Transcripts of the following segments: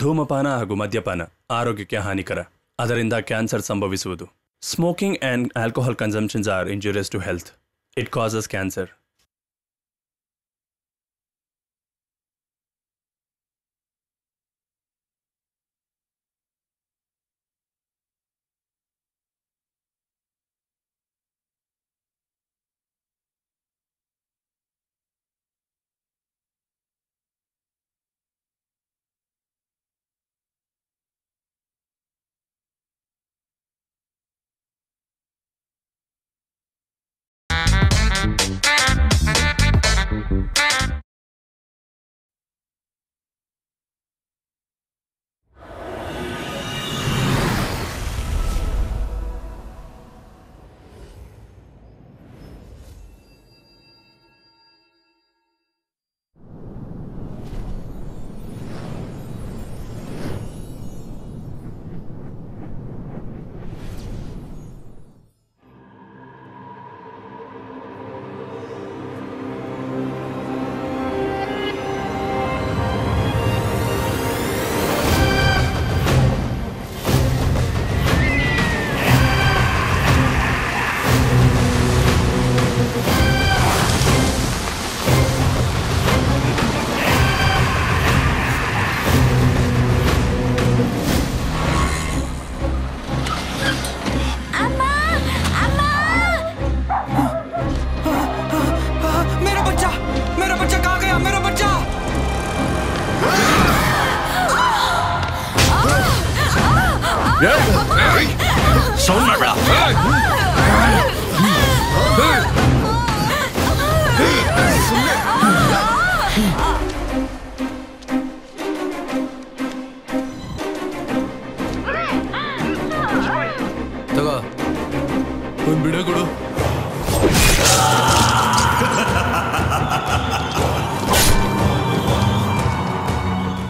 ಧೂಮಪಾನ ಹಾಗೂ ಮದ್ಯಪಾನ ಆರೋಗ್ಯಕ್ಕೆ ಹಾನಿಕರ, ಅದರಿಂದ ಕ್ಯಾನ್ಸರ್ ಸಂಭವಿಸುವುದು. Smoking and alcohol consumptions are injurious to health. It causes cancer.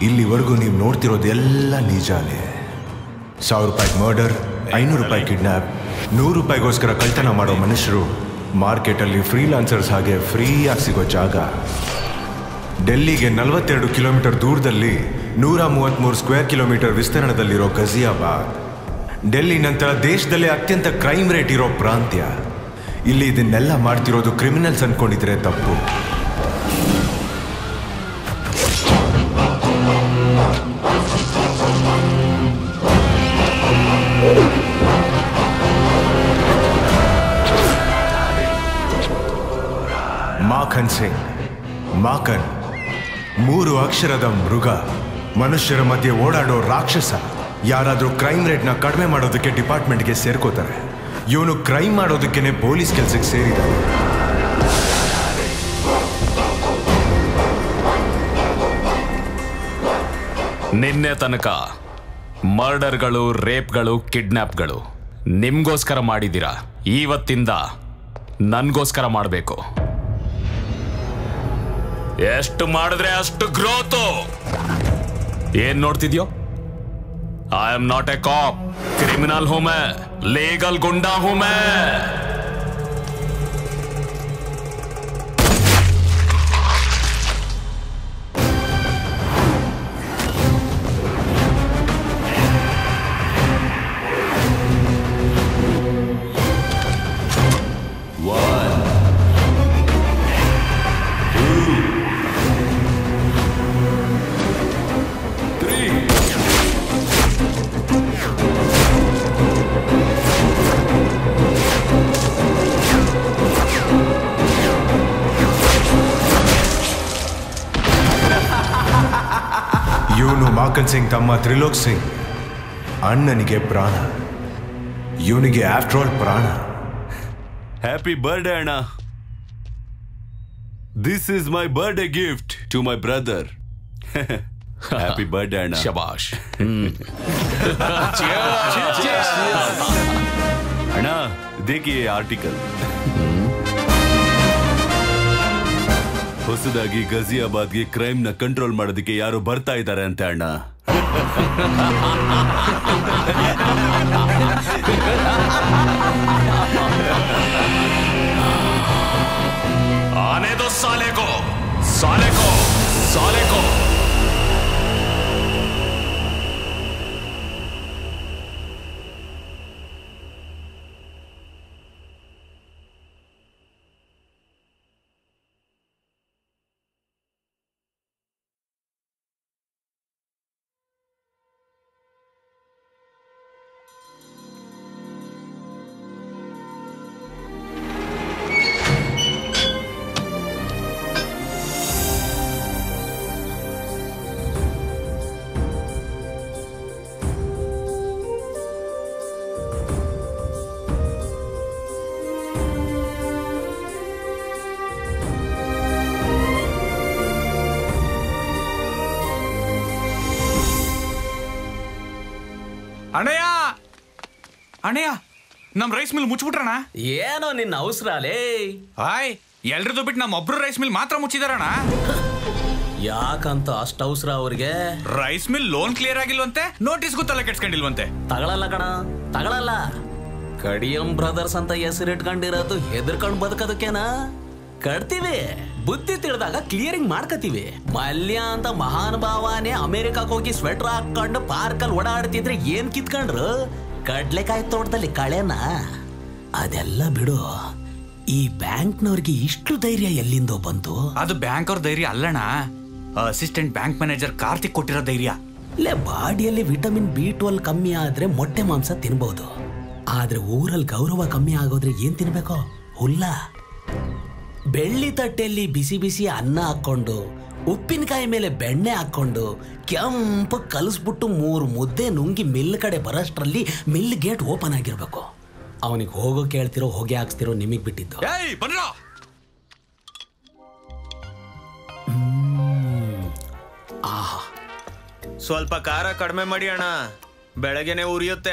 ಇಲ್ಲಿವರೆಗೂ ನೀವು ನೋಡ್ತಿರೋದೆಲ್ಲ ನಿಜಾನೇ. 1000 ರೂಪಾಯಿಗೆ ಮರ್ಡರ್, 500 ರೂಪಾಯಿ ಕಿಡ್ನಾಪ್, 100 ರೂಪಾಯಿಗೋಸ್ಕರ ಕಳ್ತನ ಮಾಡೋ ಮನುಷ್ಯರು ಮಾರ್ಕೆಟಲ್ಲಿ ಫ್ರೀಲಾನ್ಸರ್ಸ್ ಹಾಗೆ ಫ್ರೀಯಾಗಿ ಸಿಗೋ ಜಾಗ. ಡೆಲ್ಲಿಗೆ 42 ಕಿಲೋಮೀಟರ್ ದೂರದಲ್ಲಿ 133 ಸ್ಕ್ವೇರ್ ಕಿಲೋಮೀಟರ್ ವಿಸ್ತರಣದಲ್ಲಿರೋ ಗಜಿಯಾಬಾದ್ ಡೆಲ್ಲಿ ನಂತರ ದೇಶದಲ್ಲೇ ಅತ್ಯಂತ ಕ್ರೈಮ್ ರೇಟ್ ಇರೋ ಪ್ರಾಂತ್ಯ. ಇಲ್ಲಿ ಇದನ್ನೆಲ್ಲ ಮಾಡ್ತಿರೋದು ಕ್ರಿಮಿನಲ್ಸ್ ಅಂದ್ಕೊಂಡಿದ್ರೆ ತಪ್ಪು. ಮಾಖನ್ ಸಿಂಗ್ ಮಾಕನ್, 3 ಅಕ್ಷರದ ಮೃಗ, ಮನುಷ್ಯರ ಮಧ್ಯೆ ಓಡಾಡೋ ರಾಕ್ಷಸ. ಯಾರಾದರೂ ಕ್ರೈಮ್ ರೇಟ್ನ ಕಡಿಮೆ ಮಾಡೋದಕ್ಕೆ ಡಿಪಾರ್ಟ್ಮೆಂಟ್ಗೆ ಸೇರ್ಕೋತಾರೆ. ಇವನು ಕ್ರೈಮ್ ಮಾಡೋದಕ್ಕೇನೆ ಪೊಲೀಸ್ ಕೆಲಸಕ್ಕೆ ಸೇರಿದ. ನಿನ್ನೆ ತನಕ ಮರ್ಡರ್ಗಳು, ರೇಪ್ಗಳು, ಕಿಡ್ನಾಪ್ಗಳು ನಿಮಗೋಸ್ಕರ ಮಾಡಿದ್ದೀರಾ. ಇವತ್ತಿಂದ ನನಗೋಸ್ಕರ ಮಾಡಬೇಕು. ಎಷ್ಟು ಮಾಡಿದ್ರೆ ಅಷ್ಟು ಗ್ರೋತು. ಏನ್ ನೋಡ್ತಿದ್ಯೋ? I am not a cop. Criminal ಹೂ ಮೈ, ಲೀಗಲ್ ಗುಂಡಾ ಹೂ ಮೈ. ಮಾಕನ್ ಸಿಂಗ್ ತಮ್ಮ ತ್ರಿಲೋಕ್ ಸಿಂಗ್ ಅಣ್ಣನಿಗೆ ಪ್ರಾಣ. ಇವನಿಗೆ ಆಫ್ಟರ್ ಆಲ್ ಪ್ರಾಣ. ಹ್ಯಾಪಿ ಬರ್ಡೇ ಅಣ್ಣ. This is my birthday gift to my brother. Happy birthday ಅಣ್ಣ. ಶಬಾಷ್ ಅಣ್ಣ. ದೇಖಿ ಆರ್ಟಿಕಲ್, ಹೊಸದಾಗಿ ಗಜಿಯಾಬಾದ್ಗೆ ಕ್ರೈಮ್ನ ಕಂಟ್ರೋಲ್ ಮಾಡೋದಕ್ಕೆ ಯಾರು ಬರ್ತಾ ಇದ್ದಾರೆ ಅಂತ ಅಣ್ಣ. ಆನೆದೋ ಸಾಲೆಗೋ ಸಾಲೆಗೋ ಸಾಲೆಗೋ. ಅಣ್ಣಯ್ಯ ಅಣ್ಣಯ್ಯ ನಮ್ ರೈಸ್ ಮಿಲ್ ಮುಚ್ಚಿಬಿಟ್ರಣ್ಣ. ಏನೋ ನಿನ್ನ ಅವಸರಲೇ. ಹಾಯ್ ಎಲ್ರದು ಬಿಟ್ಟು ನಮ್ಮೊಬ್ರು ರೈಸ್ ಮಿಲ್ ಮಾತ್ರ ಮುಚ್ಚಿದಾರಣ್ಣ. ಯಾಕಂತ ಅಷ್ಟು ಅವಸರ ಅವ್ರಿಗೆ? ರೈಸ್ ಮಿಲ್ ಲೋನ್ ಕ್ಲಿಯರ್ ಆಗಿಲ್ವಂತೆ, ನೋಟಿಸ್ಗೂ ತಲೆ ಕೆಡ್ಸ್ಕೊಂಡಿಲ್ವಂತೆ. ತಗೊಳಲ್ಲ ಕಣ, ತಗೊಳಲ್ಲ. ಕಡಿಯಂ ಬ್ರದರ್ಸ್ ಅಂತ ಹೆಸರಿಟ್ಕೊಂಡಿರೋದು ಹೆದರ್ಕೊಂಡು ಬದುಕೋದಕ್ಕೇನಾ? ಕಟ್ತೀವಿ, ಬುದ್ಧಿ ತಿಳಿದಾಗ ಕ್ಲಿಯರಿಂಗ್ ಮಾಡ್ಕತೀವಿ. ಮಲ್ಯ ಅಂತ ಮಹಾನುಭಾವನೆ ಅಮೆರಿಕಕ್ಕೆ ಹೋಗಿ ಸ್ವೆಟರ್ ಹಾಕೊಂಡು ಪಾರ್ಕಲ್ಲಿ ಓಡಾಡ್ತಿದ್ರೆ ಏನ್ ಕಿತ್ಕೊಂಡ್ರು? ಕಡ್ಲೆಕಾಯಿ ತೋಟದಲ್ಲಿ ಕಳೆನ? ಅದೆಲ್ಲ ಬಿಡು, ಈ ಬ್ಯಾಂಕ್ನವ್ರಿಗೆ ಇಷ್ಟು ಧೈರ್ಯ ಎಲ್ಲಿಂದೋ ಬಂತು? ಅದು ಬ್ಯಾಂಕ್ ಅವ್ರ ಧೈರ್ಯ ಅಲ್ಲಣ್ಣ, ಅಸಿಸ್ಟೆಂಟ್ ಬ್ಯಾಂಕ್ ಮ್ಯಾನೇಜರ್ ಕಾರ್ತಿಕ್ ಕೊಟ್ಟಿರೋ ಧೈರ್ಯ. ಇಲ್ಲೇ ಬಾಡಿಯಲ್ಲಿ ವಿಟಮಿನ್ B12 ಕಮ್ಮಿ ಆದ್ರೆ ಮೊಟ್ಟೆ ಮಾಂಸ ತಿನ್ಬಹುದು, ಆದ್ರೆ ಊರಲ್ಲಿ ಗೌರವ ಕಮ್ಮಿ ಆಗೋದ್ರೆ ಏನ್ ತಿನ್ಬೇಕು? ಹುಲ್ಲ. ಬೆಳ್ಳಿ ತಟ್ಟೆಯಲ್ಲಿ ಬಿಸಿ ಬಿಸಿ ಅನ್ನ ಹಾಕೊಂಡು ಉಪ್ಪಿನಕಾಯಿ ಮೇಲೆ ಬೆಣ್ಣೆ ಹಾಕೊಂಡು ಕೆಂಪು ಕಲಿಸ್ಬಿಟ್ಟು 3 ಮುದ್ದೆ ನುಂಗಿ ಮಿಲ್ ಕಡೆ ಬರೋಷ್ಟರಲ್ಲಿ ಮಿಲ್ ಗೇಟ್ ಓಪನ್ ಆಗಿರ್ಬೇಕು. ಅವನಿಗೆ ಹೋಗೋ ಕೇಳ್ತಿರೋ ಹೋಗಿ ಹಾಕ್ಸ್ತಿರೋ ನಿಮಗ್ ಬಿಟ್ಟಿದ್ದು. ಸ್ವಲ್ಪ ಖಾರ ಕಡಿಮೆ ಮಾಡಿ ಅಣ್ಣ, ಬೆಳಗ್ಗೆನೆ ಉರಿಯುತ್ತೆ.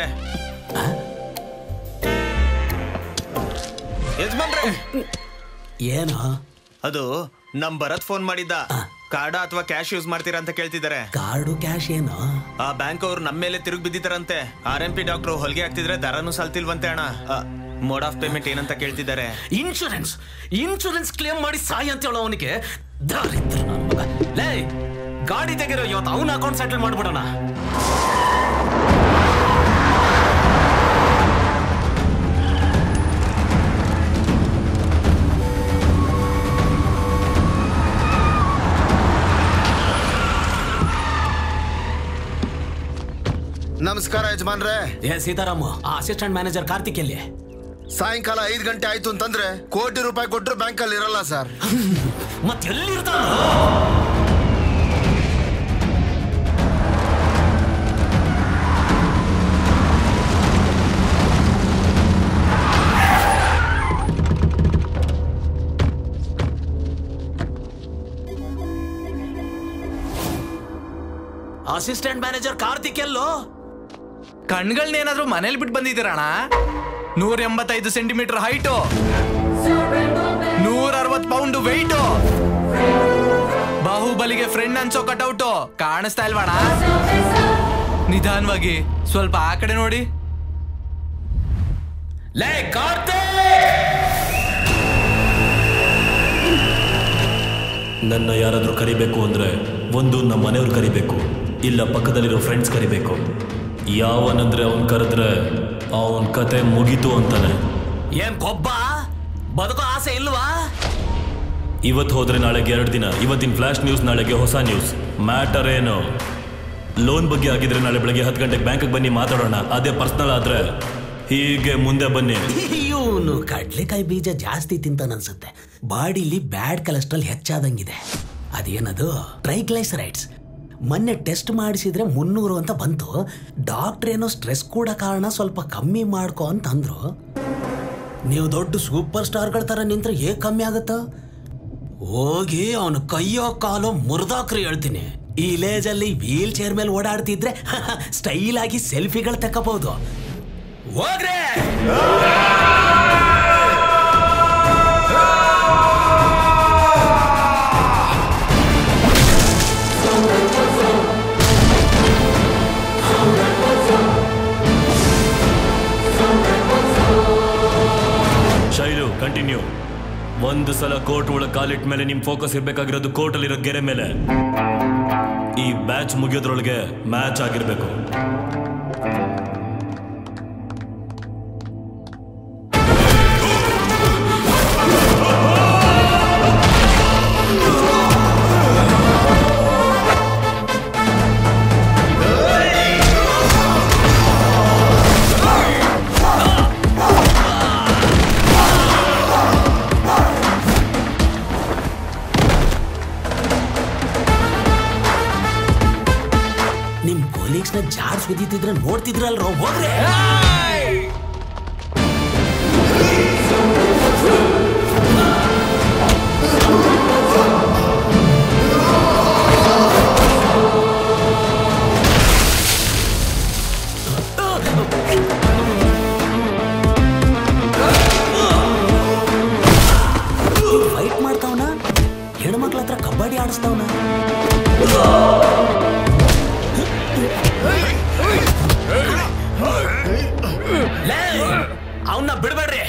ಏನು ಅದು? ನಮ್ ಭರತ್ ಫೋನ್ ಮಾಡಿದ್ದ, ಕಾರ್ಡ್ ಅಥವಾ ಕ್ಯಾಶ್ ಯೂಸ್ ಮಾಡ್ತೀರಾ ಅಂತ ಕೇಳ್ತಿದ್ದಾರೆ. ಕಾರ್ಡು ಕ್ಯಾಶ್ ಏನು? ಆ ಬ್ಯಾಂಕ್ ಅವ್ರು ನಮ್ಮ ಮೇಲೆ ತಿರುಗಿ ಬಿದ್ದಿದ್ದಾರಂತೆ. RMP ಡಾಕ್ಟರ್ ಹೊಲಿಗೆ ಹಾಕ್ತಿದ್ರೆ ದರನು ಸಲ್ತಿಲ್ವಂತೆ ಅಣ್ಣ. ಮೋಡ್ ಆಫ್ ಪೇಮೆಂಟ್ ಏನಂತ ಕೇಳ್ತಿದ್ದಾರೆ. ಇನ್ಶೂರೆನ್ಸ್ ಇನ್ಶೂರೆನ್ಸ್ ಕ್ಲೇಮ್ ಮಾಡಿ ಸಾಯಿ ಅಂತ ಹೇಳೋ ಅವನಿಗೆ. ಲೇ ಗಾಡಿ ತೆಗಿರೋ, ಇವತ್ತು ಅವನ ಅಕೌಂಟ್ ಸೆಟಲ್ ಮಾಡ್ಬಿಡೋಣ. ನಮಸ್ಕಾರ ಯಜಮಾನ್ರೆ. ಏ ಸೀತಾರಾಮ್, ಆ ಅಸಿಸ್ಟೆಂಟ್ ಮ್ಯಾನೇಜರ್ ಕಾರ್ತಿಕ್ ಎಲ್ಲಿ? ಸಾಯಂಕಾಲ 5 ಗಂಟೆ ಆಯ್ತು ಅಂತಂದ್ರೆ ಕೋಟಿ ರೂಪಾಯಿ ಕೊಟ್ಟರು ಬ್ಯಾಂಕ್ ಅಲ್ಲಿ ಇರಲ್ಲ ಸರ್. ಮತ್ತೆ ಎಲ್ಲಿರ್ತಾನ? ಅಸಿಸ್ಟೆಂಟ್ ಮ್ಯಾನೇಜರ್ ಕಾರ್ತಿಕ್ ಎಲ್ಲೋ? ಕಣ್ಗಳನ್ನೇನಾದ್ರೂ ಮನೇಲಿ ಬಿಟ್ಟು ಬಂದಿದ್ದೀರಣ್ಣ? 185 ಸೆಂಟಿಮೀಟರ್ ಹೈಟು, 160 ಪೌಂಡು ವೆಯ್ಟು, ಬಾಹುಬಲಿಗೆ ಫ್ರೆಂಡ್ ಅನ್ಸೋ ಕಟೌಟು ಕಾಣಿಸ್ತಾ ಇಲ್ವಣ್ಣ? ನಿಧಾನವಾಗಿ ಸ್ವಲ್ಪ ಆ ಕಡೆ ನೋಡಿ. ಲೇ ಕಾರ್ತಿ, ನನ್ನ ಯಾರಾದ್ರೂ ಕರಿಬೇಕು ಅಂದ್ರೆ ಒಂದು ನಮ್ಮ ಮನೆಯವ್ರು ಕರಿಬೇಕು, ಇಲ್ಲ ಪಕ್ಕದಲ್ಲಿರೋ ಫ್ರೆಂಡ್ಸ್ ಕರಿಬೇಕು. ಯಾವನಂದ್ರೆ ಅವನ್ ಕರೆದ್ರೆ ಅವನ್ ಕತೆ ಮುಗೀತು ಅಂತಾನೆ. ಏನ್ ಕೊಬ್ಬ ಬದುಕೋ ಆಸೆ ಇಲ್ವಾ? ಇವತ್ತು ಹೋದ್ರೆ ನಾಳೆಗೆ 2 ದಿನ. ಇವತ್ತಿನ ಫ್ಲಾಶ್ ನ್ಯೂಸ್, ನಾಳೆಗೆ ಹೊಸ ನ್ಯೂಸ್. ಮ್ಯಾಟರ್ ಏನು? ಲೋನ್ ಬಗ್ಗೆ ಆಗಿದ್ರೆ ನಾಳೆ ಬೆಳಗ್ಗೆ 10 ಗಂಟೆಗೆ ಬ್ಯಾಂಕ್ಗೆ ಬನ್ನಿ, ಮಾತಾಡೋಣ. ಅದೇ ಪರ್ಸನಲ್ ಆದ್ರೆ ಹೀಗೆ ಮುಂದೆ ಬನ್ನಿ. ಇವನು ಕಡ್ಲೆಕಾಯಿ ಬೀಜ ಜಾಸ್ತಿ ತಿಂತಾನ ಅನ್ಸುತ್ತೆ. ಬಾಡಿಲಿ ಬ್ಯಾಡ್ ಕೊಲೆಸ್ಟ್ರಾಲ್ ಹೆಚ್ಚಾದಂಗಿದೆ. ಅದೇನದು? ಟ್ರೈಗ್ಲೈಸರೈಡ್ಸ್. ಮೊನ್ನೆ ಟೆಸ್ಟ್ ಮಾಡಿಸಿದ್ರೆ 300 ಅಂತ ಬಂತು. ಡಾಕ್ಟ್ರ್ ಏನೋ ಸ್ಟ್ರೆಸ್ ಕೂಡ ಕಾರಣ, ಸ್ವಲ್ಪ ಕಮ್ಮಿ ಮಾಡ್ಕೊ ಅಂತಂದ್ರು. ನೀವು ದೊಡ್ಡ ಸೂಪರ್ ಸ್ಟಾರ್ಗಳ ಥರ ನಿಂತ್ರೆ ಹೇಗೆ ಕಮ್ಮಿ ಆಗುತ್ತ? ಹೋಗಿ ಅವನ ಕೈಯೋ ಕಾಲೋ ಮುರಿದಾಕ್ರಿ ಹೇಳ್ತೀನಿ. ಈ ಲೇಜಲ್ಲಿ ವೀಲ್ ಚೇರ್ ಮೇಲೆ ಓಡಾಡ್ತಿದ್ರೆ ಸ್ಟೈಲ್ ಆಗಿ ಸೆಲ್ಫಿಗಳು ತಕ್ಕಬಹುದು. ಹೋಗ್ರೆ ಕಂಟಿನ್ಯೂ. ಒಂದು ಸಲ ಕೋರ್ಟ್ ಒಳಗೆ ಕಾಲಿಟ್ ಮೇಲೆ ನಿಮ್ ಫೋಕಸ್ ಇರಬೇಕಾಗಿರೋದು ಕೋರ್ಟಲ್ಲಿರೋ ಗೆರೆ ಮೇಲೆ. ಈ ಬ್ಯಾಚ್ ಮುಗಿಯೋದ್ರೊಳಗೆ ಮ್ಯಾಚ್ ಆಗಿರ್ಬೇಕು. ಬಿದ್ದಿದ್ರೆ ನೋಡ್ತಿದ್ರಲ್ರ ಹೋಗ್ರೆ. ಬಿಡಬೇಡ್ರಿ,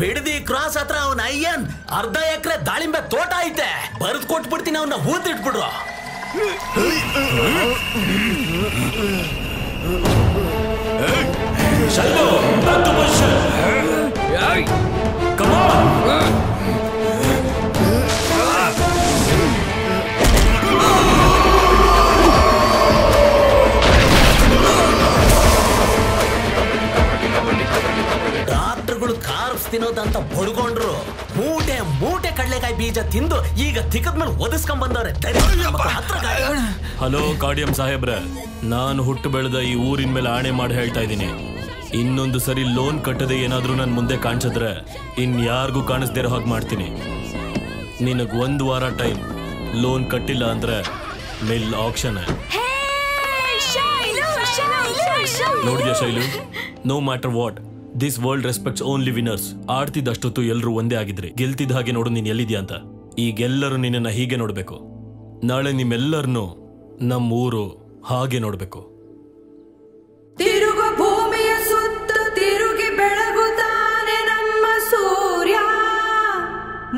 ಬಿಡದಿ ಕ್ರಾಸ್ ಹತ್ರ ಅವನ ಅಯ್ಯನ್ ಅರ್ಧ ಎಕರೆ ದಾಳಿಂಬೆ ತೋಟ ಐತೆ, ಬರೆದು ಕೊಟ್ಬಿಡ್ತೀನಿ ಅವನ್ನ ಹೂತಿಟ್ಬಿಡ್ರು. ಡಾಕ್ಟರ್ಗಳು ಕಾರ್ಬ್ಸ್ ತಿನ್ನೋದಂತ ಬಡ್ಕೊಂಡ್ರು, ಮೂಟೆ ಮೂಟೆ ಕಡಲೆಕಾಯಿ ಬೀಜ ತಿಂದು ಈಗ ತಿಕ್ಕದ ಮೇಲೆ ಒದಿಸ್ಕೊಂಡ್ ಬಂದವ್ರೆ. ಹಲೋ ಕಾಡಿಯಂ ಸಾಹೇಬ್ರ, ನಾನು ಹುಟ್ಟು ಬೆಳೆದ ಈ ಊರಿನ ಮೇಲೆ ಆಣೆ ಮಾಡಿ ಹೇಳ್ತಾ ಇದ್ದೀನಿ, ಇನ್ನೊಂದು ಸರಿ ಲೋನ್ ಕಟ್ಟದೆ ಏನಾದ್ರೂ ನನ್ನ ಮುಂದೆ ಕಾಣಿಸಿದ್ರೆ ಇನ್ಯಾರಿಗೂ ಕಾಣಿಸ್ದೇ ಇರೋ ಹಾಗೆ ಮಾಡ್ತೀನಿ. ನಿನಗೆ ಒಂದು ವಾರ ಟೈಮ್, ಲೋನ್ ಕಟ್ಟಿಲ್ಲ ಅಂದ್ರೆ ಮಿಲ್ ಆಕ್ಷನ್. ನೋಡಿದ್ಯಾ Shailu, no matter what this world respects only winners. ಆಡ್ತಿದ್ದಷ್ಟೊತ್ತು ಎಲ್ಲರೂ ಒಂದೇ ಆಗಿದ್ರೆ, ಗೆಲ್ತಿದ್ದ ಹಾಗೆ ನೋಡು ನೀನು ಎಲ್ಲಿದ್ಯಾ ಅಂತ. ಈಗೆಲ್ಲರೂ ನಿನ್ನನ್ನು ಹೀಗೆ ನೋಡಬೇಕು, ನಾಳೆ ನಿಮ್ಮೆಲ್ಲರನ್ನೂ ನಮ್ಮ ಊರು ಹಾಗೆ ನೋಡಬೇಕು. ತಿರುಗು ಭೂಮಿಯ ಸುತ್ತ ತಿರುಗಿ ಬೆಳಗುತ್ತಾನೆ ನಮ್ಮ ಸೂರ್ಯ,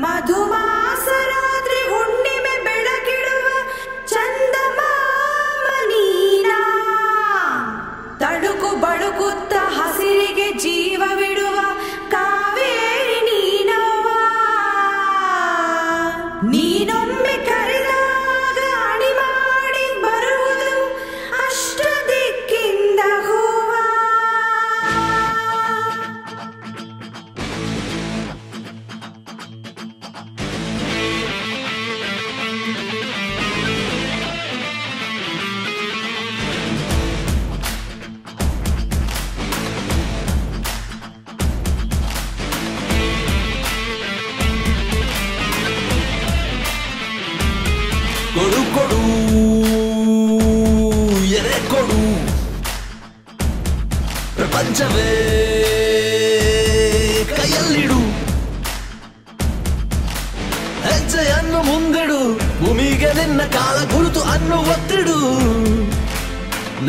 ಮಧುಮಾಸ ರಾತ್ರಿ ಹುಣ್ಣಿಮೆ ಬೆಳಕಿಡುವ ಚಂದಮಾಮ ನೀನ, ತಳುಕು ಬಳುಕುತ್ತ ಹಸಿರಿಗೆ ಜೀವವಿಡುವ ಕಾವೇರಿ ನೀನವ್ವ. ನೀನೊಮ್ಮೆ ಕರೆದ ಪ್ರಪಂಚವೇ ಕೈಯಲ್ಲಿಡು, ಹೆಜ್ಜೆಯನ್ನು ಮುಂದಿಡು, ಭೂಮಿಗೆ ನಿನ್ನ ಕಾಲ ಗುರುತು ಅನ್ನು ಒತ್ತಿಡು,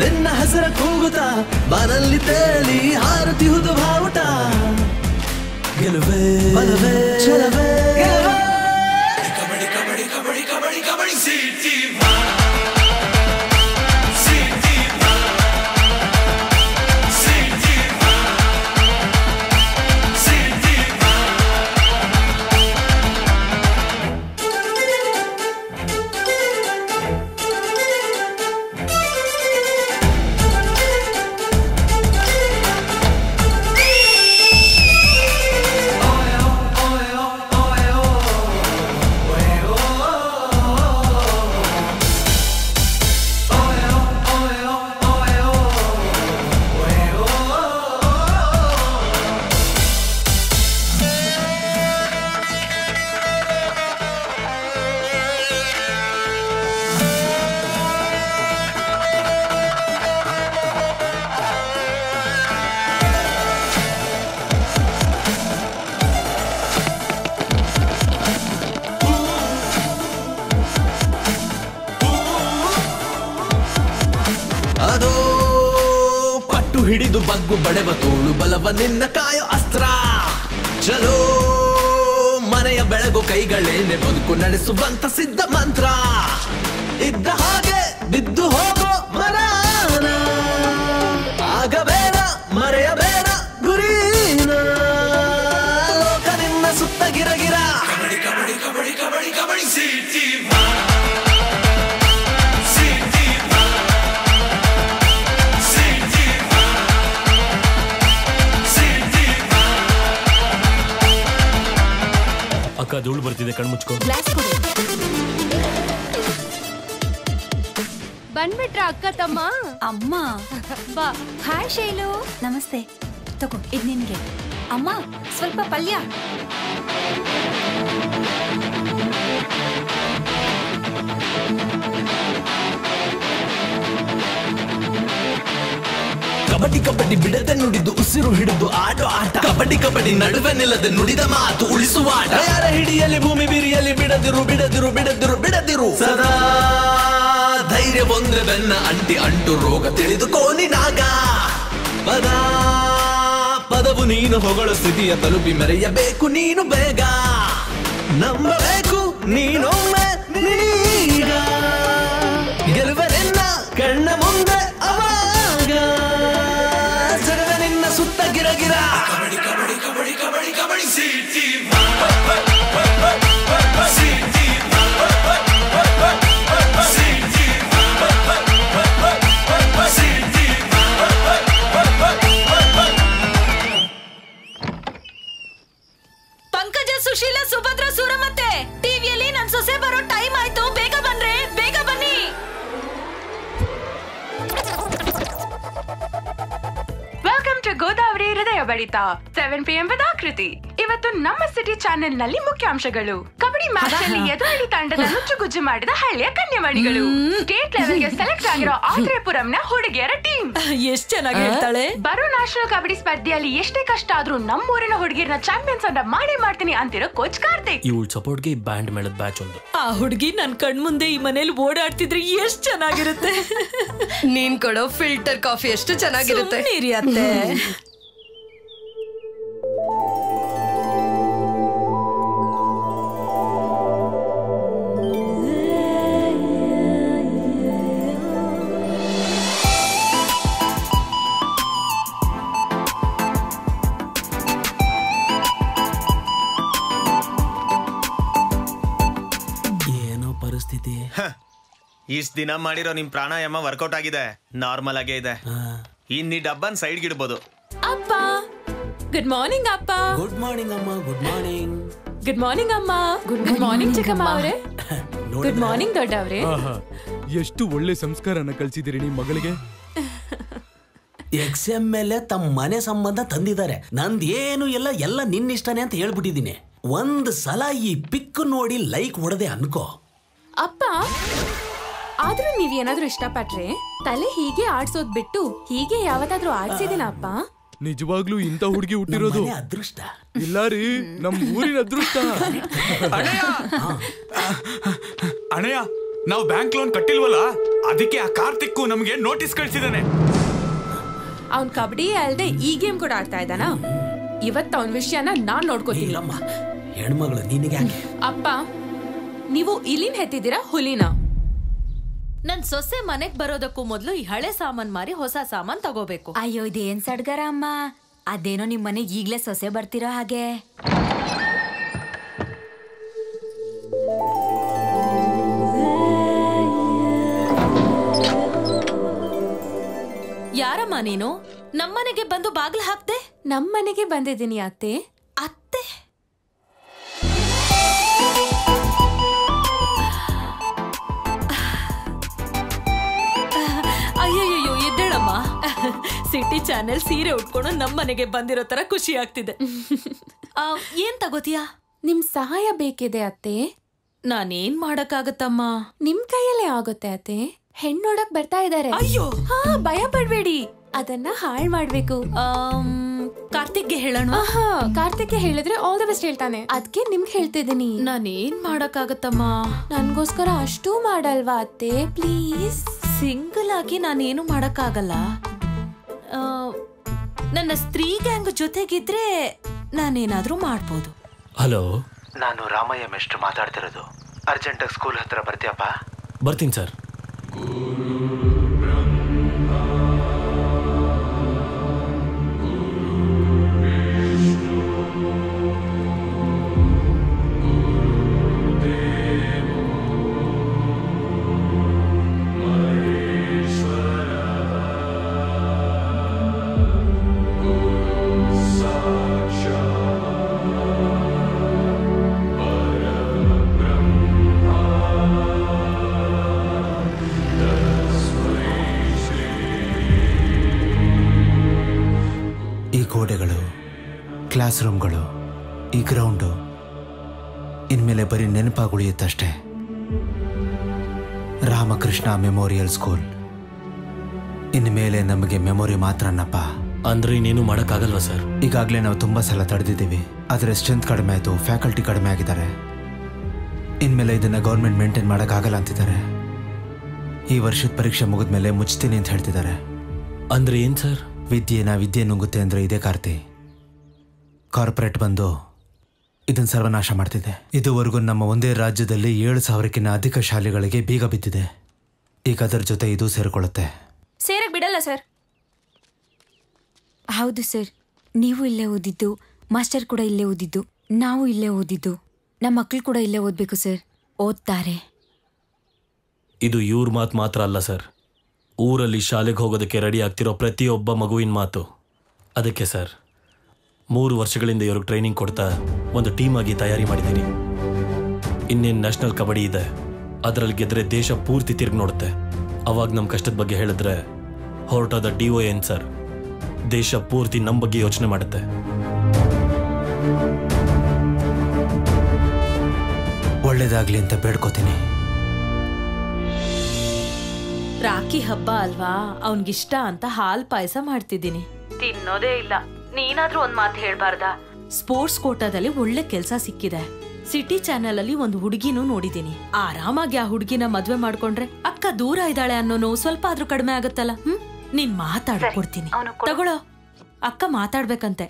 ನಿನ್ನ ಹೆಸರ ಕೂಗುತ್ತಾ ಬಾನಲ್ಲಿ ತೇಲಿ ಹಾರುತಿಹುದು ಬಾವುಟ. ಗೆಲುವೆ ಬಲವೇ ಛಲವೇ ಕಬಡ್ಡಿ ಕಬಡ್ಡಿ ಕಬಡ್ಡಿ ಕಬಡ್ಡಿ ಕಬಡ್ಡಿ ಸಿಟಿ ಹಿಡಿದು ಬಗ್ಗು ಬಡೆವ ತೋಳು ಬಲವ ನಿನ್ನ ಕಾಯೋ ಅಸ್ತ್ರ. ಚಲೋ ಮನೆಯ ಬೆಳಗು ಕೈಗಳೇನೆ ಬದುಕು ನಡೆಸುವಂತ ಸಿದ್ಧ ಮಂತ್ರ, ಇದ್ದ ಹಾಗೆ ಬಿದ್ದು ಹೋಗೋ ಮರಾನ, ಆಗಬೇಡ ಮರೆಯಬೇಡ ಗುರಿನ, ಲೋಕ ನಿನ್ನ ಸುತ್ತ ಗಿರಗಿರ. ಕಬಡ್ಡಿ ಕಬಡ್ಡಿ ಕಬಡ್ಡಿ ಕಬಡ್ಡಿ ಕಬಡ್ಡಿ ಸಿಟಿ ಅಕ್ಕ ಧೂಳು ಬರ್ತಿದೆ, ಕಣ್ಮುಚ್ಕೋ. ಬಂದ್ಬಿಟ್ರ ಅಕ್ಕ ತಮ್ಮ ಅಮ್ಮ. ಬಾ. ಹಾಯ್ ಶೈಲು, ನಮಸ್ತೆ. ತಗೋ ಇದು ನಿನ್ಗೆ. ಅಮ್ಮ ಸ್ವಲ್ಪ ಪಲ್ಯ. ಕಬಡ್ಡಿ ಕಬಡ್ಡಿ ಬಿಡದೆ ನುಡಿದು ಉಸಿರು ಹಿಡಿದು ಆಡೋ ಆಟ, ಕಬಡ್ಡಿ ಕಬಡ್ಡಿ ನಡುವೆ ನಿಲ್ಲದೆ ನುಡಿದ ಮಾತು ಉಳಿಸುವ ಆಟ. ಯಾರ ಹಿಡಿಯಲಿ ಭೂಮಿ ಬಿರಿಯಲಿ ಬಿಡದಿರು ಬಿಡದಿರು ಬಿಡದಿರು ಬಿಡದಿರು, ಸದಾ ಧೈರ್ಯ ಒಂದ್ರೆ ಬೆನ್ನ ಅಂಟಿ ಅಂಟು ರೋಗ ತಿಳಿದುಕೋನಿ ನಾಗ. ಪದ ಪದವು ನೀನು ಹೊಗಳ ಸ್ಥಿತಿಯ ತಲುಪಿ ಮೆರೆಯಬೇಕು ನೀನು ಬೇಗ. ನಂಬಬೇಕು ನೀನೊಮ್ಮೆ ನೀಗ ಗೆಲುವ ನಿನ್ನ ಕಣ್ಣ ಮುಂದೆ ಅವಾಗ. ಜಗದ ನಿನ್ನ ಸುತ್ತ ಗಿರಗಿರ ಕಬಡ್ಡಿ ಕಬಡ್ಡಿ ಕಬಡ್ಡಿ ಕಬಡ್ಡಿ ಕಬಡ್ಡಿ ಸಿಟಿ ಬಡಿತಾ 7 PM ಕೃತಿ. ಇವತ್ತು ನಮ್ಮ ಸಿಟಿ ಚಾನೆಲ್ ನಲ್ಲಿ ಮುಖ್ಯಾಂಶಗಳು: ಕಬಡ್ಡಿ ಮ್ಯಾಚ್ ಅಲ್ಲಿ ಎದುರಾಳಿ ತಂಡದ ನುಚ್ಚುಗುಜ್ಜು ಮಾಡಿದ ಹಳ್ಳಿಯ ಕನ್ಯಮಣಿಗಳು, ಸ್ಟೇಟ್ ಲೆವೆಲ್ ಗೆ ಸೆಲೆಕ್ಟ್ ಆಗಿರೋ ಆತ್ರೇಪುರಂನ ಹುಡುಗಿಯರ ಟೀಮ್, ಎಷ್ಟು ಚೆನ್ನಾಗಿ ಹೇಳ್ತಾಳೆ. ಬರೋ ನ್ಯಾಷನಲ್ ಕಬಡ್ಡಿ ಸ್ಪರ್ಧೆಯಲ್ಲಿ ಎಷ್ಟೇ ಕಷ್ಟ ಆದ್ರೂ ನಮ್ಮೂರಿನ ಹುಡುಗಿರನ್ನ ಚಾಂಪಿಯನ್ಸ್ ಅಂತ ಮಾಡಿ ಮಾಡ್ತೀನಿ ಅಂತಿರೋ ಕೋಚ್ ಕಾರ್ತಿಕ್. ಇವಳು ಸಪೋರ್ಟ್ ಗೆ ಬ್ಯಾಂಡ್ ಮೇಳದ ಬ್ಯಾಚ್ ಒಂದು. ಆ ಹುಡುಗಿ ನನ್ ಕಣ್ಮುಂದೆ ಈ ಮನೇಲಿ ಓಡಾಡ್ತಿದ್ರೆ ಎಷ್ಟು ಚೆನ್ನಾಗಿರುತ್ತೆ. ನೀನ್ ಕೊಡೋ ಫಿಲ್ಟರ್ ಕಾಫಿ ಎಷ್ಟು ಚೆನ್ನಾಗಿರುತ್ತೆ. ಇಷ್ಟ ದಿನ ಮಾಡಿರೋ ನಿಮ್ ಪ್ರಾಣಾಯಾಮ ವರ್ಕೌಟ್ ಆಗಿದೆ, ನಾರ್ಮಲ್ ಆಗೇ ಇದೆ. ಇನ್ ಈ ಡಬ್ಬನ್ ಸೈಡ್ ಗಿಡಬಹುದು. ಅಪ್ಪ ಗುಡ್ ಮಾರ್ನಿಂಗ್. ಅಪ್ಪ ಗುಡ್ ಮಾರ್ನಿಂಗ್. ಅಮ್ಮ ಗುಡ್ ಮಾರ್ನಿಂಗ್. ಗುಡ್ ಮಾರ್ನಿಂಗ್ ಅಮ್ಮ. ಗುಡ್ ಮಾರ್ನಿಂಗ್ ಚಿಕ್ಕಮ್ಮ ಅವರೇ. ಗುಡ್ ಮಾರ್ನಿಂಗ್ ದೊಡ್ಡವ್ರೆ. ಎಷ್ಟು ಒಳ್ಳೆ ಸಂಸ್ಕಾರನ ಕಲಿಸಿದಿರಿ ನಿಮ್ಮ ಮಗಳಿಗೆ. ಎಕ್ಸಾಮ್ ಮೇಲೆ ತಮ್ಮ ಮನೆ ಸಂಬಂಧ ತಂದಿದ್ದಾರೆ. ನಂದು ಏನು ಎಲ್ಲ ಎಲ್ಲ ನಿನ್ನಿಷ್ಟನೇ ಅಂತ ಹೇಳ್ಬಿಟ್ಟಿದ್ದೀನಿ. ಒಂದ್ ಸಲ ಈ ಪಿಕ್ ನೋಡಿ ಲೈಕ್ ಹೊಡೆದೆ ಅನ್ಕೋ ಅಪ್ಪ. ಆದ್ರೂ ನೀವೇನಾದ್ರೂ ಇಷ್ಟಪಟ್ರೆ ತಲೆ ಹೀಗೆ ಆಡ್ಸೋದ್ ಬಿಟ್ಟು ಹೀಗೆ ಯಾವತ್ತಾದ್ರೂ ಆಡ್ಸಿದಿನ ಅಪ್ಪ? ನಿಜವಾಗ್ಲೂ ಇಂತ ಹುಡುಗಿ ಹುಟ್ಟಿರೋದು ಅದೃಷ್ಟ. ಇಲ್ಲ ರೀ, ನಮ್ ಊರಿನ ಅದೃಷ್ಟ. ಅಣಯ್ಯ, ನಾವು ಬ್ಯಾಂಕ್ ಲೋನ್ ಕಟ್ಟಿಲ್ವಲ್ಲ, ಅದಕ್ಕೆ ಆ ಕಾರ್ತಿಕ್ಕು ನಮ್ಗೆ ನೋಟಿಸ್ ಕಳ್ಸಿದಾನೆ. ಅವ್ನ್ ಕಬಡ್ಡಿ ಅಲ್ದೆ ಈ ಗೇಮ್ ಕೂಡ ಆಡ್ತಾ ಇದ್ದಾನ. ಇವತ್ತ ಅವನ್ ವಿಷಯನ ನಾನ್ ನೋಡ್ಕೋತಿಲ್ಲಮ್ಮ. ಹೆಣ್ಮಗಳು ನಿನಗೆ ಅಪ್ಪ. ನೀವು ಇಲ್ಲಿನ ಹೆತ್ತಿದ್ದೀರಾ ಹುಲಿನ? ನನ್ ಸೊಸೆ ಮನೆಗ್ ಬರೋದಕ್ಕೂ ಮೊದ್ಲು ಈ ಹಳೆ ಸಾಮಾನ್ ಮಾರಿ ಹೊಸ ಸಾಮಾನ್ ತಗೋಬೇಕು. ಅಯ್ಯೋ, ಇದೇನ್ ಸಡ್ಗರ ಅಮ್ಮ. ಅದೇನೋ ನಿಮ್ ಮನೆಗ್ ಈಗ್ಲೇ ಸೊಸೆ ಬರ್ತಿರೋ ಹಾಗೆ. ಯಾರಮ್ಮ ನೀನು? ನಮ್ಮನೆಗೆ ಬಂದು ಬಾಗ್ಲ ಹಾಕ್ದೆ? ನಮ್ಮನೆಗೆ ಬಂದಿದ್ದೀನಿ ಅತ್ತೆ. ಅತ್ತೆ? ಅಯ್ಯಯ್ಯೋ, ಎದ್ದೇಳಮ್ಮ. ಸಿಟಿ ಚಾನೆಲ್ ಸೀರೆ ಉಟ್ಕೊಂಡು ನಮ್ಮನೆಗೆ ಬಂದಿರೋ ತರ ಖುಷಿ ಆಗ್ತಿದೆ. ಏನ್ ತಗೋತೀಯಾ? ನಿಮ್ ಸಹಾಯ ಬೇಕಿದೆ ಅತ್ತೆ. ನಾನೇನ್ ಮಾಡಕ್ಕಾಗತ್ತಮ್ಮ? ನಿಮ್ ಕೈಯಲ್ಲೇ ಆಗುತ್ತೆ ಅತ್ತೆ. ಹೆಣ್ಣೋಡಕ್ ಬರ್ತಾ ಇದಾರೆ. ಅಯ್ಯೋ, ಭಯ ಪಡ್ಬೇಡಿ, ಅದನ್ನ ಹಾಳ್ ಮಾಡ್ಬೇಕು. ಕಾರ್ತಿಕ್ಗೆ ಹೇಳೋಣ. ಕಾರ್ತಿಕ್ಗೆ ಹೇಳಿದ್ರೆ ಆಲ್ ದ ಬೆಸ್ಟ್ ಹೇಳ್ತಾನೆ. ಅದಕ್ಕೆ ನಿಮ್ಗೆ ಹೇಳ್ತಿದ್ದೀನಿ. ನಾನೇನ್ ಮಾಡಕ್ಕಾಗತ್ತಮ್ಮ? ನನ್ಗೋಸ್ಕರ ಅಷ್ಟೂ ಮಾಡಲ್ವಾ ಅತ್ತೆ? ಪ್ಲೀಸ್. ಸಿಂಗಲ್ ಆಗಿ ನಾನೇನು ಮಾಡಕ್ಕಾಗಲ್ಲ. ನನ್ನ ಸ್ತ್ರೀ ಗ್ಯಾಂಗ್ ಜೊತೆಗಿದ್ರೆ ನಾನೇನಾದ್ರೂ ಮಾಡ್ಬೋದು. ಹಲೋ, ನಾನು ರಾಮಯ್ಯ ಮೇಷ್ಟ್ರು ಮಾತಾಡ್ತಿರೋದು. ಅರ್ಜೆಂಟಾಗಿ ಸ್ಕೂಲ್ ಹತ್ರ ಬರ್ತೀಯಪ್ಪ? ಬರ್ತೀನಿ ಸರ್. ಕ್ಲಾಸ್ ರೂಮ್ಗಳು, ಈ ಗ್ರೌಂಡು ಇನ್ಮೇಲೆ ಬರೀ ನೆನಪಾಗಿ ಉಳಿಯುತ್ತಷ್ಟೆ. ರಾಮಕೃಷ್ಣ ಮೆಮೋರಿಯಲ್ ಸ್ಕೂಲ್ ಇನ್ಮೇಲೆ ನಮಗೆ ಮೆಮೊರಿ ಮಾತ್ರನಪ್ಪ. ಅಂದ್ರೆ ಇನ್ನೇನು ಮಾಡೋಕ್ಕಾಗಲ್ವಾ ಸರ್? ಈಗಾಗಲೇ ನಾವು ತುಂಬ ಸಲ ತಡೆದಿದ್ದೀವಿ, ಆದರೆ ಸ್ಟ್ರೆಂತ್ ಕಡಿಮೆ ಆಯಿತು, ಫ್ಯಾಕಲ್ಟಿ ಕಡಿಮೆ ಆಗಿದ್ದಾರೆ. ಇನ್ಮೇಲೆ ಇದನ್ನು ಗೌರ್ಮೆಂಟ್ ಮೇಂಟೈನ್ ಮಾಡೋಕ್ಕಾಗಲ್ಲ ಅಂತಿದ್ದಾರೆ. ಈ ವರ್ಷದ ಪರೀಕ್ಷೆ ಮುಗಿದ ಮೇಲೆ ಮುಚ್ಚತೀನಿ ಅಂತ ಹೇಳ್ತಿದ್ದಾರೆ. ಅಂದರೆ ಏನು ಸರ್? ವಿದ್ಯೆ ನುಂಗುತ್ತೆ ಅಂದರೆ ಇದೇ ಕಾರ್ತಿ. ಕಾರ್ಪೊರೇಟ್ ಬಂದು ಇದನ್ನು ಸರ್ವನಾಶ ಮಾಡ್ತಿದೆ. ಇದುವರೆಗೂ ನಮ್ಮ ಒಂದೇ ರಾಜ್ಯದಲ್ಲಿ 7,000ಕ್ಕಿಂತ ಅಧಿಕ ಶಾಲೆಗಳಿಗೆ ಬೀಗ ಬಿದ್ದಿದೆ. ಈಗ ಅದರ ಜೊತೆ ಇದು ಸೇರಿಕೊಳ್ಳುತ್ತೆ. ಸೇರಕ್ಕೆ ಬಿಡಲ್ಲ ಸರ್. ಹೌದು ಸರ್, ನೀವು ಇಲ್ಲೇ ಓದಿದ್ದು, ಮಾಸ್ಟರ್ ಕೂಡ ಇಲ್ಲೇ ಓದಿದ್ದು, ನಾವು ಇಲ್ಲೇ ಓದಿದ್ದು, ನಮ್ಮ ಮಕ್ಕಳು ಕೂಡ ಇಲ್ಲೇ ಓದಬೇಕು ಸರ್, ಓದ್ತಾರೆ. ಇದು ಇವ್ರ ಮಾತು ಮಾತ್ರ ಅಲ್ಲ ಸರ್, ಊರಲ್ಲಿ ಶಾಲೆಗೆ ಹೋಗೋದಕ್ಕೆ ರೆಡಿ ಆಗ್ತಿರೋ ಪ್ರತಿಯೊಬ್ಬ ಮಗುವಿನ ಮಾತು. ಅದಕ್ಕೆ ಸರ್ 3 ವರ್ಷಗಳಿಂದ ಇವ್ರಿಗೆ ಟ್ರೈನಿಂಗ್ ಕೊಡ್ತಾ ಒಂದು ಟೀಮ್ ಆಗಿ ತಯಾರಿ ಮಾಡಿದ್ದೀನಿ. ಇನ್ನೇನು ನ್ಯಾಷನಲ್ ಕಬಡ್ಡಿ ಇದೆ, ಅದರಲ್ಲಿ ಗೆದ್ರೆ ದೇಶ ಪೂರ್ತಿ ತಿರುಗಿ ನೋಡುತ್ತೆ. ಅವಾಗ ನಮ್ಮ ಕಷ್ಟದ ಬಗ್ಗೆ ಹೇಳಿದ್ರೆ ಹೊರಟಾದ DON ಸರ್, ದೇಶ ಪೂರ್ತಿ ನಮ್ಮ ಬಗ್ಗೆ ಯೋಚನೆ ಮಾಡುತ್ತೆ. ಒಳ್ಳೇದಾಗ್ಲಿ ಅಂತ ಬೇಡ್ಕೋತೀನಿ. ರಾಖಿ ಹಬ್ಬ ಅಲ್ವಾ, ಅವನಿಗಿಷ್ಟ ಅಂತ ಹಾಲ್ ಪಾಯಸ ಮಾಡ್ತಿದ್ದೀನಿ. ತಿನ್ನೋದೇ ಇಲ್ಲ. ನೀನಾದ್ರೂ ಒಂದ್ ಮಾತು ಹೇಳ್ಬಾರ್ದಾ? ಸ್ಪೋರ್ಟ್ಸ್ ಕೋಟಾದಲ್ಲಿ ಒಳ್ಳೆ ಕೆಲಸ ಸಿಕ್ಕಿದೆ. ಸಿಟಿ ಚಾನೆಲ್ ಅಲ್ಲಿ ಒಂದು ಹುಡುಗಿನೂ ನೋಡಿದೀನಿ. ಆರಾಮಾಗಿ ಆ ಹುಡುಗಿನ ಮದ್ವೆ ಮಾಡ್ಕೊಂಡ್ರೆ ಅಕ್ಕ ದೂರ ಇದ್ದಾಳೆ ಅನ್ನೋನು ಸ್ವಲ್ಪ ಆದ್ರೂ ಕಡಿಮೆ ಆಗತ್ತಲ್ಲ. ನೀನ್ ಮಾತಾಡ್ಕೊಡ್ತೀನಿ, ತಗೊಳ್ಳೋ. ಅಕ್ಕ ಮಾತಾಡ್ಬೇಕಂತೆ.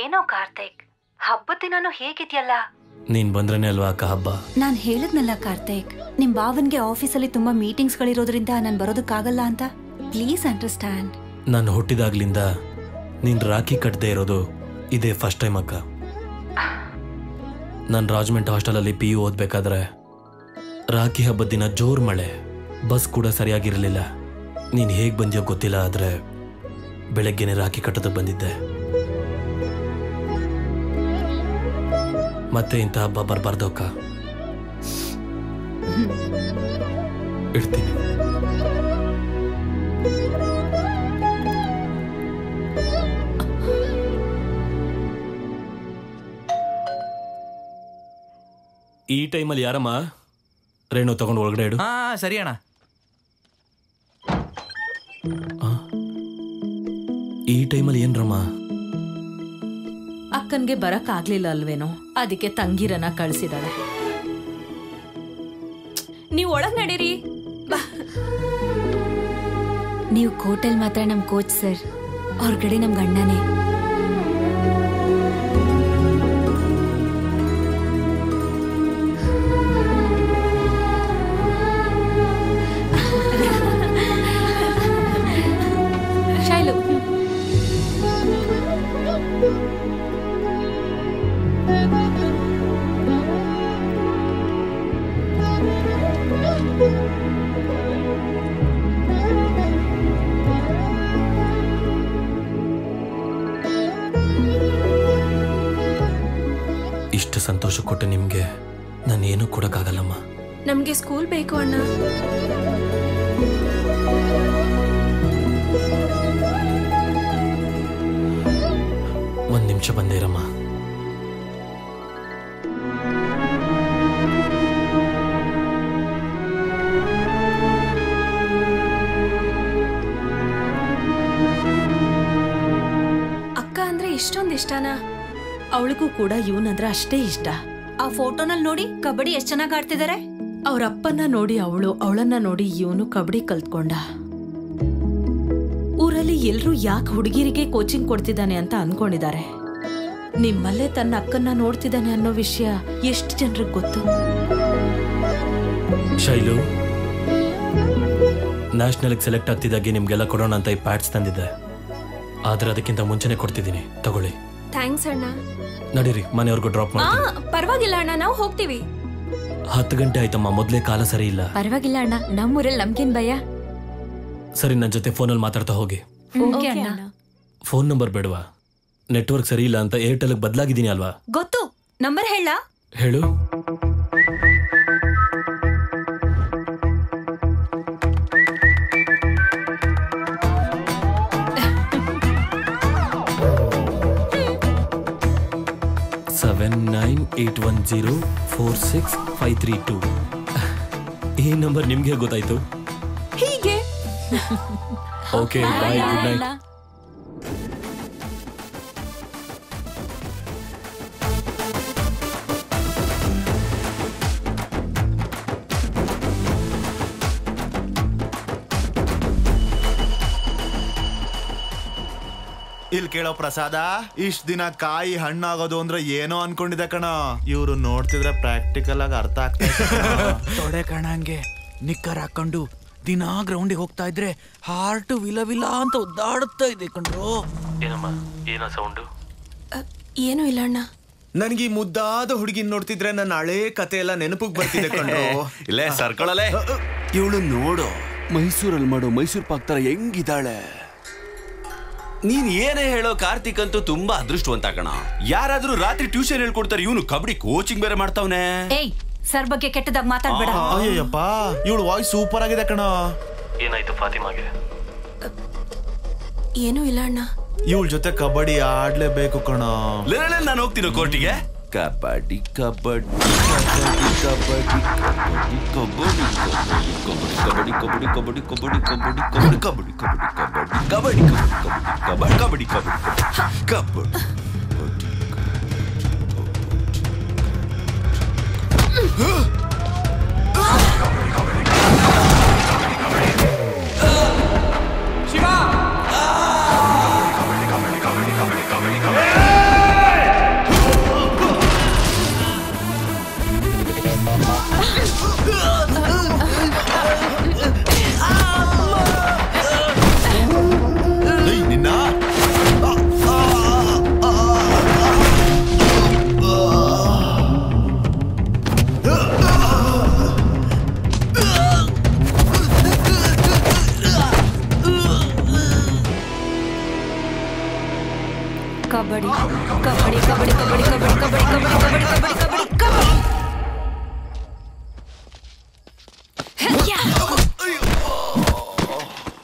ಏನೋ ಕಾರ್ತಿಕ್, ಹಬ್ಬದ ದಿನಾನು ಹೇಗಿದ್ಯಲ್ಲ. ನೀನ್ ಬಂದ್ರನೇ ಅಲ್ವಾ ಅಕ್ಕ ಹಬ್ಬ. ನಾನ್ ಹೇಳದ್ನಲ್ಲ ಕಾರ್ತಿಕ್, ನಿಮ್ ಬಾವನ್ಗೆ ಆಫೀಸಲ್ಲಿ ತುಂಬಾ ಮೀಟಿಂಗ್ಸ್ ಗಳಿರೋದ್ರಿಂದ ನಾನು ಬರೋದಕ್ಕಾಗಲ್ಲ ಅಂತ. Please understand. ನಾನು ಹುಟ್ಟಿದಾಗ್ಲಿಂದ ನೀನ್ ರಾಖಿ ಕಟ್ಟದೆ ಇರೋದು ಇದೇ ಫಸ್ಟ್ ಟೈಮ್ ಅಕ್ಕ. ನಾನು ರಾಜ್ಮೆಂಟ್ ಹಾಸ್ಟೆಲಲ್ಲಿ PU ಓದ್ಬೇಕಾದ್ರೆ ರಾಖಿ ಹಬ್ಬದ ದಿನ ಜೋರ್ ಮಳೆ, ಬಸ್ ಕೂಡ ಸರಿಯಾಗಿರಲಿಲ್ಲ. ನೀನು ಹೇಗೆ ಬಂದ್ಯೋ ಗೊತ್ತಿಲ್ಲ, ಆದರೆ ಬೆಳಗ್ಗೆನೆ ರಾಖಿ ಕಟ್ಟೋದು ಬಂದಿದ್ದೆ. ಮತ್ತೆ ಇಂಥ ಹಬ್ಬ ಬರಬಾರ್ದು ಅಕ್ಕ. ಇಡ್ತೀನಿ. ಈ ಟೈಮಲ್ಲಿ ಯಾರಮ್ಮ? ರೇಣು ತಗೊಂಡು ಒಳಗಡೆ ಇಡು. ಹಾ ಸರಿ ಅಣ್ಣ. ಈ ಟೈಮಲ್ಲಿ ಏನ್ರಮ್ಮ? ಅಕ್ಕನ್ಗೆ ಬರಕ್ ಆಗ್ಲಿಲ್ಲ ಅಲ್ವೇನೋ, ಅದಕ್ಕೆ ತಂಗಿರನ್ನ ಕಳ್ಸಿದಾಳೆ. ನೀವ್ ಒಳಗ್ ನಡೀರಿ. ನೀವು ಕೋಟೆಲ್ ಮಾತ್ರ ನಮ್ ಕೋಚ್ ಸರ್, ಹೊರಗಡೆ ನಮ್ ಗಂಡನೇ. ಇಷ್ಟು ಸಂತೋಷ ಕೊಟ್ಟು ನಿಮ್ಗೆ ನಾನು ಏನೂ ಕೊಡಕ್ಕಾಗಲ್ಲಮ್ಮ. ನಮ್ಗೆ ಸ್ಕೂಲ್ ಬೇಕು ಅಣ್ಣ. ಒಂದ್ ನಿಮಿಷ ಬಂದೇ ಇರಮ್ಮ. ಅಕ್ಕ ಅಂದ್ರೆ ಇಷ್ಟೊಂದು ಇಷ್ಟನಾ? ಅವಳಿಗೂ ಕೂಡ ಇವನಂದ್ರೆ ಅಷ್ಟೇ ಇಷ್ಟ. ಆ ಫೋಟೋನಲ್ಲಿ ನೋಡಿ ಕಬಡ್ಡಿ ಎಷ್ಟು ಚೆನ್ನಾಗಿ ಆಡ್ತಿದ್ದಾರೆ. ಅವ್ರ ಅಪ್ಪನ್ನ ನೋಡಿ ಅವಳು, ಅವಳನ್ನ ನೋಡಿ ಇವನು ಕಬಡ್ಡಿ ಕಲ್ತ್ಕೊಂಡ. ಊರಲ್ಲಿ ಎಲ್ರೂ ಯಾಕೆ ಹುಡುಗಿರಿಗೆ ಕೋಚಿಂಗ್ ಕೊಡ್ತಿದ್ದಾನೆ ಅಂತ ಅನ್ಕೊಂಡಿದ್ದಾರೆ. ನಿಮ್ಮಲ್ಲೇ ತನ್ನ ಅಕ್ಕನ್ನ ನೋಡ್ತಿದ್ದಾನೆ ಅನ್ನೋ ವಿಷಯ ಎಷ್ಟು ಜನರಿಗೆ ಗೊತ್ತು? ಶೈಲು, ನ್ಯಾಷನಲ್ಗೆ ಸೆಲೆಕ್ಟ್ ಆಗ್ತಿದ್ದಾಗೆ ನಿಮ್ಗೆಲ್ಲ ಕೊಡೋಣ ಅಂತ ಈ ಪ್ಯಾಡ್ಸ್ ತಂದಿದ್ದೆ, ಆದ್ರೆ ಅದಕ್ಕಿಂತ ಮುಂಚೆನೆ ಕೊಡ್ತಿದ್ದೀನಿ, ತಗೊಳ್ಳಿ. ಥ್ಯಾಂಕ್ಸ್ ಅಣ್ಣ. ನಡೀರಿ, ಮನೆಯವ್ರಿಗೂ ಡ್ರಾಪ್ ಮಾಡ್ತೀನಿ. ಪರವಾಗಿಲ್ಲ ಅಣ್ಣ, ನಾವು ಹೋಗ್ತೀವಿ. 10 ಗಂಟೆ ಆಯ್ತಮ್ಮ, ಮೊದಲೇ ಕಾಲ ಸರಿ ಇಲ್ಲ. ಪರವಾಗಿಲ್ಲ ಅಣ್ಣ, ನಮ್ಮೂರಲ್ಲಿ ನಮ್ಗೇನ್ ಭಯ. ಸರಿ, ನನ್ನ ಜೊತೆ ಫೋನಲ್ಲಿ ಮಾತಾಡ್ತಾ ಹೋಗಿ. ಓಕೆ ಅಣ್ಣ. ಫೋನ್ ನಂಬರ್ ಬೇಡವಾ? ನೆಟ್ವರ್ಕ್ ಸರಿ ಇಲ್ಲ ಅಂತ ಏರ್ಟೆಲ್ಗೆ ಬದಲಾಗಿದ್ದೀನಿ ಅಲ್ವಾ? ಗೊತ್ತು, ನಂಬರ್ ಹೇಳಾ? ಹೇಳು. 798104653 2. ಈ ನಂಬರ್ ನಿಮ್ಗೆ ಗೊತ್ತಾಯ್ತು ಹೀಗೆ? Okay, bye, good night. ಇಲ್ಲಿ ಕೇಳೋ ಪ್ರಸಾದ, ಇಷ್ಟ ದಿನ ಕಾಯಿ ಹಣ್ಣಾಗೋದು ಅಂದ್ರೆ ಏನೋ ಅನ್ಕೊಂಡಿದ್ದೆ ಕಣ. ಇವ್ರು ನೋಡ್ತಿದ್ರೆ ಪ್ರಾಕ್ಟಿಕಲ್ ಆಗಿ ಅರ್ಥ ಆಗ್ತದೆ ಕಣ. ಹಂಗೆ ನಿಕ್ಕರ್ ಹಾಕೊಂಡು ದಿನಾ ಗ್ರೌಂಡಿಗೆ ಹೋಗ್ತಾ ಇದ್ರೆ ಹಾರ್ಟ್ ವಿಲ ವಿಲ ಅಂತ ಒದ್ದಾಡುತ್ತಾ ಇದೆ ಕಣ್ರು. ಏನಮ್ಮ ಏನೋ ಸೌಂಡು? ಏನು ಇಲ್ಲ ಅಣ್ಣ, ನನ್ಗೆ ಈ ಮುದ್ದಾದ ಹುಡುಗಿನ ನೋಡ್ತಿದ್ರೆ ನನ್ನ ಹಳೆ ಕತೆ ಎಲ್ಲ ನೆನಪಿಗೆ ಬರ್ತಿದೆ ಕಣ್ರು. ಇಲ್ಲೇ ಸರ್ಕೊಳ್ಳಲೆ, ಇವಳು ನೋಡು ಮೈಸೂರಲ್ಲಿ ಮಾಡೋ ಮೈಸೂರು ಪಾಕ್ ತರ ಹೆಂಗಿದ್ದಾಳೆ. ನೀನ್ ಏನೇ ಹೇಳೋ, ಕಾರ್ತಿಕ್ ಅಂತೂ ತುಂಬಾ ಅದೃಷ್ಟವಂತ ಕಣ. ಯಾರಾದ್ರೂ ರಾತ್ರಿ ಟ್ಯೂಷನ್ ಹೇಳ್ಕೊಡ್ತಾರೆ, ಇವನು ಕಬಡ್ಡಿ ಕೋಚಿಂಗ್ ಬೇರೆ ಮಾಡ್ತಾವನೆ. ಸರ್ ಬಗ್ಗೆ ಕೆಟ್ಟದಾಗ ಮಾತಾಡ್ಬೇಡ. ಅಯ್ಯಪ್ಪ, ಇವಳು ವಾಯ್ಸ್ ಸೂಪರ್ ಆಗಿದೆ ಕಣ. ಏನಾಯ್ತು ಫಾತಿಮಾಗೆ? ಏನು ಇಲ್ಲ ಅಣ್ಣ, ಇವಳ ಜೊತೆ ಕಬಡ್ಡಿ ಆಡ್ಲೇಬೇಕು ಕಣ. ನಾನು ಹೋಗ್ತೀನಿ ಕೋರ್ಟಿಗೆ. ಕಬಡ್ಡಿ ಕಬಡ್ಡಿ ಕಬಡ್ಡಿ ಕಬಡ್ಡಿ ಕಬಡ್ಡಿ ಕಬಡ್ಡಿ ಕಬಡ್ಡಿ ಕಬಡ್ಡಿ ಕಬಡ್ಡಿ ಕಬಡ್ಡಿ ಕಬಡ್ಡಿ ಕಬಡ್ಡಿ ಕಬಡ್ಡಿ ಕಬಡ್ಡಿ.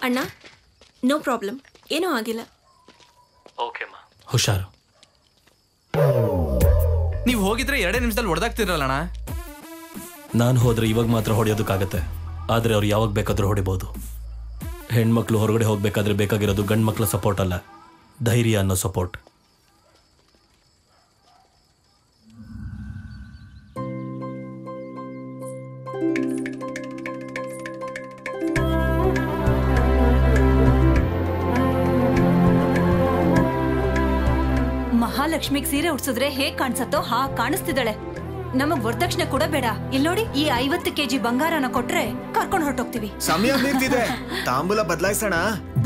ಅಣ್ಣ, ನೋ ಪ್ರಾಬ್ಲಮ್, ಏನೂ ಆಗಿಲ್ಲ. ಓಕೆ ಮಾ, ಹುಷಾರು. ನೀವು ಹೋಗಿದ್ರೆ 2 ನಿಮಿಷದಲ್ಲಿ ಹೊಡೆದಾಗ್ತಿರಲ್ಲಣ್ಣ. ನಾನು ಹೋದ್ರೆ ಇವಾಗ ಮಾತ್ರ ಹೊಡೆಯೋದಕ್ಕಾಗತ್ತೆ, ಆದರೆ ಅವ್ರು ಯಾವಾಗ ಬೇಕಾದರೂ ಹೊಡಿಬೋದು. ಹೆಣ್ಮಕ್ಳು ಹೊರಗಡೆ ಹೋಗ್ಬೇಕಾದ್ರೆ ಬೇಕಾಗಿರೋದು ಗಂಡು ಮಕ್ಕಳ ಸಪೋರ್ಟ್ ಅಲ್ಲ, ಧೈರ್ಯ ಅನ್ನೋ ಸಪೋರ್ಟ್. ಮಹಾಲಕ್ಷ್ಮಿಗೆ ಸೀರೆ ಉಡ್ಸಿದ್ರೆ ಹೇಗ್ ಕಾಣಿಸತ್ತೋ ಹಾ ಕಾಣಿಸ್ತಿದ್ದಾಳೆ. ನಮಗ್ ವರದಕ್ಷಿಣೆ ಕೂಡ ಬೇಡ. ಇಲ್ಲಿ ನೋಡಿ, ಈ 50 kg ಬಂಗಾರನ ಕೊಟ್ರೆ ಕರ್ಕೊಂಡು ಹೊರಟೋಗ್ತೀವಿ. ಸಮಯ ಮೀರ್ತಿದೆ, ತಾಂಬೂಲ ಬದಲಾಯಿಸೋಣ.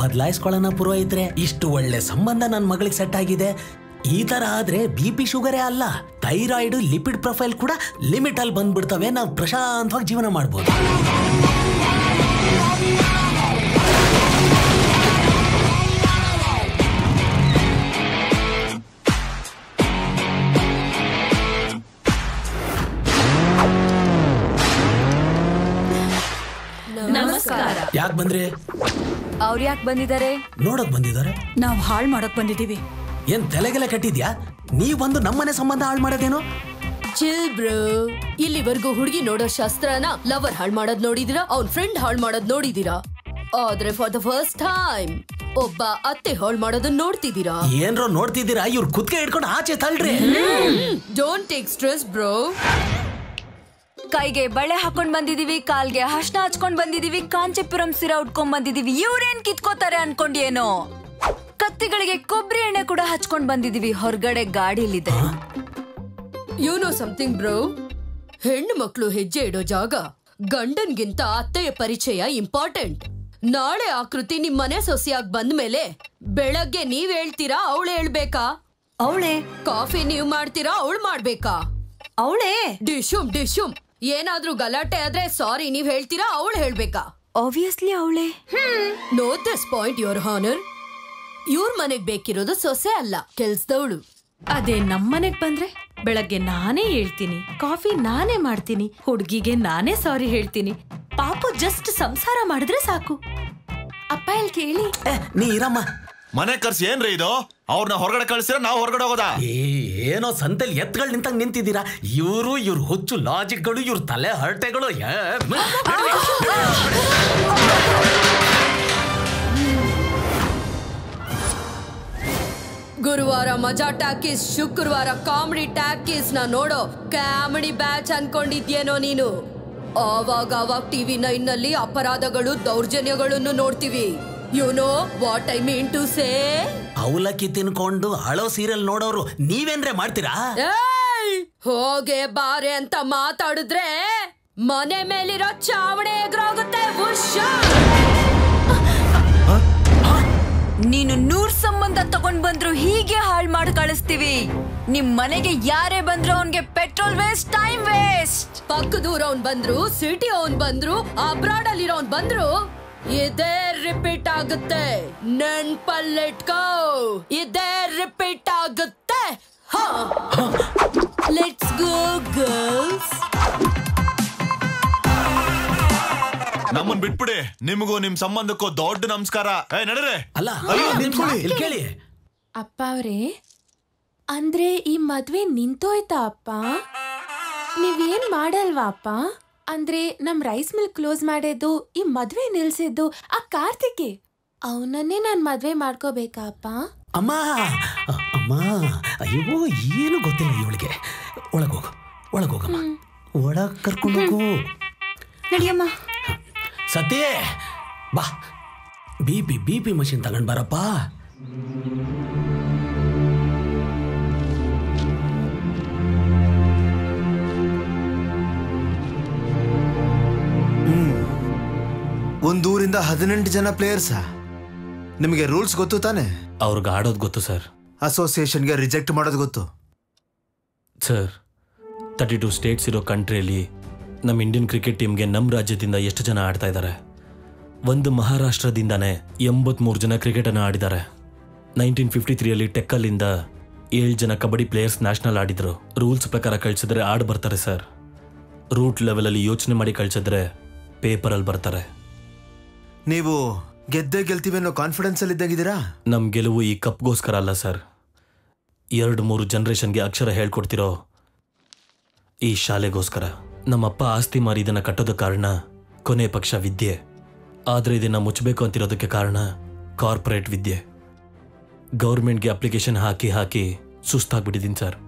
ಬದಲಾಯಿಸ್ಕೊಳ್ಳೋಣ ಪುರೋಹಿತ್ರೆ, ಇಷ್ಟು ಒಳ್ಳೆ ಸಂಬಂಧ ನನ್ನ ಮಗಳಿಗೆ ಸೆಟ್ ಆಗಿದೆ. ಈ ತರ ಆದ್ರೆ ಬಿಪಿ ಶುಗರೇ ಅಲ್ಲ, ಥೈರಾಯ್ಡ್, ಲಿಪಿಡ್ ಪ್ರೊಫೈಲ್ ಕೂಡ ಲಿಮಿಟ್ ಅಲ್ಲಿ ಬಂದ್ಬಿಡ್ತವೆ. ನಾವು ಪ್ರಶಾಂತವಾಗಿ ಜೀವನ ಮಾಡ್ಬೋದು. ಯಾಕೆ ಬಂದ್ರೆ? ಅವ್ರು ಯಾಕೆ ಬಂದಿದ್ದಾರೆ? ನೋಡಕ್ ಬಂದಿದ್ದಾರೆ. ನಾವು ಹಾಳು ಮಾಡಕ್ ಬಂದಿದ್ದೀವಿ. ಏನ್ ತಲೆಗೆಲ್ಲ ಕಟ್ಟಿದ್ಯಾ? ನೀವ್ ಬಂದು ನಮ್ಮನೆ ಸಂಬಂಧ ಹಾಳು ಮಾಡೋದೇನೋ? ಚಿಲ್ ಬ್ರೋ, ಇಲ್ಲಿವರೆಗೂ ಹುಡುಗಿ ನೋಡೋ ಶಾಸ್ತ್ರನ ಲವರ್ ಹಾಳು ಮಾಡೋದ್ ನೋಡಿದಿರಾ, ಅವ್ನ್ ಫ್ರೆಂಡ್ ಹಾಳು ಮಾಡೋದ್ ನೋಡಿದಿರಾ, ಆದ್ರೆ ಫಾರ್ ದ ಫಸ್ಟ್ ಟೈಮ್ ಒಬ್ಬ ಅತ್ತೆ ಹಾಳು ಮಾಡೋದನ್ನ ನೋಡ್ತಿದ್ದೀರಾ. ಏನ್ರೋ ನೋಡ್ತಿದ್ದೀರಾ? ಇವ್ರು ಕುತ್ಕೆ ಹಿಡ್ಕೊಂಡು ಆಚೆ ತಳ್ಳ್ರಿ. Don't take stress bro. ಕೈಗೆ ಬಳೆ ಹಾಕೊಂಡ್ ಬಂದಿದೀವಿ, ಕಾಲ್ಗೆ ಹರ್ಷಣ ಹಚ್ಕೊಂಡ್ ಬಂದಿದೀವಿ, ಕಾಂಚೀಪುರಂ ಸೀರೆ ಉಟ್ಕೊಂಡ್ ಬಂದಿದೀವಿ. ಇವ್ರೇನ್ ಕಿತ್ಕೋತಾರೆ ಅನ್ಕೊಂಡ್ ಏನೋ? ಕತ್ತಿಗಳಿಗೆ ಕೊಬ್ಬರಿ ಎಣ್ಣೆ ಕೂಡ ಹಚ್ಕೊಂಡ್ ಬಂದಿದೀವಿ. ಹೊರಗಡೆ ಗಾಡಿಲಿದೆ. ಯು ನೋ ಸಮಥಿಂಗ್ ಬ್ರೋ, ಹೆಣ್ಣು ಮಕ್ಕಳು ಹೆಜ್ಜೆ ಇಡೋ ಜಾಗ ಗಂಡನ್ಗಿಂತ ಅತ್ತೆಯ ಪರಿಚಯ ಇಂಪಾರ್ಟೆಂಟ್. ನಾಳೆ ಆಕೃತಿ ನಿಮ್ ಮನೆ ಸೊಸೆಯಾಗಿ ಬಂದ್ಮೇಲೆ ಬೆಳಗ್ಗೆ ನೀವ್ ಹೇಳ್ತೀರಾ, ಅವಳು ಹೇಳ್ಬೇಕಾ? ಅವಳೇ ಕಾಫಿ ನೀವ್ ಮಾಡ್ತೀರಾ, ಅವಳು ಮಾಡ್ಬೇಕಾ? ಅವಳೇ ಡಿಶುಮ್ ಡಿಶುಮ್ ಏನಾದ್ರೂ ಗಲಾಟೆ ಆದ್ರೆ ಸಾರಿ ನೀವ್ ಹೇಳ್ತೀರಾ, ಅವಳು ಹೇಳ್ಬೇಕಾ? ಆಬ್ವಿಯಸ್ಲಿ ಅವಳೇ. Note this point your honour, ಇವ್ರ ಮನೆಗ್ ಬೇಕಿರೋದು ಸೊಸೆ ಅಲ್ಲ, ಕೆಲ್ಸದವಳು. ಅದೇ ನಮ್ಮನೆಗ್ ಬಂದ್ರೆ ಬೆಳಗ್ಗೆ ನಾನೇ ಹೇಳ್ತೀನಿ, ಕಾಫಿ ನಾನೇ ಮಾಡ್ತೀನಿ, ಹುಡುಗಿಗೆ ನಾನೇ ಸಾರಿ ಹೇಳ್ತೀನಿ. ಪಾಪು ಜಸ್ಟ್ ಸಂಸಾರ ಮಾಡಿದ್ರೆ ಸಾಕು. ಅಪ್ಪ ಎಲ್ಲಿ ಕೇಳಿ ನೀರಮ್ಮ ಮನೆ ಕರ್ಸಿ ಏನ್ರಿ ಇದು? ಅವ್ರನ್ನ ಹೊರಗಡೆ ಕಳ್ಸಿರ ನಾವು ಹೊರಗಡೆ ಹೋಗೋದಾ? ಏನೋ ಸಂತೆಲಿ ಎತ್ಗಳು ನಿಂತಂಗ್ ನಿಂತಿದ್ದೀರಾ. ಇವರು ಇವ್ರ ಹುಚ್ಚು ಲಾಜಿಕ್ಗಳು, ಇವ್ರ ತಲೆ ಹರಟೆಗಳು. ಗುರುವಾರ ಮಜಾ ಟಾಕೀಸ್, ಶುಕ್ರವಾರ ಕಾಮಿಡಿ ಟಾಕೀಸ್. ನಾ ನೋಡೋ ಕಾಮಿಡಿ ಬ್ಯಾಚ್ ಅನ್ಕೊಂಡಿದ್ಯೇನೋ ನೀನು? ಆವಾಗ ಟಿವಿ 9 ನಲ್ಲಿ ಅಪರಾಧಗಳು, ದೌರ್ಜನ್ಯಗಳನ್ನು ನೋಡ್ತೀವಿ. You know what I mean to say? ಅವಲಕ್ಕಿ ತಿನ್ಕೊಂಡು ಹಳೋ ಸೀರಿಯಲ್ ನೋಡೋರು ನೀವೇನ್ರೆ ಮಾಡ್ತೀರಾ? ಹೋಗೆ ಬಾರೆ ಅಂತ ಮಾತಾಡಿದ್ರೆ ಮನೆ ಮೇಲಿರೋ ಚಾವಣೆ ಎಗರೋಗುತ್ತೆ. ನೀನು 100 ಸಂಬಂಧ ತಗೊಂಡ್ ಬಂದ್ರು ಹೀಗೆ ಹಾಳು ಮಾಡಿ ಕಳಿಸ್ತೀವಿ. ನಿಮ್ ಮನೆಗೆ ಯಾರೇ ಬಂದ್ರು ಅವನ್ಗೆ ಪೆಟ್ರೋಲ್ ವೇಸ್ಟ್, ಟೈಮ್ ವೇಸ್ಟ್. ಪಕ್ಕದೂರವ್ನ್ ಬಂದ್ರು, ಸಿಟಿ ಅವ್ನ್ ಬಂದ್ರು, ಅಬ್ರಾಡ್ ಅಲ್ಲಿರೋನ್ ಬಂದ್ರು, ಇದೇ ರಿಪೀಟ್ ಆಗುತ್ತೆ. ನೆನ್ಪಲ್ಲಿಟ್ಕೋ, ಇದೇ ರಿಪೀಟ್ ಆಗುತ್ತೆ. Let's go girls. ನಮ್ಮನ್ ಬಿಟ್ಬಿಡಿ, ನಿಮಗೂ ನಿಮ್ ಸಂಬಂಧಕ್ಕೂ ದೊಡ್ಡ ನಮಸ್ಕಾರ. ನಡೀರಿ. ಅಲ್ಲ ಇಲ್ಲಿ ಕೇಳಿ ಅಪ್ಪ ಅವ್ರೆ, ಅಂದ್ರೆ ಈ ಮದ್ವೆ ನಿಂತೋಯ್ತಾ ಅಪ್ಪ? ನೀವೇನ್ ಮಾಡಲ್ವಾ ಅಪ್ಪ? ಅಂದ್ರೆ ನಮ್ ರೈಸ್ ಮಿಲ್ ಕ್ಲೋಸ್ ಮಾಡಿದ್ದು ಈ ಮದ್ವೆ ನಿಲ್ಸಿದ್ದು ಆ ಕಾರ್ತಿಕೆ, ಅವನನ್ನೇ ನಾನ್ ಮದ್ವೆ ಮಾಡ್ಕೋಬೇಕಾ ಅಪ್ಪ? ಅಮ್ಮ ಅಮ್ಮ, ಅಯ್ಯೋ ಏನು ಗೊತ್ತಿಲ್ಲ ಇವಳಿಗೆ. ಒಳಗೋಗು, ಒಳಗೋಗಮ್ಮ, ಒಳಗ ಕರ್ಕೊಂಡೋಗು. ನಡಿಯಮ್ಮ. ಸತ್ಯ ಬಾ, ಬಿ ಪಿ ಮಷೀನ್ ತಗೊಂಡ್ ಬಾರಪ್ಪ. ಒಂದೂರಿಂದ 18 ಜನ ಪ್ಲೇಯರ್ಸ್. ನಿಮಗೆ ರೂಲ್ಸ್ ಗೊತ್ತು ತಾನೆ? ಅವ್ರಿಗೆ ಆಡೋದು ಗೊತ್ತು ಸರ್. ಅಸೋಸಿಯೇಷನ್ಗೆ ರಿಜೆಕ್ಟ್ ಮಾಡೋದು ಗೊತ್ತು ಸರ್. 32 ಸ್ಟೇಟ್ಸ್ ಇರೋ ಕಂಟ್ರಿಯಲ್ಲಿ ನಮ್ಮ ಇಂಡಿಯನ್ ಕ್ರಿಕೆಟ್ ಟೀಮ್ಗೆ ನಮ್ಮ ರಾಜ್ಯದಿಂದ ಎಷ್ಟು ಜನ ಆಡ್ತಾ ಇದ್ದಾರೆ? ಒಂದು ಮಹಾರಾಷ್ಟ್ರದಿಂದಾನೇ 83 ಜನ ಕ್ರಿಕೆಟನ್ನು ಆಡಿದ್ದಾರೆ. 1953 ಟೆಕ್ಕಲ್ಲಿಂದ 7 ಜನ ಕಬಡ್ಡಿ ಪ್ಲೇಯರ್ಸ್ ನ್ಯಾಷನಲ್ ಆಡಿದರು. ರೂಲ್ಸ್ ಪ್ರಕಾರ ಕಳಿಸಿದ್ರೆ ಆಡ್ ಬರ್ತಾರೆ ಸರ್. ರೂಟ್ ಲೆವೆಲಲ್ಲಿ ಯೋಚನೆ ಮಾಡಿ ಕಳಿಸಿದ್ರೆ ಪೇಪರಲ್ಲಿ ಬರ್ತಾರೆ. ನೀವು ಗೆದ್ದೇ ಗೆಲ್ತೀವಿ ಅನ್ನೋ ಕಾನ್ಫಿಡೆನ್ಸಲ್ಲಿ ಇದ್ದಾಗಿದ್ದೀರಾ? ನಮ್ಮ ಗೆಲುವು ಈ ಕಪ್ಗೋಸ್ಕರ ಅಲ್ಲ ಸರ್. 2-3 ಜನ್ರೇಷನ್ಗೆ ಅಕ್ಷರ ಹೇಳ್ಕೊಡ್ತಿರೋ ಈ ಶಾಲೆಗೋಸ್ಕರ. ನಮ್ಮಪ್ಪ ಆಸ್ತಿ ಮಾರಿ ಇದನ್ನು ಕಟ್ಟೋದ ಕಾರಣ ಕೊನೆ ಪಕ್ಷ ವಿದ್ಯೆ. ಆದರೆ ಇದನ್ನು ಮುಚ್ಚಬೇಕು ಅಂತಿರೋದಕ್ಕೆ ಕಾರಣ ಕಾರ್ಪೊರೇಟ್ ವಿದ್ಯೆ. ಗೌರ್ಮೆಂಟ್ಗೆ ಅಪ್ಲಿಕೇಶನ್ ಹಾಕಿ ಸುಸ್ತಾಗ್ಬಿಟ್ಟಿದ್ದೀನಿ ಸರ್.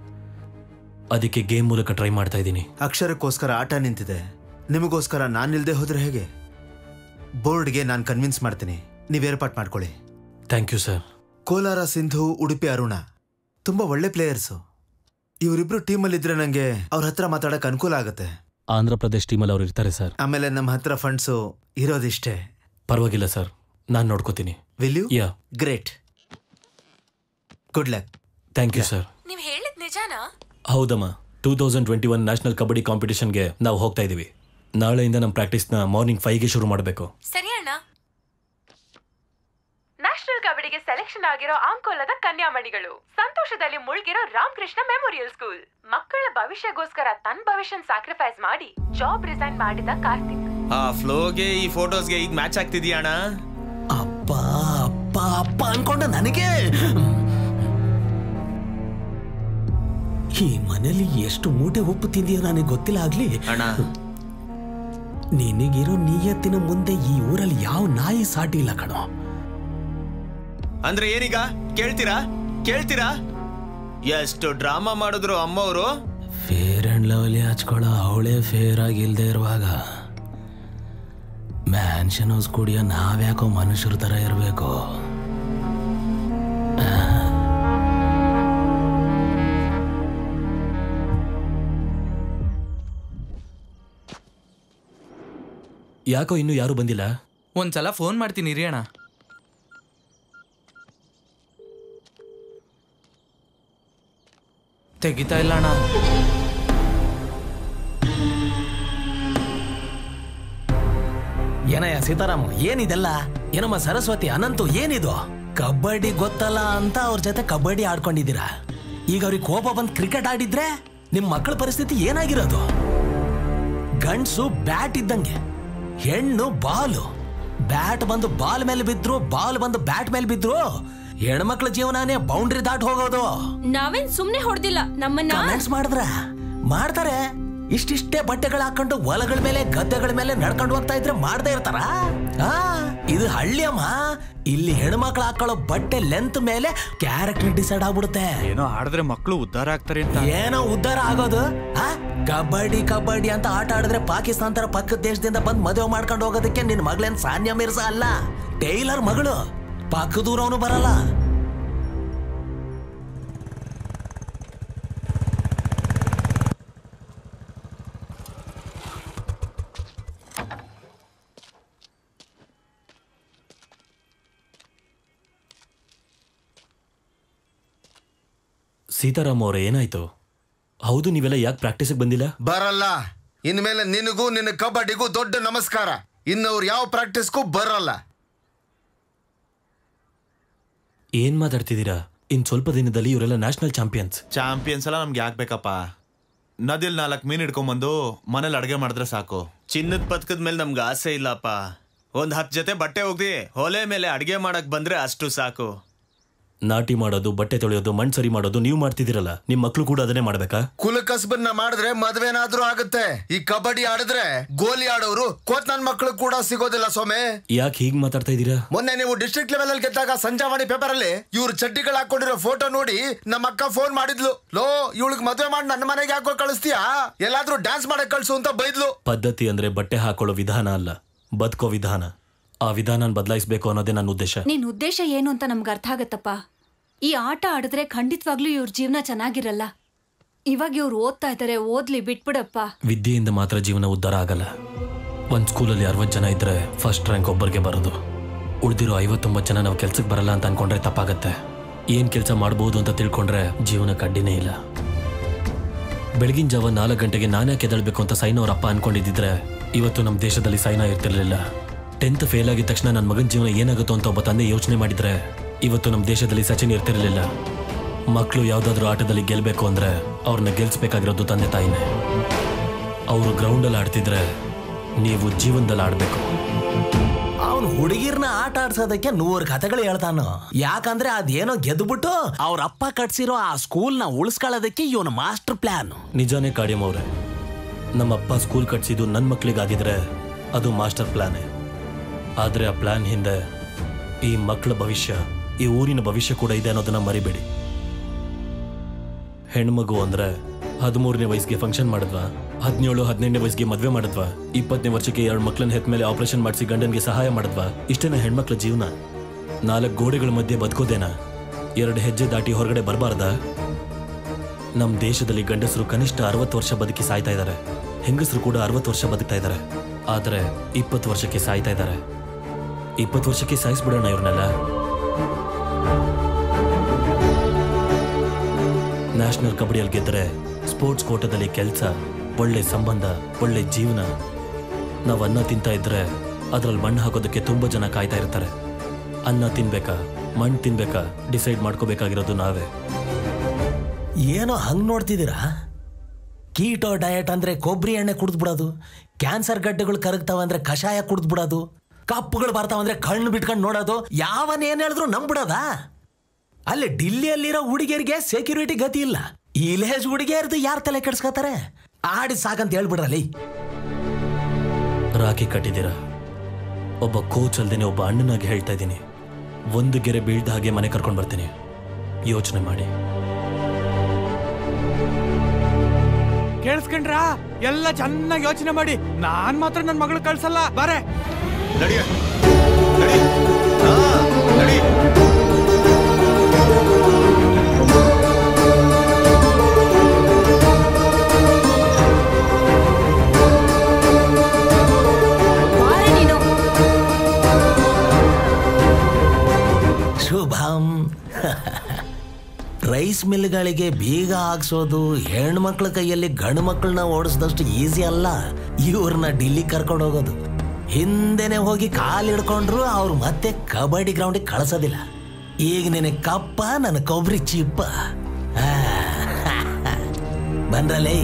ಅದಕ್ಕೆ ಗೇಮ್ ಮೂಲಕ ಟ್ರೈ ಮಾಡ್ತಾ ಇದ್ದೀನಿ. ಅಕ್ಷರಕ್ಕೋಸ್ಕರ ಆಟ ನಿಂತಿದೆ, ನಿಮಗೋಸ್ಕರ ನಾನಿಲ್ಲದೆ ಹೋದರೆ ಹೇಗೆ? ಬೋರ್ಡ್ಗೆ ನಾನು ಕನ್ವಿನ್ಸ್ ಮಾಡ್ತೀನಿ, ನೀವು ಏರ್ಪಾಟ್ ಮಾಡ್ಕೊಳ್ಳಿ. Thank you sir. Kolar Sindhu, Udupi Aruna ತುಂಬ ಒಳ್ಳೆ ಪ್ಲೇಯರ್ಸು. ಇವರಿಬ್ರು ಟೀಮಲ್ಲಿದ್ದರೆ ನನಗೆ ಅವ್ರ ಹತ್ರ ಮಾತಾಡೋಕೆ ಅನುಕೂಲ ಆಗುತ್ತೆ. ಆಂಧ್ರ ಪ್ರದೇಶ್ ಟೀಮಲ್ಲಿ ಅವ್ರು ಇರ್ತಾರೆ ಸರ್. ಆಮೇಲೆ ನಮ್ಮ ಹತ್ರ ಫಂಡ್ಸು ಇರೋದಿಷ್ಟೇ. ಪರವಾಗಿಲ್ಲ ಸರ್, ನಾನು ನೋಡ್ಕೋತೀನಿ. Will you? Yeah. Great, good luck. Thank you sir. ನೀವು ಹೇಳಿದ ನಿಜಾನಾ? ಹೌದಮ್ಮ. 2021 ನ್ಯಾಷನಲ್ ಕಬಡ್ಡಿ ಕಾಂಪಿಟೇಷನ್ಗೆ ನಾವು ಹೋಗ್ತಾ ಇದ್ದೀವಿ. ನಾಳೆಯಿಂದ ನಮ್ಮ ಪ್ರಾಕ್ಟೀಸ್ನ ಮಾರ್ನಿಂಗ್ 5ಗೆ ಶುರು ಮಾಡಬೇಕು. ಸರಿ ಅಣ್ಣ. ನ್ಯಾಷನಲ್ ಕಬಡ್ಡಿಗೆ ಸೆಲೆಕ್ಷನ್ ಆಗಿರೋ ಆಂಕೋಲದ ಕನ್ಯಾಮಣಿಗಳು, ಸಂತೋಷದಲ್ಲಿ ಮುಳುಗಿರೋ ರಾಮಕೃಷ್ಣ ಮೆಮೋರಿಯಲ್ ಸ್ಕೂಲ್, ಮಕ್ಕಳ ಭವಿಷ್ಯಗೋಸ್ಕರ ತನ್ನ ಭವಿಷ್ಯನ ಸ್ಯಾಕ್ರಿಫೈಸ್ ಮಾಡಿ ಜಾಬ್ ರಿಸೈನ್ ಮಾಡಿದ ಕಾರ್ತಿಕ್. ಆ ಫ್ಲೋಗೆ ಈ ಫೋಟೋಸ್ಗೆ ಈಗ ಮ್ಯಾಚ್ ಆಗ್ತಿದೀಯ ಅಣ್ಣ. ಅಪ್ಪ ಅಪ್ಪ ಅಪ್ಪ ಅನ್ಕೊಂಡ ನನಗೆ ಈ ಮನೇಲಿ ಎಷ್ಟು ಮೂಟೆ ಉಪ್ಪು ತಿಂದಿಯೋ ನನಗೆ ಗೊತ್ತಿಲ್ಲ. ಆಗ್ಲಿ ಅಣ್ಣ, ನಿನಗಿರೋ ನಿಯತ್ತಿನ ಮುಂದೆ ಈ ಊರಲ್ಲಿ ಯಾವ ನಾಯಿ ಸಾಟಿ ಇಲ್ಲ ಕಣೋ. ಅಂದ್ರೆ ಏನೀಗ ಕೇಳ್ತೀರಾ? ಎಷ್ಟು ಡ್ರಾಮಾ ಮಾಡಿದ್ರು ಅಮ್ಮವರು. ಫೇರ್ ಅಂಡ್ ಲವ್ಲಿ ಹಚ್ಕೊಳ್ಳೋ ಅವಳೇ ಫೇರ್ ಆಗಿಲ್ದೇ ಇರುವಾಗ ಮ್ಯಾನ್ಷನ್ ಹೌಸ್ ಕುಡಿಯೋ ನಾವ್ಯಾಕೋ ಮನುಷ್ಯರ ತರ ಇರಬೇಕು? ಯಾಕೋ ಇನ್ನೂ ಯಾರು ಬಂದಿಲ್ಲ? ಒಂದ್ಸಲ ಫೋನ್ ಮಾಡ್ತೀನಿ ರೀ ಅಣ್ಣ. ತೆಗಿತಾ ಇಲ್ಲ ಅಣ್ಣ. ಏನಯ್ಯ ಸೀತಾರಾಮ್, ಏನಿದೆಲ್ಲ? ಏನಮ್ಮ ಸರಸ್ವತಿ, ಅನಂತು, ಏನಿದು? ಕಬಡ್ಡಿ ಗೊತ್ತಲ್ಲ ಅಂತ ಅವ್ರ ಜೊತೆ ಕಬಡ್ಡಿ ಆಡ್ಕೊಂಡಿದ್ದೀರಾ. ಈಗ ಅವ್ರಿಗೆ ಕೋಪ ಬಂದು ಕ್ರಿಕೆಟ್ ಆಡಿದ್ರೆ ನಿಮ್ಮ ಮಕ್ಕಳ ಪರಿಸ್ಥಿತಿ ಏನಾಗಿರೋದು? ಗಂಡ್ಸು ಬ್ಯಾಟ್ ಇದ್ದಂಗೆ, ಹೆಣ್ಣು ಬಾಲು. ಬ್ಯಾಟ್ ಬಂದು ಬಾಲ್ ಮೇಲೆ ಬಿದ್ರು, ಬಾಲ್ ಬಂದು ಬ್ಯಾಟ್ ಮೇಲೆ ಬಿದ್ರು. ಹೆಣ್ಮಕ್ಳ ಜೀವನನೇ ಬೌಂಡ್ರಿ ದಾಟ್ ಹೋಗೋದು. ನಾವೇನ್ ಸುಮ್ನೆ ಹೊಡೆದಿಲ್ಲ. ಮಾಡ್ತಾರೆ ಇಷ್ಟಿಷ್ಟೇ ಬಟ್ಟೆಗಳು ಹಾಕೊಂಡು ಹೊಲಗಳ ಮೇಲೆ ಗದ್ದೆಗಳ ಮೇಲೆ ನಡ್ಕೊಂಡು ಹೋಗ್ತಾ ಇದ್ರೆ ಮಾಡದೇ ಇರ್ತಾರ? ಇದು ಹಳ್ಳಿ ಅಮ್ಮ. ಇಲ್ಲಿ ಹೆಣ್ಮಕ್ಳು ಹಾಕೊಳ್ಳೋ ಬಟ್ಟೆ ಲೆಂತ್ ಮೇಲೆ ಕ್ಯಾರೆಕ್ಟರ್ ಡಿಸೈಡ್ ಆಗ್ಬಿಡುತ್ತೆ. ಏನೋ ಆಡಿದ್ರೆ ಮಕ್ಕಳು ಉದ್ದಾರ ಆಗ್ತಾರೆ. ಏನೋ ಉದ್ದಾರ ಆಗೋದು? कबड्डी कबड्डी अंत आट आडिद्रे पाकिस्तान तर पक्कद देशदिंद बंद मदुवे माड्कोंडु होगोदक्के निन्न मगळेन सानिया मिर्झा अल्ल टेलर मगळु पक्कदूरवनु बरल्ल सीताराम अवरे ಏನಾಯ್ತು ಹೌದು ನೀವೆಲ್ಲ ಯಾಕೆ ಪ್ರಾಕ್ಟೀಸ್ ಗೆ ಬಂದಿಲ್ಲ ಬರಲ್ಲ ಇನ್ಮೇಲೆ ನಿನಗೂ ನಿನ್ನ ಕಬಡ್ಡಿಗೂ ದೊಡ್ಡ ನಮಸ್ಕಾರ ಇನ್ನವರು ಯಾವ ಪ್ರಾಕ್ಟೀಸ್ ಗೂ ಬರಲ್ಲ ಏನು ಮಾತಾಡ್ತಿದ್ದೀರಾ ಇನ್ ಸ್ವಲ್ಪ ದಿನದಲ್ಲಿ ಇವರೆಲ್ಲ ನ್ಯಾಷನಲ್ ಚಾಂಪಿಯನ್ಸ್ ಅಲ್ಲ ನಮಗೆ ಯಾಕೆ ಬೇಕಪ್ಪ ನದಿಲ್ 4 ಮೀನ್ ಹಿಡ್ಕೊಂಡು ಬಂದು ಮನೆಯಲ್ಲಿ ಅಡಿಗೆ ಮಾಡಿದ್ರೆ ಸಾಕು ಚಿನ್ನದ ಪದಕದ ಮೇಲೆ ನಮಗೆ ಆಸೆ ಇಲ್ಲಪ್ಪ ಒಂದು 10 ಜೊತೆ ಬಟ್ಟೆ ಹೋಗ್ದಿ ಹೊಲೆ ಮೇಲೆ ಅಡಿಗೆ ಮಾಡಕ್ಕೆ ಬಂದ್ರೆ ಅಷ್ಟು ಸಾಕು ನಾಟಿ ಮಾಡೋದು ಬಟ್ಟೆ ತೊಳೆಯೋದು ಮಣ್ಣು ಸರಿ ಮಾಡೋದು ನೀವು ಮಾಡ್ತಿದಿರಲ್ಲ ನಿಮ್ಮ ಮಕ್ಕಳು ಕೂಡ ಅದನ್ನೇ ಮಾಡಬೇಕಾ ಕುಲಕಸಬನ್ನ ಮಾಡಿದ್ರೆ ಮದುವೆನಾದರೂ ಆಗುತ್ತೆ ಈ ಕಬಡ್ಡಿ ಆಡಿದ್ರೆ ಗೋಲಿ ಆಡೋರು ಕೋಟ್ನನ್ ಮಕ್ಕಳು ಕೂಡ ಸಿಗೋದಿಲ್ಲ ಸೋಮೆ ಯಾಕೆ ಹೀಗೆ ಮಾತಾಡ್ತಾ ಇದೀರಾ ಮೊನ್ನೆ ನೀವು ಡಿಸ್ಟ್ರಿಕ್ಟ್ ಲೆವೆಲ್ ಅಲ್ಲಿ ಗೆದ್ದಾಗ ಸಂಜಾವಣಿ ಪೇಪರ್ ಅಲ್ಲಿ ಇವರು ಚಡ್ಡಿಗಳ ಹಾಕೊಂಡಿರೋ ಫೋಟೋ ನೋಡಿ ನಮ್ಮ ಅಕ್ಕ ಫೋನ್ ಮಾಡಿದ್ಲು ಲೋ ಇವಳಿಗೆ ಮದುವೆ ಮಾಡಿ ನನ್ನ ಮನೆಗೆ ಯಾಕೋ ಕಳಿಸ್ತೀಯಾ ಎಲ್ಲಾದರೂ ಡ್ಯಾನ್ಸ್ ಮಾಡಕ್ಕೆ ಕಳಿಸು ಅಂತ ಬೈದ್ಲು ಪದ್ಧತಿ ಅಂದ್ರೆ ಬಟ್ಟೆ ಹಾಕೊಳ್ಳೋ ವಿಧಾನ ಅಲ್ಲ ಬದುಕೋ ವಿಧಾನ ಆ ವಿಧಾನನ ಬದಲಾಯಿಸಬೇಕು ಅನ್ನೋದೇ ನನ್ನ ಉದ್ದೇಶ ನಿನ್ನ ಉದ್ದೇಶ ಏನು ಅಂತ ನಮಗೆ ಅರ್ಥ ಆಗುತ್ತಪ್ಪ ಈ ಆಟ ಆಡಿದ್ರೆ ಖಂಡಿತವಾಗ್ಲೂ ಇವ್ರ ಜೀವನ ಚೆನ್ನಾಗಿರಲ್ಲ ಇವಾಗ ಇವ್ರು ಓದ್ತಾ ಇದ್ದಾರೆ ಓದ್ಲಿ ಬಿಟ್ಬಿಡಪ್ಪ ವಿದ್ಯೆಯಿಂದ ಮಾತ್ರ ಜೀವನ ಉದ್ಧಾರ ಆಗಲ್ಲ ಒಂದು ಸ್ಕೂಲಲ್ಲಿ 60 ಜನ ಇದ್ರೆ ಫಸ್ಟ್ ರ್ಯಾಂಕ್ ಒಬ್ಬರಿಗೆ ಬರೋದು ಉಳಿದಿರೋ 59 ಜನ ನಾವು ಕೆಲಸಕ್ಕೆ ಬರಲ್ಲ ಅಂತ ಅನ್ಕೊಂಡ್ರೆ ತಪ್ಪಾಗುತ್ತೆ ಏನು ಕೆಲಸ ಮಾಡಬಹುದು ಅಂತ ತಿಳ್ಕೊಂಡ್ರೆ ಜೀವನ ಕಡ್ಡಿನೇ ಇಲ್ಲ ಬೆಳಗಿನ ಜಾವ 4 ಗಂಟೆಗೆ ನಾನು ಯಾಕೆ ಎದ್ದೇಳಬೇಕು ಅಂತ ಸೈನಾ ಅವರ ಅಪ್ಪ ಅನ್ಕೊಂಡಿದ್ದಿದ್ರೆ ಇವತ್ತು ನಮ್ಮ ದೇಶದಲ್ಲಿ ಸೈನಾ ಇರ್ತಿರಲಿಲ್ಲ 10th ಫೇಲ್ ಆಗಿದ ತಕ್ಷಣ ನನ್ನ ಮಗನ ಜೀವನ ಏನಾಗುತ್ತೋ ಅಂತ ಒಬ್ಬ ತಂದೆ ಯೋಚನೆ ಮಾಡಿದ್ರೆ ಇವತ್ತು ನಮ್ಮ ದೇಶದಲ್ಲಿ ಸಚಿನ್ ಇರ್ತಿರಲಿಲ್ಲ ಮಕ್ಕಳು ಯಾವುದಾದ್ರೂ ಆಟದಲ್ಲಿ ಗೆಲ್ಲಬೇಕು ಅಂದರೆ ಅವ್ರನ್ನ ಗೆಲ್ಲಿಸಬೇಕಾಗಿರೋದು ತಂದೆ ತಾಯಿನೇ ಅವರು ಗ್ರೌಂಡಲ್ಲಿ ಆಡ್ತಿದ್ರೆ ನೀವು ಜೀವನದಲ್ಲಿ ಆಡಬೇಕು ಅವನು ಹುಡುಗಿರನ್ನ ಆಟ ಆಡ್ಸೋದಕ್ಕೆ 100 ಕಥೆಗಳು ಹೇಳ್ತಾನು ಯಾಕಂದ್ರೆ ಅದೇನೋ ಗೆದ್ದುಬಿಟ್ಟು ಅವ್ರ ಅಪ್ಪ ಕಟ್ಸಿರೋ ಆ ಸ್ಕೂಲ್ನ ಉಳಿಸ್ಕೊಳ್ಳೋದಕ್ಕೆ ಇವನು ಮಾಸ್ಟರ್ ಪ್ಲಾನ್ ನಿಜಾನೇ ಕಾಡಿಯಂ ಅವರೇ ನಮ್ಮ ಅಪ್ಪ ಸ್ಕೂಲ್ ಕಟ್ಸಿದ್ದು ನನ್ನ ಮಕ್ಕಳಿಗಾಗಿದ್ರೆ ಅದು ಮಾಸ್ಟರ್ ಪ್ಲಾನೇ ಆದರೆ ಆ ಪ್ಲಾನ್ ಹಿಂದೆ ಈ ಮಕ್ಕಳ ಭವಿಷ್ಯ ಈ ಊರಿನ ಭವಿಷ್ಯ ಕೂಡ ಇದೆ ಅನ್ನೋದನ್ನ ಮರಿಬೇಡಿ ಹೆಣ್ಮಗು ಅಂದ್ರೆ 13ನೇ ವಯಸ್ಸಿಗೆ ಫಂಕ್ಷನ್ ಮಾಡಿದ್ವಾ 17-18ನೇ ವಯಸ್ಸಿಗೆ ಮದುವೆ ಮಾಡಿದ್ವಾ 20ನೇ ವರ್ಷಕ್ಕೆ 2 ಮಕ್ಕಳನ್ನ ಹೆತ್ತ ಮೇಲೆ ಆಪರೇಷನ್ ಮಾಡಿಸಿ ಗಂಡನಿಗೆ ಸಹಾಯ ಮಾಡಿದ್ವಾ ಇಷ್ಟೇನ ಹೆಣ್ಮಕ್ಳ ಜೀವನ 4 ಗೋಡೆಗಳ ಮಧ್ಯೆ ಬದುಕೋದೇನಾ 2 ಹೆಜ್ಜೆ ದಾಟಿ ಹೊರಗಡೆ ಬರಬಾರ್ದಾ ನಮ್ಮ ದೇಶದಲ್ಲಿ ಗಂಡಸರು ಕನಿಷ್ಠ 60 ವರ್ಷ ಬದುಕಿ ಸಾಯ್ತಾ ಇದ್ದಾರೆ ಹೆಂಗಸರು ಕೂಡ 60 ವರ್ಷ ಬದುಕ್ತಾ ಇದ್ದಾರೆ ಆದರೆ 20 ವರ್ಷಕ್ಕೆ ಸಾಯ್ತಾ ಇದ್ದಾರೆ 20 ವರ್ಷಕ್ಕೆ ಸಾಯಿಸ್ಬಿಡೋಣ ಇವ್ರನ್ನೆಲ್ಲ ನ್ಯಾಷನಲ್ ಕಬಡ್ಡಿಯಲ್ಲಿ ಗೆದ್ದರೆ ಸ್ಪೋರ್ಟ್ಸ್ ಕೋಟಾದಲ್ಲಿ ಕೆಲಸ ಒಳ್ಳೆ ಸಂಬಂಧ ಒಳ್ಳೆ ಜೀವನ ನಾವು ಅನ್ನ ತಿಂತಾ ಇದ್ರೆ ಅದರಲ್ಲಿ ಮಣ್ಣು ಹಾಕೋದಕ್ಕೆ ತುಂಬ ಜನ ಕಾಯ್ತಾ ಇರ್ತಾರೆ ಅನ್ನ ತಿನ್ಬೇಕಾ ಮಣ್ಣು ತಿನ್ಬೇಕಾ ಡಿಸೈಡ್ ಮಾಡ್ಕೋಬೇಕಾಗಿರೋದು ನಾವೇ ಏನೋ ಹಂಗೆ ನೋಡ್ತಿದ್ದೀರಾ ಕೀಟೋ ಡಯಟ್ ಅಂದರೆ ಕೊಬ್ಬರಿ ಎಣ್ಣೆ ಕುಡಿದ್ಬಿಡೋದು ಕ್ಯಾನ್ಸರ್ ಗಡ್ಡೆಗಳು ಕರಗ್ತಾವೆ ಅಂದರೆ ಕಷಾಯ ಕುಡಿದ್ಬಿಡೋದು ಕಪ್ಪುಗಳು ಬರ್ತಾವಂದ್ರೆ ಕಣ್ಣು ಬಿಟ್ಕೊಂಡು ನೋಡೋದು ಯಾವನೇನು ಹೇಳಿದ್ರು ನಂಬಿಡೋದ ಅಲ್ಲಿ ಡಿಲ್ಲಿಯಲ್ಲಿರೋ ಹುಡುಗಿಯರಿಗೆ ಸೆಕ್ಯೂರಿಟಿ ಗತಿ ಇಲ್ಲ ಈ ಲೇಜ್ ಹುಡುಗಿಯರ್ದು ಯಾರು ತಲೆ ಕೆಡ್ಸ್ಕೊತಾರೆ ಆಡಿ ಸಾಕಂತ ಹೇಳ್ಬಿಡ್ರಲ್ಲಿ ರಾಕಿ ಕಟ್ಟಿದ್ದೀರಾ ಒಬ್ಬ ಕೋಚ್ ಅಲ್ದೇನೆ ಒಬ್ಬ ಅಣ್ಣನಾಗಿ ಹೇಳ್ತಾ ಇದ್ದೀನಿ ಒಂದು ಗೆರೆ ಬೀಳ್ದ ಹಾಗೆ ಮನೆ ಕರ್ಕೊಂಡು ಬರ್ತೀನಿ ಯೋಚನೆ ಮಾಡಿ ಕೇಳಿಸ್ಕೊಂಡ್ರಾ ಎಲ್ಲ ಚೆನ್ನಾಗಿ ಯೋಚನೆ ಮಾಡಿ ನಾನ್ ಮಾತ್ರ ನನ್ನ ಮಗಳು ಕಳ್ಸಲ್ಲ ಬಾರೆ ನಡಿ ನಡಿ ನಡಿ ಶುಭಂ ರೈಸ್ ಮಿಲ್ಗಳಿಗೆ ಬೀಗ ಹಾಕ್ಸೋದು ಹೆಣ್ಮಕ್ಳ ಕೈಯಲ್ಲಿ ಗಂಡು ಮಕ್ಕಳನ್ನ ಓಡಿಸಿದಷ್ಟು ಈಸಿ ಅಲ್ಲ ಇವ್ರನ್ನ ಡಿಲ್ಲಿ ಕರ್ಕೊಂಡು ಹೋಗೋದು ಹಿಂದೆನೆ ಹೋಗಿ ಕಾಲು ಹಿಡ್ಕೊಂಡ್ರು ಅವ್ರು ಮತ್ತೆ ಕಬಡ್ಡಿ ಗ್ರೌಂಡಿಗೆ ಕಳಿಸೋದಿಲ್ಲ ಈಗ ನಿನಗೆ ಕಪ್ಪ ನನ್ನ ಕೊಬ್ಬರಿ ಚಿಪ್ಪ ಬಂದ್ರಲ್ಲೇ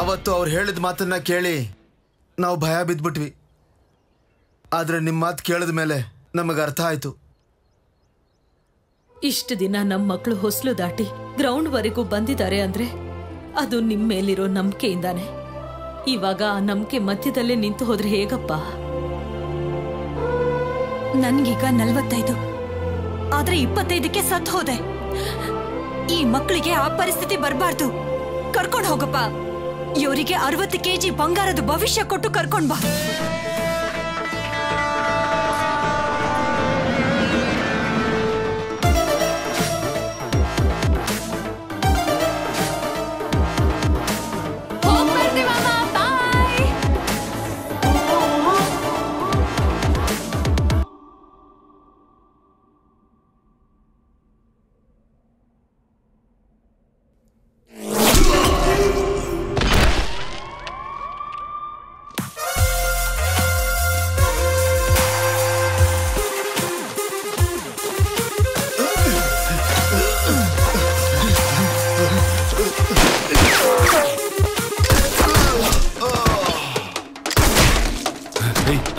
ಅವತ್ತು ಅವರು ಹೇಳಿದ ಮಾತನ್ನ ಕೇಳಿ ನಾವು ಭಯ ಬಿದ್ಬಿಟ್ವಿ. ಆದರೆ ನಿಮ್ಮ ಮಾತು ಕೇಳಿದ ಮೇಲೆ ನಮಗೆ ಅರ್ಥ ಆಯ್ತು. ಇಷ್ಟು ದಿನ ನಮ್ಮ ಮಕ್ಕಳು ಹೊಸಲು ದಾಟಿ ಗ್ರೌಂಡ್ ವರೆಗೂ ಬಂದಿದ್ದಾರೆ ಅಂದ್ರೆ ಅದು ನಿಮ್ಮ ಮೇಲಿರೋ ನಂಬಿಕೆಯಿಂದಾನೆ. ಇವಾಗ ಆ ನಂಬಿಕೆ ಮಧ್ಯದಲ್ಲೇ ನಿಂತು ಹೋದ್ರೆ ಹೇಗಪ್ಪ? ನನ್ಗೀಗ 45, ಆದ್ರೆ 25ಕ್ಕೆ ಸತ್ತು ಹೋದೆ. ಈ ಮಕ್ಕಳಿಗೆ ಆ ಪರಿಸ್ಥಿತಿ ಬರಬಾರ್ದು. ಕರ್ಕೊಂಡು ಹೋಗಪ್ಪ, ಇವರಿಗೆ 60 kg ಬಂಗಾರದ ಭವಿಷ್ಯ ಕೊಟ್ಟು ಕರ್ಕೊಂಡು ಬಾ.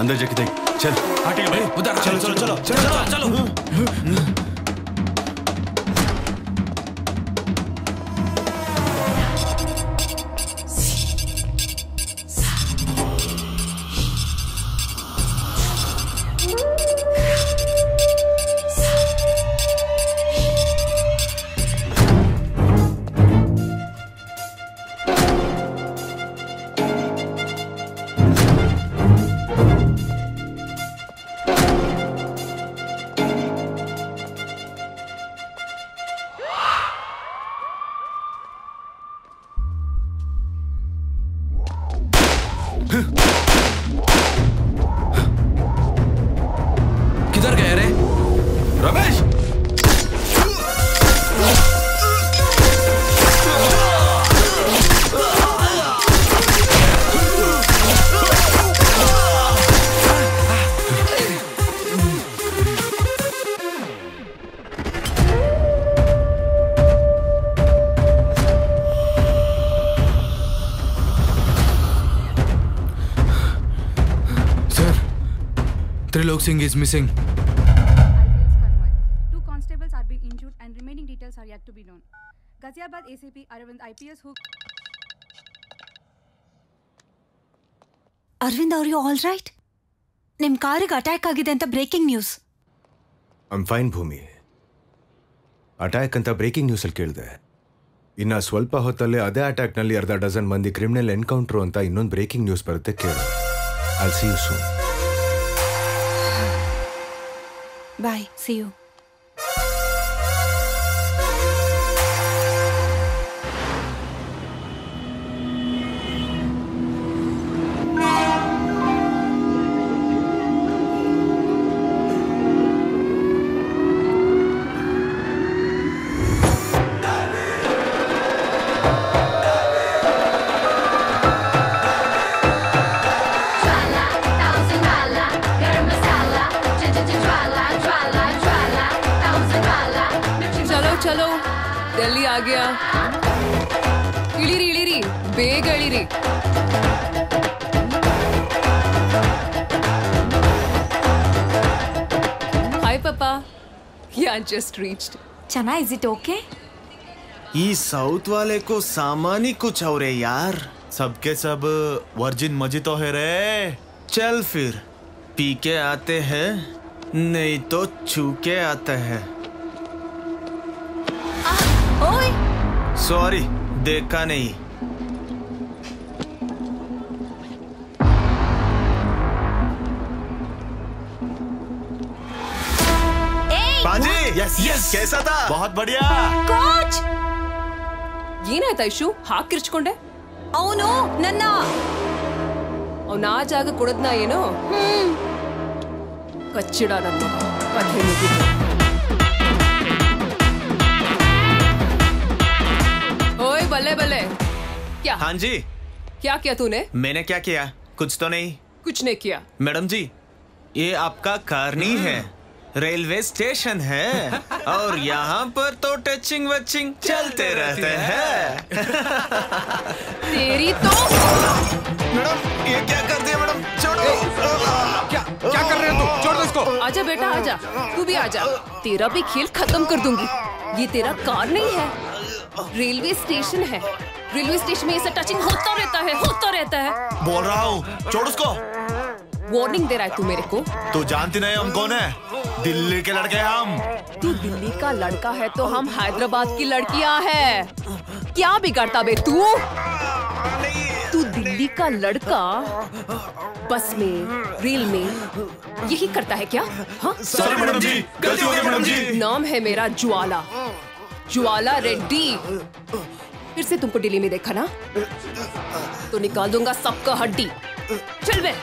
अंदर जाके देख, चल भाई उधर, चलो चलो चलो चलो चलो. किधर गए रे Ramesh? Trilok Singh is missing. Two constables are being injured and remaining details are yet to be known. Ghaziabad ACP Arvind IPS who Arvind, are you all right? Nim car ge attack agide anta breaking news. I'm fine Bhumi. Attack anta breaking news alli kelide. Inna swalpa hottalle ade attack nalli 1/2 dozen mandi criminal encounter anta innond breaking news barutte kelu. I'll see you soon. Bye. See you. चलो दिल्ली आ गया. इळीरी इळीरी bag इळीरी. हाय पापा. Yeah, just reached. चना, is it okay? ये south वाले को सामान ही कुछ हो रे यार. सबके सब वर्जिन मजी तो है रे. चल फिर पी के आते हैं, नहीं तो छू के आते हैं. सॉरी देखा नहीं. पाजी, यस यस कैसा था? बहुत बढ़िया कोच. ಏನಾಯ್ತಾ ಇಶು ಹಾಕಿ ಕಿರ್ಚ್ಕೊಂಡೆ? ಅವನು ನನ್ನ ಅವನು ಆ ಜಾಗ ಕೊಡದ್ನ ಏನೋ ಕಚ್ಚಿಡ ನತ್ತು ಪದೇ ಮುಗಿದು. बल्ले बल्ले क्या? हाँ जी. क्या किया तूने? मैंने क्या किया? कुछ तो नहीं. कुछ नहीं किया मैडम जी, ये आपका कारनी है. रेलवे स्टेशन है और यहाँ पर तो टचिंग वचिंग चलते रहते हैं। तेरी तो मैडम ये क्या कर दिया मैडम, छोड़ो। क्या क्या कर रहे हो तुम, छोड़ दो इसको। आजा बेटा आजा, तू भी आजा, तेरा भी खेल खत्म कर दूंगी। ये तेरा कार नहीं है, रेलवे स्टेशन है। रेलवे स्टेशन में ऐसा टचिंग होता रहता है, होता रहता है। बोल रहा हूँ छोड़ उसको। वार्निंग दे रहा है तू मेरे को। तू जानती नहीं हम कौन है, दिल्ली के लड़के हम। तू दिल्ली का लड़का है तो हम हैदराबाद की लड़कियाँ हैं, क्या बिगाड़ता बे तू। तू दिल्ली का लड़का बस में रेल में यही करता है क्या? हाँ सॉरी मैडम जी, गलती हो गई मैडम जी। नाम है मेरा ज्वाला, ज्वाला रेड्डी। फिर से तुमको दिल्ली में देखा ना तो निकाल दूंगा सबका हड्डी। चल बे,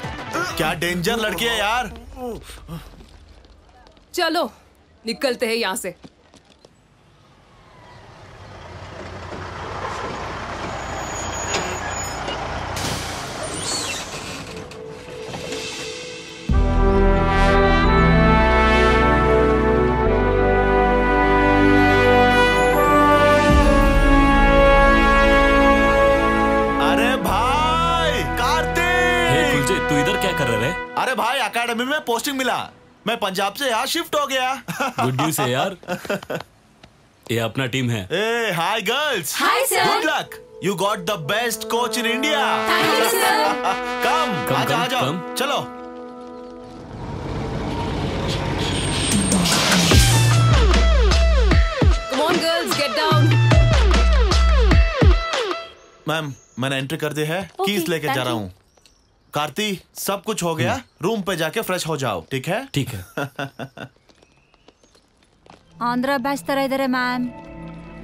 क्या डेंजर लड़की है यार। चलो निकलते हैं यहाँ से। अरे भाई एकेडमी में पोस्टिंग मिला, मैं पंजाब से यहाँ शिफ्ट हो गया। गुड न्यूज़ है यार, ये अपना टीम है। ए hi girls, hi sir, good luck, you got the best coach in India. Thank you sir. Come आजा आजा, चलो। Come on girls, get down. Ma'am मैंने एंट्री कर दी है, कीज लेके जा रहा हूँ। कार्ती सब कुछ हो गया, रूम पे जाके फ्रेश हो जाओ, ठीक है? ठीक है। आंध्रा बैच तरह इधर है मैम।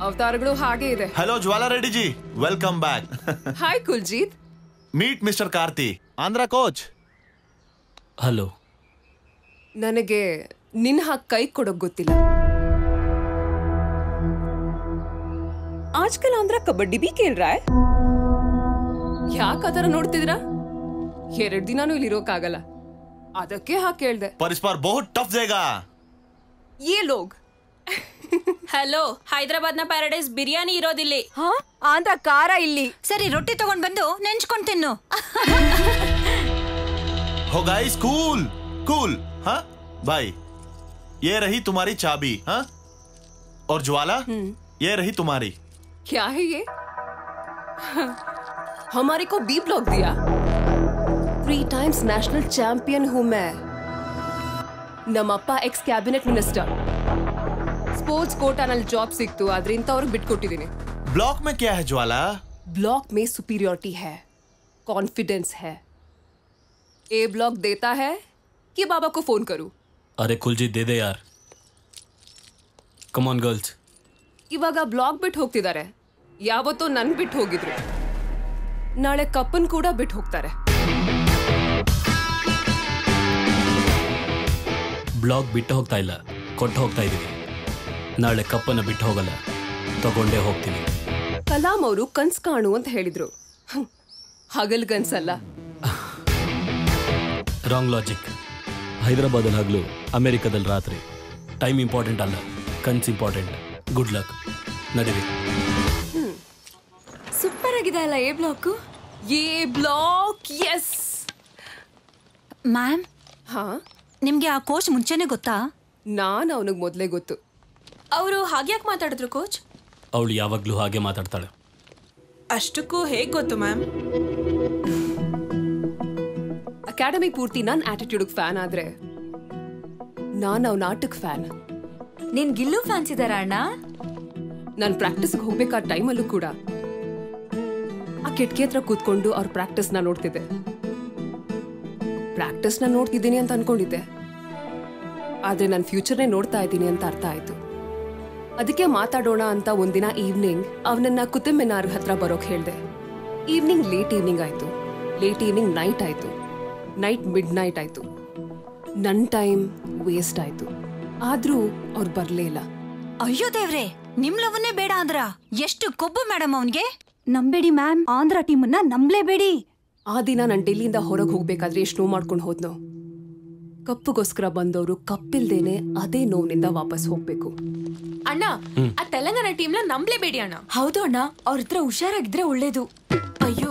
अवतारगुरु आगे इधर। Hello Jwala Reddy ji, welcome back. Hi Kuljeet. Meet mister Karthi, Andhra coach. Hello. ನನಗೆ ನಿನ್ನ ಕೈ ಕೊಡೋಕೆ ಗೊತ್ತಿಲ್ಲ। आजकल आंध्रा कबड्डी भी खेल रहा है। ಯಾಕೆ ಅದರ ನೋಡ್ತಿದ್ರಾ? ಎರಡು ದಿನಾನೂ ಇಲ್ಲಿರೋಕಾಗಲ್ಲ, ಅದಕ್ಕೆ ಹಾ ಕೇಳ್ದೆ। ಪರಿಸ್ಪಾರ್ ಬಹುತ್ ಟಫ್ ದೇಗಾ ये लोग। हेलो, ಹೈದರಾಬಾದ್ ನ ಪ್ಯಾರಡೈಸ್ ಬಿರಿಯಾನಿ ಇರೋದಿಲ್ಲಿ। ಹಾ ಆಂಧ್ರ ಖಾರ ಇಲ್ಲಿ। ಸರಿ ರೊಟ್ಟಿ ತಗೊಂಡು ಬಂದು ನೆಂಚ್ಕೊಂಡು ತಿನ್ನು। हो गाइस, कूल कूल। हाँ भाई ये रही तुम्हारी चाबी। हाँ और ज्वाला ये रही तुम्हारी। क्या है ये? हमारे को बी ब्लॉक दिया। 3 times नेशनल चैंपियन हूँ मैं। नमप्पा एक्स कैबिनेट मिनिस्टर, स्पोर्ट्स कोटानल जॉब सिक्तु आदरे इंतवरु बिटकोटिदीनि। ब्लॉक में क्या है ज्वाला? ब्लॉक में सुपीरियरिटी है, कॉन्फिडेंस है। ए ब्लॉक देता है कि बाबा को फोन करूं? अरे कुलजीत दे दे यार। Come on girls. इवागा ब्लॉक बिट ಹೋಗ್ತಿದ್ದಾರೆ, ಯಾವತ್ತೋ ನನ್ ಬಿಟ್ ಹೋಗಿದ್ರು, ನಾಳೆ ಕಪ್ಪನ್ ಕೂಡ ಬಿಟ್ ಹೋಗ್ತಾರೆ। ಬ್ಲಾಕ್ ಬಿಟ್ಟು ಹೋಗ್ತಾ ಇಲ್ಲ, ಕೊಟ್ಟು ಹೋಗ್ತಾ ಇದೀವಿ, ನಾಳೆ ಕಪ್ಪನ ಬಿಟ್ಟು ಹೋಗಲ್ಲ, ತಗೊಂಡೇ ಹೋಗ್ತೀವಿ। ಕಲಾಂ ಅವರು ಕನ್ಸು ಕಾಣು ಅಂತ ಹೇಳಿದ್ರು, ಹಗಲ್ ಕನ್ಸಲ್ಲ। Wrong logic. ಹೈದರಾಬಾದಲ್ಲಿ ಹಗಲು, ಅಮೆರಿಕಾದಲ್ಲಿ ರಾತ್ರಿ. ಟೈಮ್ ಇಂಪಾರ್ಟೆಂಟ್ ಅಲ್ಲ, ಕನ್ಸು ಇಂಪಾರ್ಟೆಂಟ್. ಗುಡ್ ಲಕ್, ನಡೀವಿ। ಸೂಪರ್ ಆಗಿದೆ ಅಲ್ಲ A block? A block, yes ma'am. ಹಾ ನಿಮಗೆ ಆ ಕೋಚ್ ಮುಂಚೆನೇ ಗೊತ್ತಾ? ನಾನು ಅವನಿಗೆ ಮೊದಲೇ ಗೊತ್ತು। ಅವರು ಹಾಗೆ ಯಾಕೆ ಮಾತಾಡಿದ್ರು ಕೋಚ್? ಅವಳು ಯಾವಾಗಲೂ ಹಾಗೆ ಮಾತಾಡ್ತಾಳೆ। ಅಷ್ಟಕ್ಕೂ ಹೇಗೆ ಗೊತ್ತು ಮ್ಯಾಮ್? ಅಕಾಡೆಮಿ ಪೂರ್ತಿ ನನ್ನ ಆಟಿಟ್ಯೂಡ್ಗೆ ಫ್ಯಾನ್ ಆದ್ರೆ ನಾನು ಅವನ ಆಟಕ್ಕೆ ಫ್ಯಾನ್। ನೀನು ಗಿಲ್ಲು ಫ್ಯಾನ್ಸ್ ಇದ್ದಾರಾ ಅಣ್ಣ? ನಾನು ಪ್ರಾಕ್ಟೀಸ್ಗೆ ಹೋಗ್ಬೇಕಾದ ಟೈಮಲ್ಲೂ ಕೂಡ ಆ ಕಿಟಕಿ ಹತ್ರ ಕೂತ್ಕೊಂಡು ಅವ್ರ ಪ್ರಾಕ್ಟೀಸ್ನ ನೋಡ್ತಿದ್ದೆ। ಪ್ರಾಕ್ಟೀಸ್ನ ನೋಡ್ತಿದ್ದೀನಿ ಅಂತ ಅನ್ಕೊಂಡಿದ್ದೆ, ಆದರೆ ನನ್ನ ಫ್ಯೂಚರ್ನೇ ನೋಡ್ತಾ ಇದ್ದೀನಿ ಅಂತ ಅರ್ಥ ಆಯಿತು। ಅದಕ್ಕೆ ಮಾತಾಡೋಣ ಅಂತ ಒಂದಿನ ಈವ್ನಿಂಗ್ ಅವನನ್ನು ಕುತುಬ್ ಮಿನಾರ್ ಹತ್ರ ಬರೋಕೆ ಹೇಳಿದೆ। ಈವ್ನಿಂಗ್ ಲೇಟ್ ಈವ್ನಿಂಗ್ ಆಯಿತು, ಲೇಟ್ ಈವ್ನಿಂಗ್ ನೈಟ್ ಆಯಿತು, ನೈಟ್ ಮಿಡ್ ನೈಟ್ ಆಯಿತು, ನನ್ನ ಟೈಮ್ ವೇಸ್ಟ್ ಆಯಿತು, ಆದರೂ ಅವ್ರು ಬರಲೇ ಇಲ್ಲ। ಅಯ್ಯೋ ದೇವ್ರೆ, ನಿಮ್ಮ ಲವನ್ನೇ ಬೇಡ ಆಂಧ್ರ, ಎಷ್ಟು ಕೊಬ್ಬು ಮೇಡಮ್ ಅವನಿಗೆ! ನಂಬೇಡಿ ಮ್ಯಾಮ್, ಆಂಧ್ರ ಟೀಮನ್ನು ನಂಬಲೇಬೇಡಿ। ಆ ದಿನ ನಾನು ಡೆಲ್ಲಿಯಿಂದ ಹೊರಗೆ ಹೋಗ್ಬೇಕಾದ್ರೆ ಎಷ್ಟು ನೋವು ಮಾಡ್ಕೊಂಡು ಹೋದ್ನೋ, ಕಪ್ಪುಗೋಸ್ಕರ ಬಂದವರು ಕಪ್ಪಿಲ್ದೇನೆ ಅದೇ ನೋವಿನಿಂದ ವಾಪಸ್ ಹೋಗ್ಬೇಕು. ಅಣ್ಣ, ಆ ತೆಲಂಗಾಣ ಟೀಮ್ನ ನಂಬಲೇಬೇಡಿ ಅಣ್ಣ. ಹೌದು ಅಣ್ಣ, ಅವ್ರ ಹತ್ರ ಹುಷಾರಾಗಿದ್ರೆ ಒಳ್ಳೇದು. ಅಯ್ಯೋ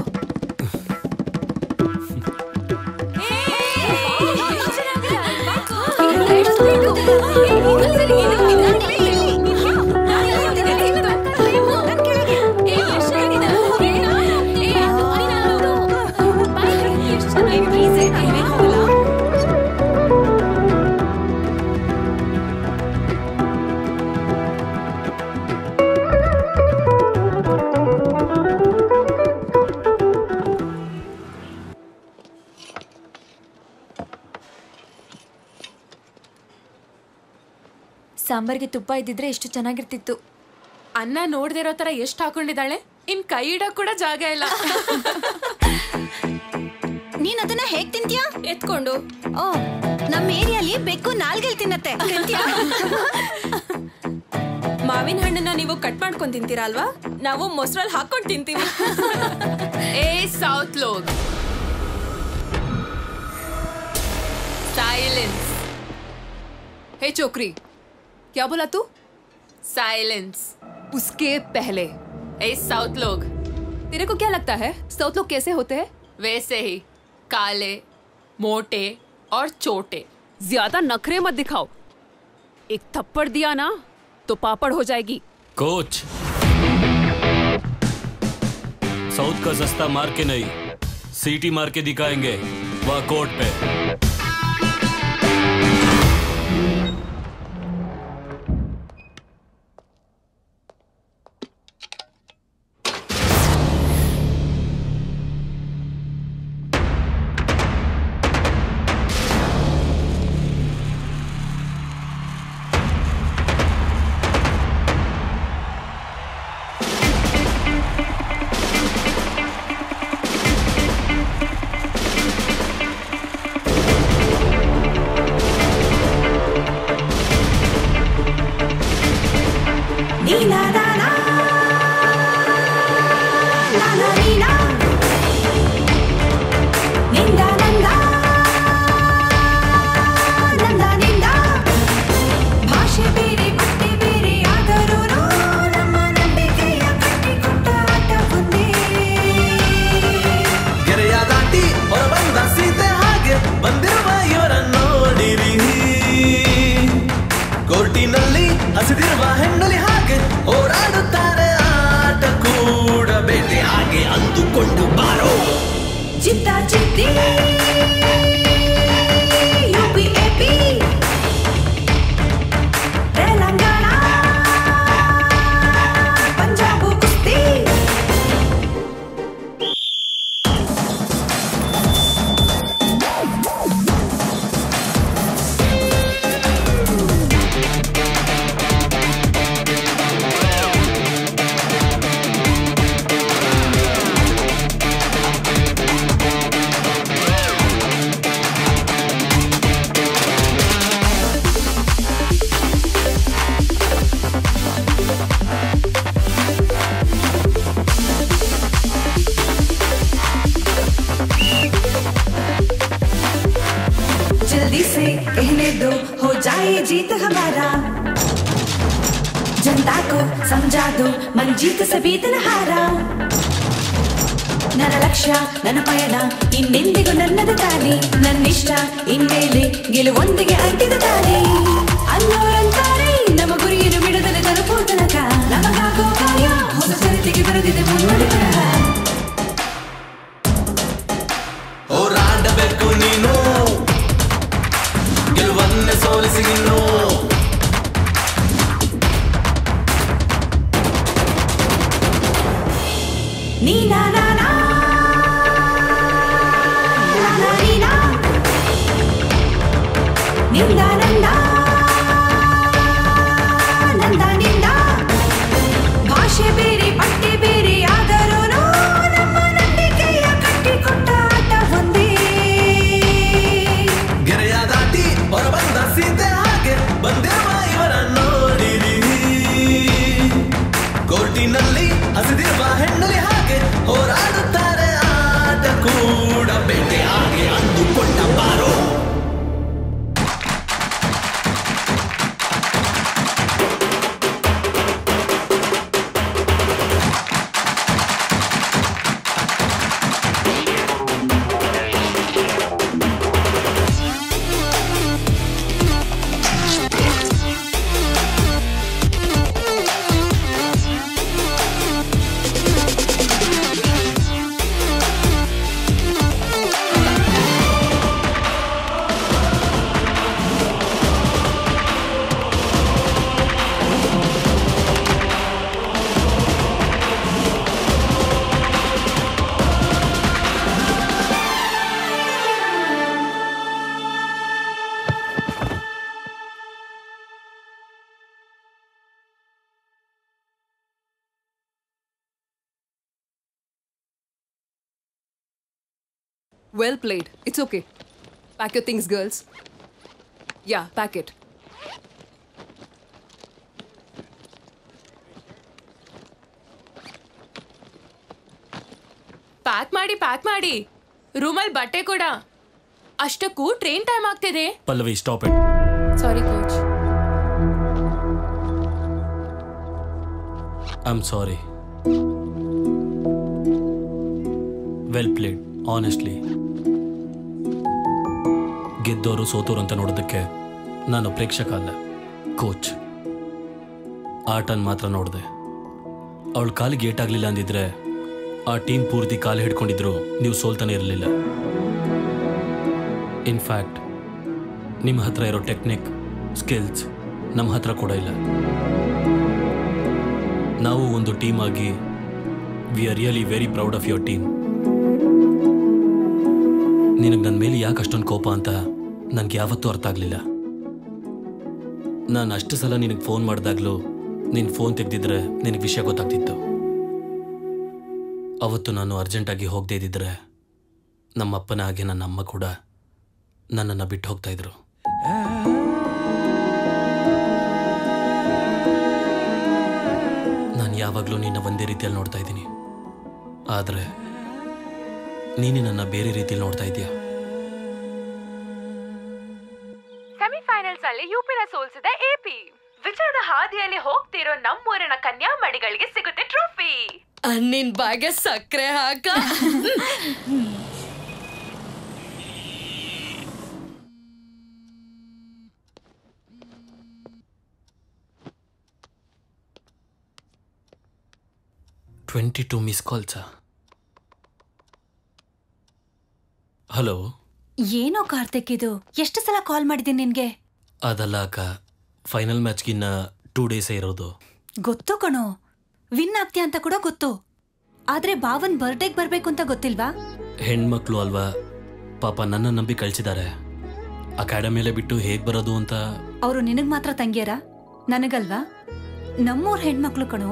ಸಾಂಬಾರ್ಗೆ ತುಪ್ಪ ಇದ್ದಿದ್ರೆ ಎಷ್ಟು ಚೆನ್ನಾಗಿರ್ತಿತ್ತು. ಅನ್ನ ನೋಡದೆ ಇರೋ ತರ ಎಷ್ಟು ಹಾಕೊಂಡಿದ್ದಾಳೆ, ಇನ್ ಕೈ ಇಡಕ್ ಕೂಡ ಜಾಗ ಇಲ್ಲ. ನೀನ್ ಅದನ್ನ ಹೇಗ್ ತಿಂತೀಯಾ? ಎತ್ಕೊಂಡು. ಓ, ನಮ್ಮ ಏರಿಯಾಲಿ ಬೆಕ್ಕು ನಾಲ್ಗೆಲ್ ತಿನ್ನತ್ತೆ. ಮಾವಿನ ಹಣ್ಣನ್ನ ನೀವು ಕಟ್ ಮಾಡ್ಕೊಂಡ್ ತಿಂತೀರಾ ಅಲ್ವಾ? ನಾವು ಮೊಸರಲ್ಲಿ ಹಾಕೊಂಡು ತಿಂತೀವಿ. ಏ ಸೌತ್ ಲೋಕ್, ಸೈಲೆನ್ಸ್. ಹೇ ಚೋಕ್ರಿ, क्या बोला तू? साइलेंस उसके पहले. ए साउथ लोग, तेरे को क्या लगता है साउथ लोग कैसे होते हैं? वैसे ही, काले, मोटे और छोटे. ज्यादा नखरे मत दिखाओ, एक थप्पड़ दिया ना तो पापड़ हो जाएगी. कोच, साउथ का सस्ता मार के नहीं, सीटी मार के दिखाएंगे वहाँ कोर्ट पे. ಕೋರ್ಟಿನಲ್ಲಿ ಹಸಿದಿರುವ ಹೆಣ್ಣಲ್ಲಿ ಹಾಗೆ ಹೋರಾಟ Well played. It's okay. Pack your things, girls. Yeah, pack it. Pack ಮಾಡಿ ರೂಮಲ್ಲಿ ಬಟ್ಟೆ ಕೂಡ ಅಷ್ಟಕ್ಕೂ ಟ್ರೈನ್ ಟೈಮ್ ಆಗ್ತಿದೆ Pallavi stop it sorry coach I am sorry well played honestly ಗೆದ್ದೋರು ಸೋತೋರು ಅಂತ ನೋಡೋದಕ್ಕೆ ನಾನು ಪ್ರೇಕ್ಷಕ ಅಲ್ಲ ಕೋಚ್ ಆಟನ್ ಮಾತ್ರ ನೋಡಿದೆ ಅವಳ ಕಾಲಿಗೆ ಏಟಾಗಲಿಲ್ಲ ಅಂದಿದ್ರೆ ಆ ಟೀಮ್ ಪೂರ್ತಿ ಕಾಲು ಹಿಡ್ಕೊಂಡಿದ್ರು ನೀವು ಸೋಲ್ತಾನೆ ಇರಲಿಲ್ಲ ಇನ್ಫ್ಯಾಕ್ಟ್ ನಿಮ್ಮ ಹತ್ರ ಇರೋ ಟೆಕ್ನಿಕ್ ಸ್ಕಿಲ್ಸ್ ನಮ್ಮ ಹತ್ರ ಕೂಡ ಇಲ್ಲ ನಾವು ಒಂದು ಟೀಮ್ ಆಗಿ we are really very proud of your team ನಿನಗೆ ನನ್ನ ಮೇಲೆ ಯಾಕೆ ಅಷ್ಟೊಂದು ಕೋಪ ಅಂತ ನನಗೆ ಯಾವತ್ತೂ ಅರ್ಥ ಆಗಲಿಲ್ಲ ನಾನು ಅಷ್ಟು ಸಲ ನಿನಗೆ ಫೋನ್ ಮಾಡಿದಾಗಲೂ ನಿನ್ನ ಫೋನ್ ತೆಗೆದಿದ್ರೆ ನಿನಗೆ ವಿಷಯ ಗೊತ್ತಾಗ್ತಿತ್ತು ಅವತ್ತು ನಾನು ಅರ್ಜೆಂಟಾಗಿ ಹೋಗದೇ ಇದ್ದಿದ್ರೆ ನಮ್ಮಪ್ಪನ ಹಾಗೆ ನನ್ನ ಅಮ್ಮ ಕೂಡ ನನ್ನನ್ನು ಬಿಟ್ಟು ಹೋಗ್ತಾ ಇದ್ರು ನಾನು ಯಾವಾಗಲೂ ನಿನ್ನ ಒಂದೇ ರೀತಿಯಲ್ಲಿ ನೋಡ್ತಾ ಇದ್ದೀನಿ ಆದರೆ ನೀನು ನನ್ನ ಬೇರೆ ರೀತಿಯಲ್ಲಿ ನೋಡ್ತಾ ಇದೀಯಾ ಸೆಮಿಫೈನಲ್ಸ್ ಅಲ್ಲಿ ಯುಪಿನ ಸೋಲಿಸಿದ ಎಪಿ ವಿಜಯದ ಹಾದಿಯಲ್ಲಿ ಹೋಗ್ತಿರೋ ನಮ್ಮೂರಿನ ಕನ್ಯಾಮಣಿಗಳಿಗೆ ಸಿಗುತ್ತೆ ಟ್ರೋಫಿ ನಿನ್ ಬಾಗೆ ಸಕ್ಕರೆ ಹಾಕ ಟ್ವೆಂಟಿ 22 ಮಿಸ್ ಕಾಲ್ಸಾ ಹಲೋ ಏನೋ ಕಾರ್ತಿಕ್ ಇದು ಎಷ್ಟು ಸಲ ಕಾಲ್ ಮಾಡಿದ್ದೀನಿ ನಿನ್ಗೆ ಅದಲ್ಲ ಅಕ್ಕ ಫೈನಲ್ ಮ್ಯಾಚ್ಗಿನ್ನ 2 days ಇರೋದು ಗೊತ್ತು ಕಣೋ ವಿನ್ ಆಗ್ತೀಯ ಅಂತ ಕೂಡ ಗೊತ್ತು ಆದ್ರೆ ಭಾವನ್ ಬರ್ಡೇಗೆ ಬರ್ಬೇಕು ಅಂತ ಗೊತ್ತಿಲ್ವಾ ಹೆಣ್ಮಕ್ಳು ಅಲ್ವಾ ಪಾಪ ನನ್ನ ನಂಬಿ ಕಳ್ಸಿದ್ದಾರೆ ಅಕಾಡೆಮಿಯಲ್ಲೇ ಬಿಟ್ಟು ಹೇಗ್ ಬರೋದು ಅಂತ ಅವರು ನಿನಗ್ ಮಾತ್ರ ತಂಗಿಯರ ನನಗಲ್ವಾ ನಮ್ಮೂರ್ ಹೆಣ್ಮಕ್ಳು ಕಣೋ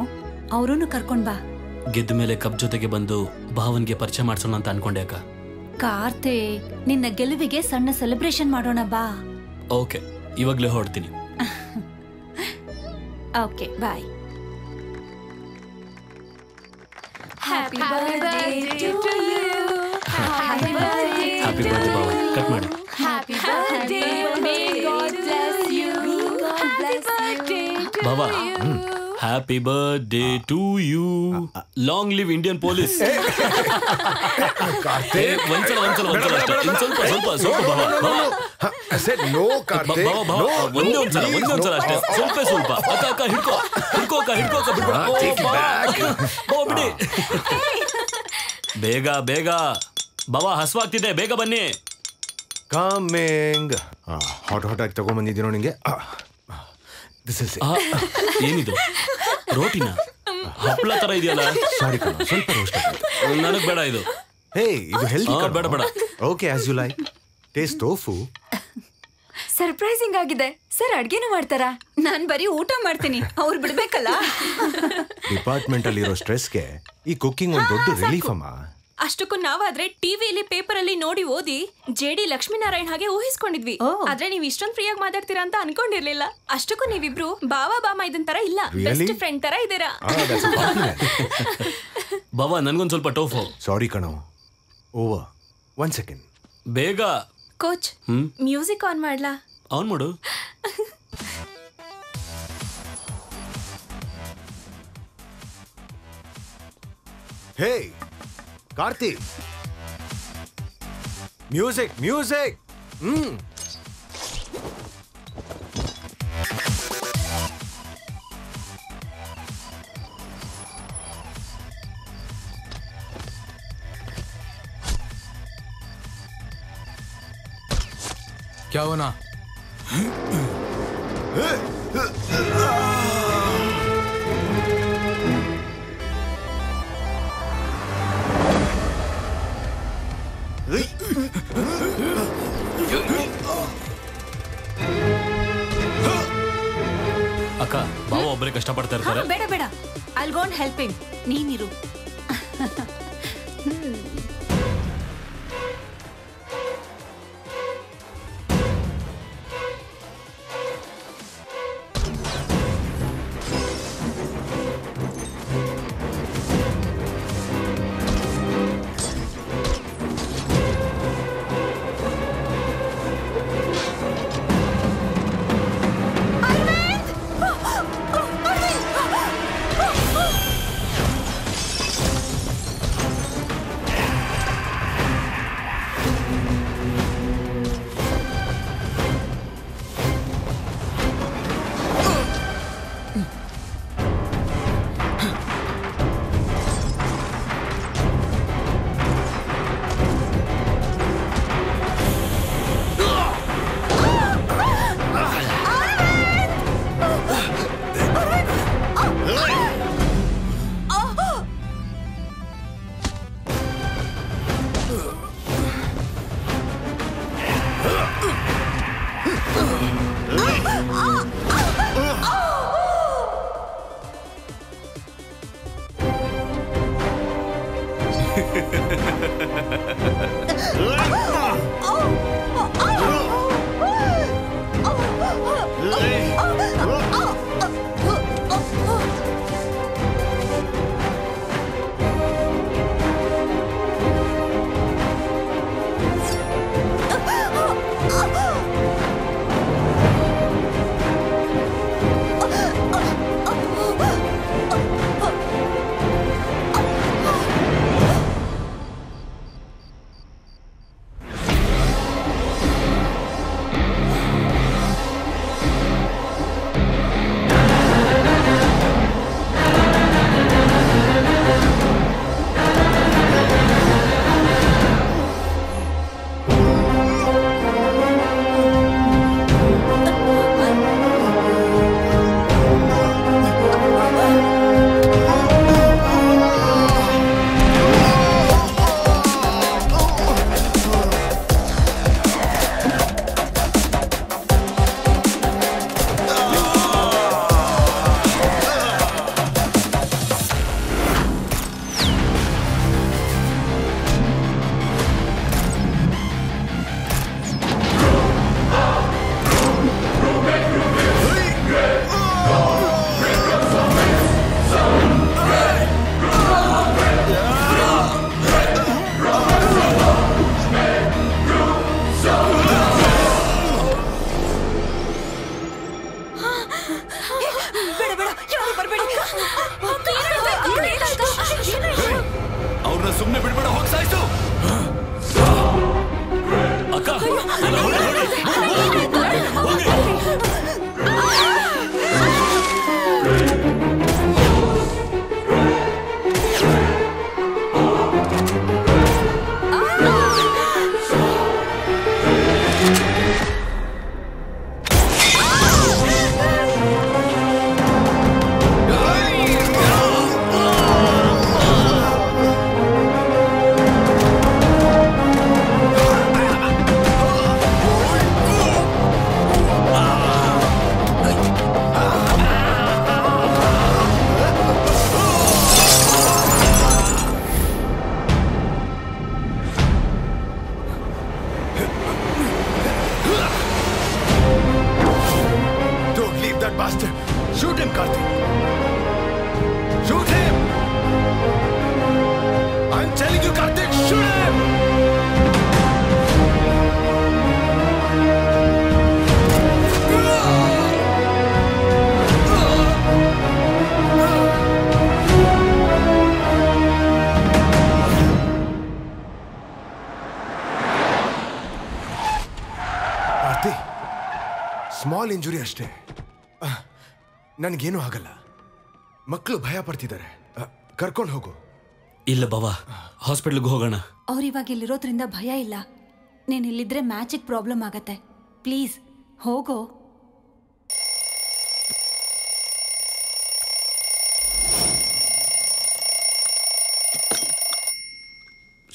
ಅವರನ್ನು ಕರ್ಕೊಂಡ್ ಬಾ ಗೆದ್ದ ಮೇಲೆ ಕಪ್ ಜೊತೆಗೆ ಬಂದು ಭಾವನ್ಗೆ ಪರಿಚಯ ಮಾಡ್ಸೋಣ ಅಂತ ಅನ್ಕೊಂಡೆ ಅಕ್ಕ ಕಾರ್ತೆ ನಿನ್ನ ಗೆಲುವಿಗೆ ಸಣ್ಣ ಸೆಲೆಬ್ರೇಷನ್ ಮಾಡೋಣ ಬಾ ಓಕೆ ಇವಾಗ್ಲೇ ಹೊರಡ್ತೀನಿ okay bye Happy birthday to you. Happy birthday. Happy birthday, Baba. Cut money. Happy birthday. May God bless you. Happy birthday, Baba. Happy birthday to you. Long live Indian police. Karthi, one second. Solpa, Baba. I said no, Karthi. Baba, one second. Solpa. Aka, hidko. Take back. ಬೇಗ ಬೇಗ ಬಾಬಾ ಹಸುವಾಗ್ತಿದೆ ಬೇಗ ಬನ್ನಿ coming hot hot ಆಗಿ ತಗೊಂಡ್ಬಂದಿದ್ದೀನೋ ನಿಂಗೆ ಏನಿದು ರೋಟಿನ ಹಪ್ಪಳ ತರ ಇದೆಯಲ್ಲ ಸಾರಿ ಸ್ವಲ್ಪ ನನಗೆ ಬೇಡ ಇದು ಹೇ ಇದು ಹೆಲ್ದಿ ಬೇಡ okay as you like taste tofu surprising ಆಗಿದೆ ಸರ್ ಅಡ್ಗೆನೂ ಮಾಡ್ತಾರಾ ನಾನು ಬರೀ ಊಟ ಮಾಡ್ತೀನಿ ಅವ್ರು ಬಿಡ್ಬೇಕಲ್ಲ ಡಿಪಾರ್ಟ್ಮೆಂಟ್ ಅಲ್ಲಿರೋ ಸ್ಟ್ರೆಸ್ಗೆ ಈ ಕುಕ್ಕಿಂಗ್ ಒಂದು ದೊಡ್ಡ ರಿಲೀಫ್ ಅಮ್ಮ ಅಷ್ಟಕ್ಕೂ ನಾವಾದ್ರೆ ಟಿವಿಯಲ್ಲಿ ಪೇಪರ್ ಅಲ್ಲಿ ನೋಡಿ ಓದಿ JD ಲಕ್ಷ್ಮೀನಾರಾಯಣ್ ಹಾಗೆ ಊಹಿಸ್ಕೊಂಡಿದ್ವಿ ಆದ್ರೆ ನೀವು ಇಷ್ಟೊಂದು ಫ್ರೀಯಾಗಿ ಮಾತಾಡ್ತೀರಾ ಅಂತ ಅನ್ಕೊಂಡಿರ್ಲಿಲ್ಲ ಅಷ್ಟಕ್ಕೂ ನೀವಿಬ್ರು ಬಾವಾ ಬಾಮ ಇದನ್ ತರ ಇಲ್ಲ ಬೆಸ್ಟ್ ಫ್ರೆಂಡ್ ತರ ಇದ್ದೀರಾ ಬಾವಾ ನನ್ಗೊಂದ್ ಸ್ವಲ್ಪ ಟೋಫು ಸಾರಿ ಕಣೋ ಓವಾ ಒನ್ ಸೆಕೆಂಡ್ ಬೇಗ ಕೋಚ್ ಮ್ಯೂಸಿಕ್ ಆನ್ ಮಾಡ್ಲಾ ಆನ್ ಮಾಡು ಹೇ ಕಾರ್ತಿ ಮ್ಯೂಸಿಕ್ क्या हुआ ना ಅಕ್ಕ ಬಾವ ಒಬ್ಬರೇ ಕಷ್ಟಪಡ್ತಾ ಇರ್ತಾರೆ ಬೇಡ I'll go and help him ನೀನಿರು ಸ್ಮಾಲ್ ಇಂಜುರಿ ಅಷ್ಟೇ, ನನಗೇನು ಆಗಲ್ಲ. ಮಕ್ಕಳು ಭಯ ಪಡ್ತಿದ್ದಾರೆ, ಕರ್ಕೊಂಡು ಹೋಗು. ಇಲ್ಲ ಬಾವಾ, ಹಾಸ್ಪಿಟಲ್ಗೆ ಹೋಗೋಣ. ಅವ್ರು ಇವಾಗ ಇಲ್ಲಿರೋದ್ರಿಂದ ಭಯ ಇಲ್ಲ. ನೀನು ಇಲ್ಲಿದ್ರೆ ಮ್ಯಾಚಿಗೆ ಪ್ರಾಬ್ಲಮ್ ಆಗತ್ತೆ. ಪ್ಲೀಸ್ ಹೋಗೋ.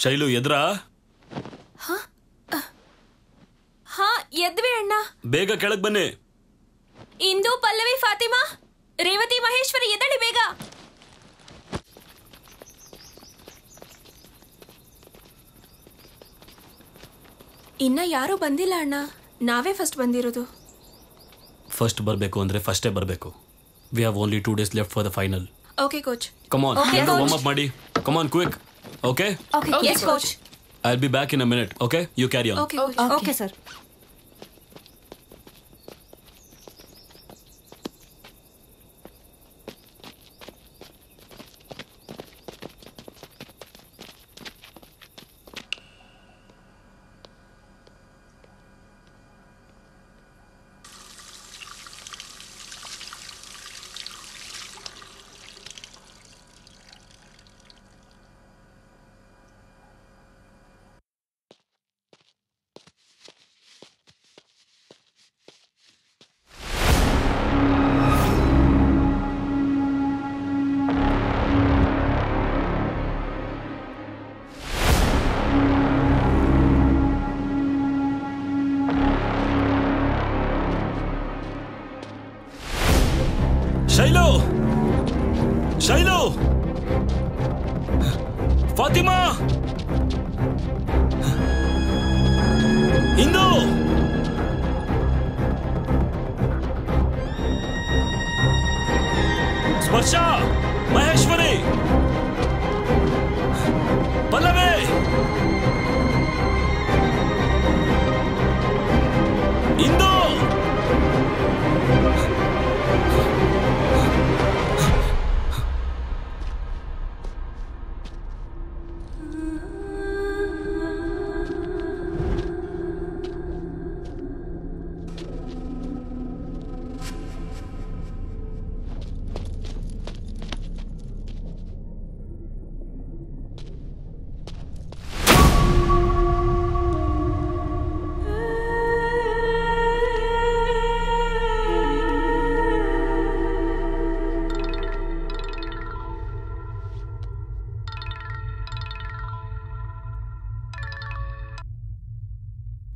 ಶೈಲು ಎದ್ರಾ? ಹಾ ಎದ್ವಿ ಅಣ್ಣ. ಬೇಗ ಕೆಳಗೆ ಬನ್ನಿ. ಇಂದು, ಪಲ್ಲವಿ, ಫಾತಿಮಾ, ರೇವತಿ, ಮಹೇಶ್ವರಿ, ಎದಳಿ ಬೇಗ. ಇನ್ನ ಯಾರು ಬಂದಿಲ್ಲ ಅಣ್ಣ, ನಾವೇ ಫಸ್ಟ್ ಬಂದಿರೋದು. ಫಸ್ಟ್ ಬರಬೇಕು ಅಂದ್ರೆ ಫಸ್ಟೇ ಬರಬೇಕು. We have only 2 days left for the final. Okay coach, come on, warm up ಮಾಡಿ. Come on quick. Okay okay, yes coach, I will be back in a minute. Okay, you carry on. Okay okay sir. Fatima, Indu, Sparsha, Maheshwari, Pallavi, Indu,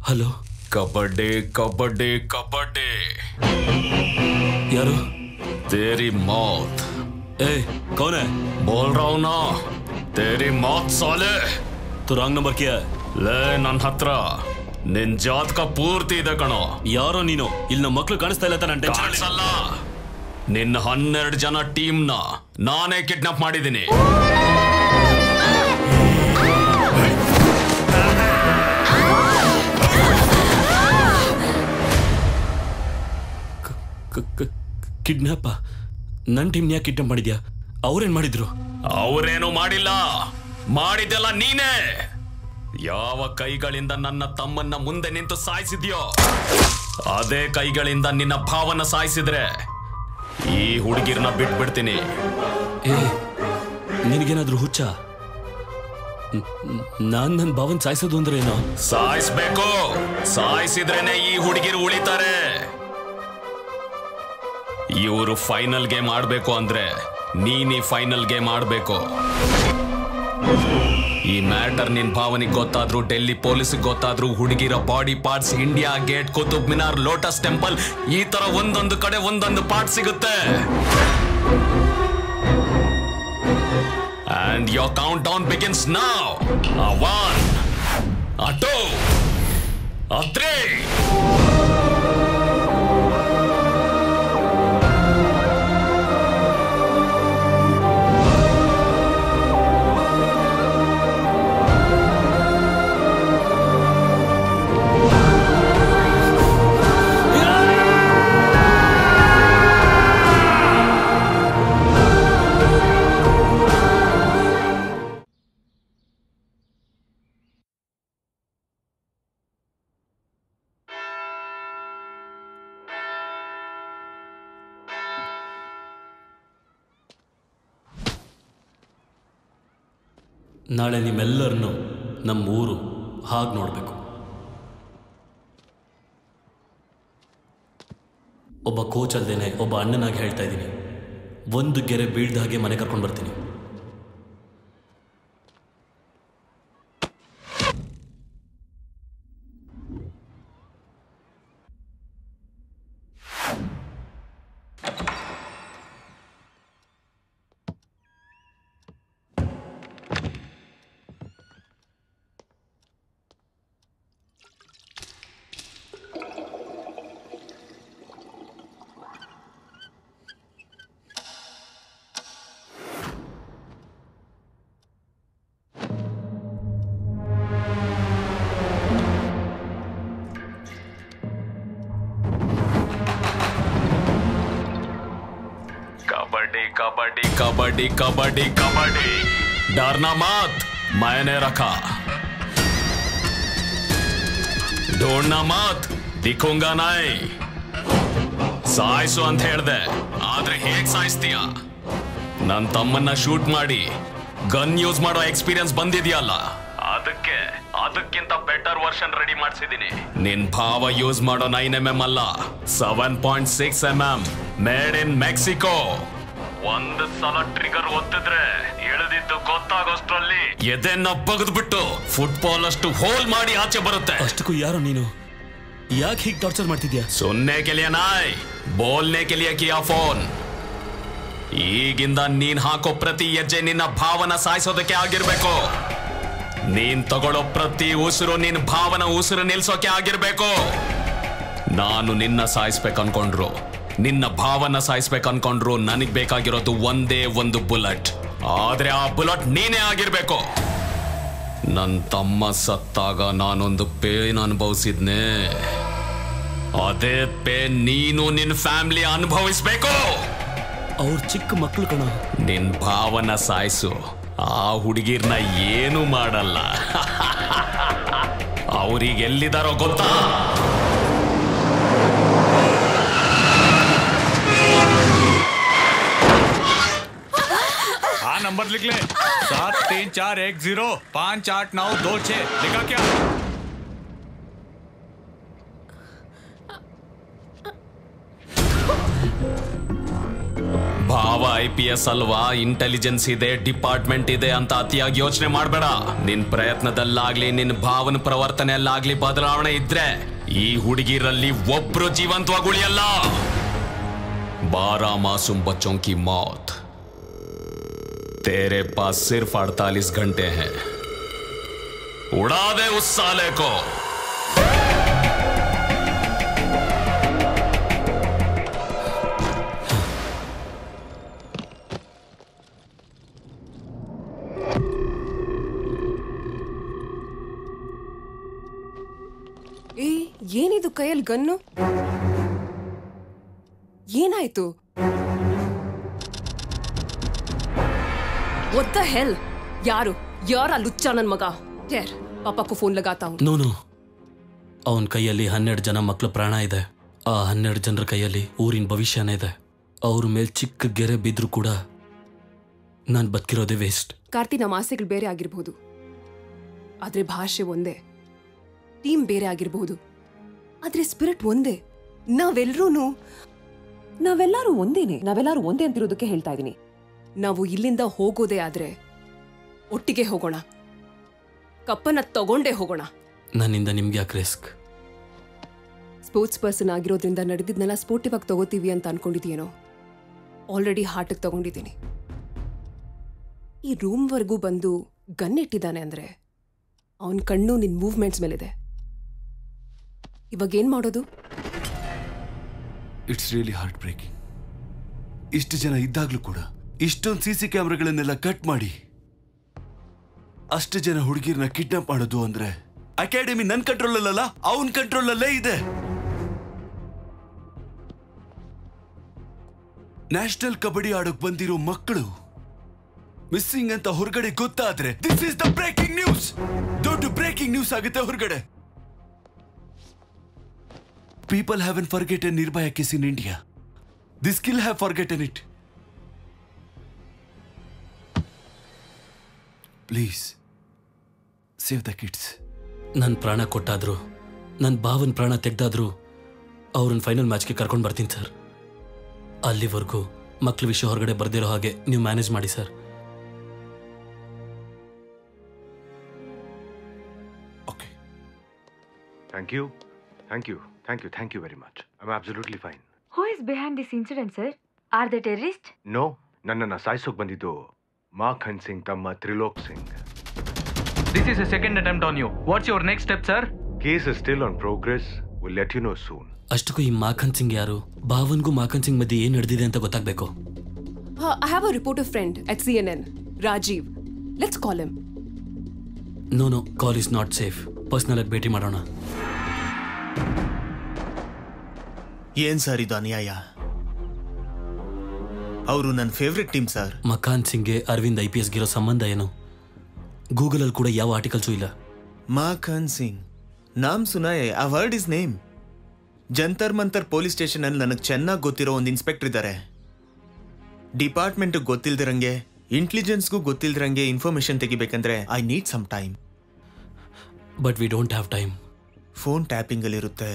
hello kabaddi kabaddi kabaddi यारो तेरी मौत। ए कौन है? बोल रहा हूँ ना तेरी मौत साले। तो रॉन्ग नंबर क्या है? ले नन्हत्र निन जात का पूर्ति इदे कणो। यारो नीनो इल्ल ना मक्कलु काणिस्ता इल्ल अंत नानु टेन्शन अल्ल निन्न 12 जन टीम ना नाने किडनैप माडिदीनि। ಕಿಡ್ನಾಪ್ ನನ್ನ ಟೀಮ್ ನ್ಯಾ ಕಿಡ್ನಾಪ್ ಮಾಡಿದ್ಯಾ? ಅವರೇನ್ ಮಾಡಿದ್ರು? ಅವರೇನೋ ಮಾಡಿಲ್ಲ, ಮಾಡಿದೆಲ್ಲ ನೀನೇ. ಯಾವ ಕೈಗಳಿಂದ ನನ್ನ ತಮ್ಮನ್ನ ಮುಂದೆ ನಿಂತು ಸಾಯಿಸಿದ್ಯೋ ಅದೇ ಕೈಗಳಿಂದ ನಿನ್ನ ಭಾವನ ಸಾಯಿಸಿದ್ರೆ ಈ ಹುಡುಗಿರನ್ನ ಬಿಟ್ಬಿಡ್ತೀನಿ. ಏ ನಿನಗೇನಾದ್ರೂ ಹುಚ್ಚ? ನಾನು ನನ್ನ ಭಾವನ ಸಾಯಿಸೋದು ಅಂದ್ರೆ ಏನೋ? ಸಾಯಿಸಬೇಕು, ಸಾಯಿಸಿದ್ರೇನೆ ಈ ಹುಡುಗಿರು ಉಳಿತಾರೆ. ಇವರು ಫೈನಲ್ ಗೇಮ್ ಆಡಬೇಕು ಅಂದ್ರೆ ನೀನೇ ಫೈನಲ್ ಗೇಮ್ ಆಡಬೇಕು. ಈ ಮ್ಯಾಟರ್ ನಿನ್ ಭಾವನಿಗೆ ಗೊತ್ತಾದ್ರೂ, ಡೆಲ್ಲಿ ಪೊಲೀಸ್ಗೆ ಗೊತ್ತಾದ್ರೂ, ಹುಡುಗಿರ body parts India gate, Qutub Minar, lotus temple ಈ ತರ ಒಂದೊಂದು ಕಡೆ ಒಂದೊಂದು ಪಾರ್ಟ್ ಸಿಗುತ್ತೆ. And your countdown begins now. A one, a two, a three. ನಾಳೆ ನಿಮ್ಮೆಲ್ಲರನ್ನು ನಮ್ಮ ಊರು ಹಾಗೆ ನೋಡಬೇಕು. ಒಬ್ಬ ಕೋಚ್ ಅಲ್ಲದೇನೆ ಒಬ್ಬ ಅಣ್ಣನಾಗಿ ಹೇಳ್ತಾ ಇದ್ದೀನಿ, ಒಂದು ಗೆರೆ ಬೀಳ್ದ ಹಾಗೆ ಮನೆ ಕರ್ಕೊಂಡು ಬರ್ತೀನಿ. कबड्डी कबड्डी कबड्डी कबड्डी डरना मत, मैंने रखा. ढूंढना मत, दिखूंगा नहीं. सायसु अंत हेळिदे आद्रे हेग सायस्तीया? नन्न तम्मन्न शूट माडि गन यूस माडो एक्सपीरियंस बंदिदीयल्ल, ಅದಕ್ಕೆ ಅದಕ್ಕಿಂತ ಬೆಟರ್ ವರ್ಷನ್ ರೆಡಿ ಮಾಡ್ಸಿದೀನಿ. ನಿನ್ ಭಾವ ಯೂಸ್ ಮಾಡೋ 9mm ಅಲ್ಲ, 7.6mm ಮೇಡ್ ಇನ್ ಮೆಕ್ಸಿಕೋ. ಒಂದು ಸಲ ಟ್ರಿಗರ್ ಒತ್ತಿದ್ರೆ ಎಳೆದಿದ್ದು ಗೊತ್ತಾಗೋಷ್ಟರಲ್ಲಿ ಎದೆನ್ನ ಬಗದ್ಬಿಟ್ಟು ಫುಟ್ಬಾಲ್ ಅಷ್ಟು ಹೋಲ್ ಮಾಡಿ ಆಚೆ ಬರುತ್ತೆ. ಅಷ್ಟಕ್ಕೂ ಯಾರು ನೀನು? ಯಾಕೆ ಹೀಗೆ ಟಾರ್ಚರ್ ಮಾಡ್ತಿದ್ಯಾ? ಸುನ್ನೆ ಕೆಲಿಯ ನಾಯ್ ಬೋಲ್ನೆ ಕೆಲಿಯ ಕಿಯಾ ಫೋನ್. ಈಗಿಂದ ನೀನ್ ಹಾಕೋ ಪ್ರತಿ ಹೆಜ್ಜೆ ನಿನ್ನ ಭಾವನ ಸಾಯಿಸೋದಕ್ಕೆ ಆಗಿರ್ಬೇಕು. ನೀನ್ ತಗೊಳ್ಳೋ ಪ್ರತಿ ಉಸಿರು ನಿನ್ನ ಭಾವನ ಉಸಿರು ನಿಲ್ಸೋಕೆ ಆಗಿರ್ಬೇಕು. ನಾನು ನಿನ್ನ ಸಾಯಿಸ್ಬೇಕು ಅನ್ಕೊಂಡ್ರು ನಿನ್ನ ಭಾವನ ಸಾಯಿಸ್ಬೇಕು ಅನ್ಕೊಂಡ್ರು ನನಗ್ ಬೇಕಾಗಿರೋದು ಒಂದೇ ಒಂದು ಬುಲೆಟ್. ಆದ್ರೆ ಆ ಬುಲೆಟ್ ನೀನೇ ಆಗಿರ್ಬೇಕು. ನನ್ನ ತಮ್ಮ ಸತ್ತಾಗ ನಾನೊಂದು ಪೇನ್ ಅನುಭವಿಸಿದ್ನೆ. ಅದೇ ಪೇನ್ ನೀನು ನಿನ್ನ ಫ್ಯಾಮಿಲಿ ಅನುಭವಿಸ್ಬೇಕು. ಅವ್ರ ಚಿಕ್ಕ ಮಕ್ಕಳು ಕಣ. ನಿನ್ ಭಾವನ ಸಾಯಿಸು, ಆ ಹುಡುಗಿರ್ನ ಏನು ಮಾಡಲ್ಲ. ಅವ್ರಿಗೆಲ್ಲಿದಾರೋ ಗೊತ್ತಾ? हाँ नंबर लिख ले 7341058926 लिखा क्या? ಭಾವ IPS ಅಲ್ವಾ, ಇಂಟೆಲಿಜೆನ್ಸ್ ಇದೆ, ಡಿಪಾರ್ಟ್ಮೆಂಟ್ ಇದೆ ಅಂತ ಅತಿಯಾಗಿ ಯೋಚನೆ ಮಾಡಬೇಡ. ನಿನ್ ಪ್ರಯತ್ನದಲ್ಲಾಗ್ಲಿ ನಿನ್ ಭಾವನ ಪ್ರವರ್ತನೆಯಲ್ಲಾಗ್ಲಿ ಬದಲಾವಣೆ ಇದ್ರೆ ಈ ಹುಡುಗಿರಲ್ಲಿ ಒಬ್ರು ಜೀವಂತವಾಗಿ ಉಳಿಯಲ್ಲ. ಬಾರಾ ಮಾಸೂಮ್ ಬಚ್ಚೋಂ ಕಿ ಮೌತ್ तेरे पास सिर्फ 48 घंटे हैं, उड़ा दे उस साले को. ಏನಿದು ಕೈಯಲ್ಲಿ ಗನ್ನು? ಏನಾಯ್ತು? What the hell? यारो यार लुच्चानन मगा यार पापा को फोन लगाता हूँ. नो नो ಅವನ ಕೈಯಲ್ಲಿ 12 ಜನ ಮಕ್ಕಳ ಪ್ರಾಣ ಇದೆ. ಆ 12 ಜನರ ಕೈಯಲ್ಲಿ ಊರಿನ ಭವಿಷ್ಯನೇ ಇದೆ. ಅವ್ರ ಮೇಲೆ ಚಿಕ್ಕ ಗೆರೆ ಬಿದ್ರು ಕೂಡ ನಾನು ಬದುಕಿರೋದೇ ವೇಸ್ಟ್. ಕಾರ್ತಿ, ನಮ್ಮ ಆಸೆಗಳು ಬೇರೆ ಆಗಿರಬಹುದು, ಆದ್ರೆ ಭಾಷೆ ಒಂದೇ, ಟೀಮ್ ಬೇರೆ ಆಗಿರಬಹುದು, ಆದ್ರೆ ಸ್ಪಿರಿಟ್ ಒಂದೇ. ನಾವೆಲ್ಲರೂ ಒಂದೇನೆ, ನಾವೆಲ್ಲರೂ ಒಂದೇ ಅಂತಿರೋದಕ್ಕೆ ಹೇಳ್ತಾ ಇದ್ದೀನಿ. ನಾವು ಇಲ್ಲಿಂದ ಹೋಗೋದೇ ಆದ್ರೆ ಒಟ್ಟಿಗೆ ಹೋಗೋಣ, ಕಪ್ಪನ ತಗೊಂಡೇ ಹೋಗೋಣ. ನನ್ನಿಂದ ನಿಮ್ಗೆ ಯಾಕೆ ರಿಸ್ಕ್? ಸ್ಪೋರ್ಟ್ಸ್ ಪರ್ಸನ್ ಆಗಿರೋದ್ರಿಂದ ನಡೆದಿದ್ನೆಲ್ಲ ಸ್ಪೋರ್ಟಿವ್ ಆಗಿ ತಗೋತೀವಿ ಅಂತ ಅನ್ಕೊಂಡಿದ್ಯೇನೋ. ಆಲ್ರೆಡಿ ಹಾರ್ಟಿಗೆ ತಗೊಂಡಿದ್ದೀನಿ. ಈ ರೂಮ್ವರೆಗೂ ಬಂದು ಗನ್ ಇಟ್ಟಿದ್ದಾನೆ ಅಂದ್ರೆ ಅವನ ಕಣ್ಣು ನಿನ್ನ ಮೂವ್ಮೆಂಟ್ಸ್ ಮೇಲಿದೆ. ಇವಾಗ ಏನು ಮಾಡೋದು? It's really heartbreaking. ಇಷ್ಟು ಜನ ಇದ್ದಾಗಲೂ ಕೂಡ ಇಷ್ಟೊಂದು ಸಿಸಿ ಕ್ಯಾಮ್ರಾಗಳನ್ನೆಲ್ಲ ಕಟ್ ಮಾಡಿ ಅಷ್ಟು ಜನ ಹುಡುಗಿರನ್ನ ಕಿಡ್ನಾಪ್ ಮಾಡೋದು ಅಂದ್ರೆ ಅಕಾಡೆಮಿ ನನ್ನ ಕಂಟ್ರೋಲ್ ಅಲ್ಲಲ್ಲ, ಅವನ ಕಂಟ್ರೋಲ್ ಅಲ್ಲೇ ಇದೆ. ನ್ಯಾಷನಲ್ ಕಬಡ್ಡಿ ಆಡೋಕ್ ಬಂದಿರೋ ಮಕ್ಕಳು ಮಿಸ್ಸಿಂಗ್ ಅಂತ ಹೊರಗಡೆ ಗೊತ್ತಾದ್ರೆ this is the breaking news. ದೊಡ್ಡ ಬ್ರೇಕಿಂಗ್ ನ್ಯೂಸ್ ಆಗುತ್ತೆ ಹೊರಗಡೆ. People have an forgotten Nirbhaya case in India. This kill have forgotten it. Please save the kids. ನನ್ನ ಪ್ರಾಣ ಕೊಟ್ಟಾದ್ರು ನನ್ನ ಭಾವನ ಪ್ರಾಣ ತೆಗೆದಾದ್ರು ಅವ್ರನ್ನ ಫೈನಲ್ ಮ್ಯಾಚ್ಗೆ ಕರ್ಕೊಂಡು ಬರ್ತೀನಿ ಸರ್. ಅಲ್ಲಿವರೆಗೂ ಮಕ್ಕಳು ವಿಷಯ ಹೊರಗಡೆ ಬರ್ದಿರೋ ಹಾಗೆ ನೀವು ಮ್ಯಾನೇಜ್ ಮಾಡಿ sir. Okay, thank you thank you thank you thank you very much. I am absolutely fine. Who is behind this incident sir? Are the terrorist? No, ನನ್ನನ್ನು ಸಾಯಿಸೋಕೆ ಬಂದಿದ್ದು Makhan Singh Tamma Trilok Singh. This is a second attempt on you. What's your next step, sir? Case is still on progress. We'll let you know soon. Ashtuku ee Makhan Singh yaru? Bhavangu Makhan Singh madhye yen nadidide anta gottagbeku. I have a reporter friend at CNN, Rajiv. Let's call him. No, call is not safe. Personal ag beti madona. Yen sir idu aniyaya? ಅವರು ನನ್ನ favourite team sir. Makhan ಸಿಂಗ್ಗೆ ಅರವಿಂದ್ IPSಗೆ ಇರೋ ಸಂಬಂಧ ಏನು? ಗೂಗಲಲ್ಲಿ ಕೂಡ ಯಾವ ಆರ್ಟಿಕಲ್ಸು ಇಲ್ಲ. ಮಖಾನ್ ಸಿಂಗ್ ನಾಮ್ ಸುನಾಯೆ, a word is name. Jantar Mantar police ಸ್ಟೇಷನಲ್ಲಿ ನನಗೆ ಚೆನ್ನಾಗಿ ಗೊತ್ತಿರೋ ಒಂದು ಇನ್ಸ್ಪೆಕ್ಟರ್ ಇದ್ದಾರೆ. ಡಿಪಾರ್ಟ್ಮೆಂಟಿಗೆ ಗೊತ್ತಿಲ್ದಿರಂಗೆ ಇಂಟೆಲಿಜೆನ್ಸ್ಗೂ ಗೊತ್ತಿಲ್ದಿರಂಗೆ ಇನ್ಫಾರ್ಮೇಷನ್ ತೆಗಿಬೇಕಂದ್ರೆ I need some time. But we don't have time. Phone ಟ್ಯಾಪಿಂಗಲ್ಲಿರುತ್ತೆ,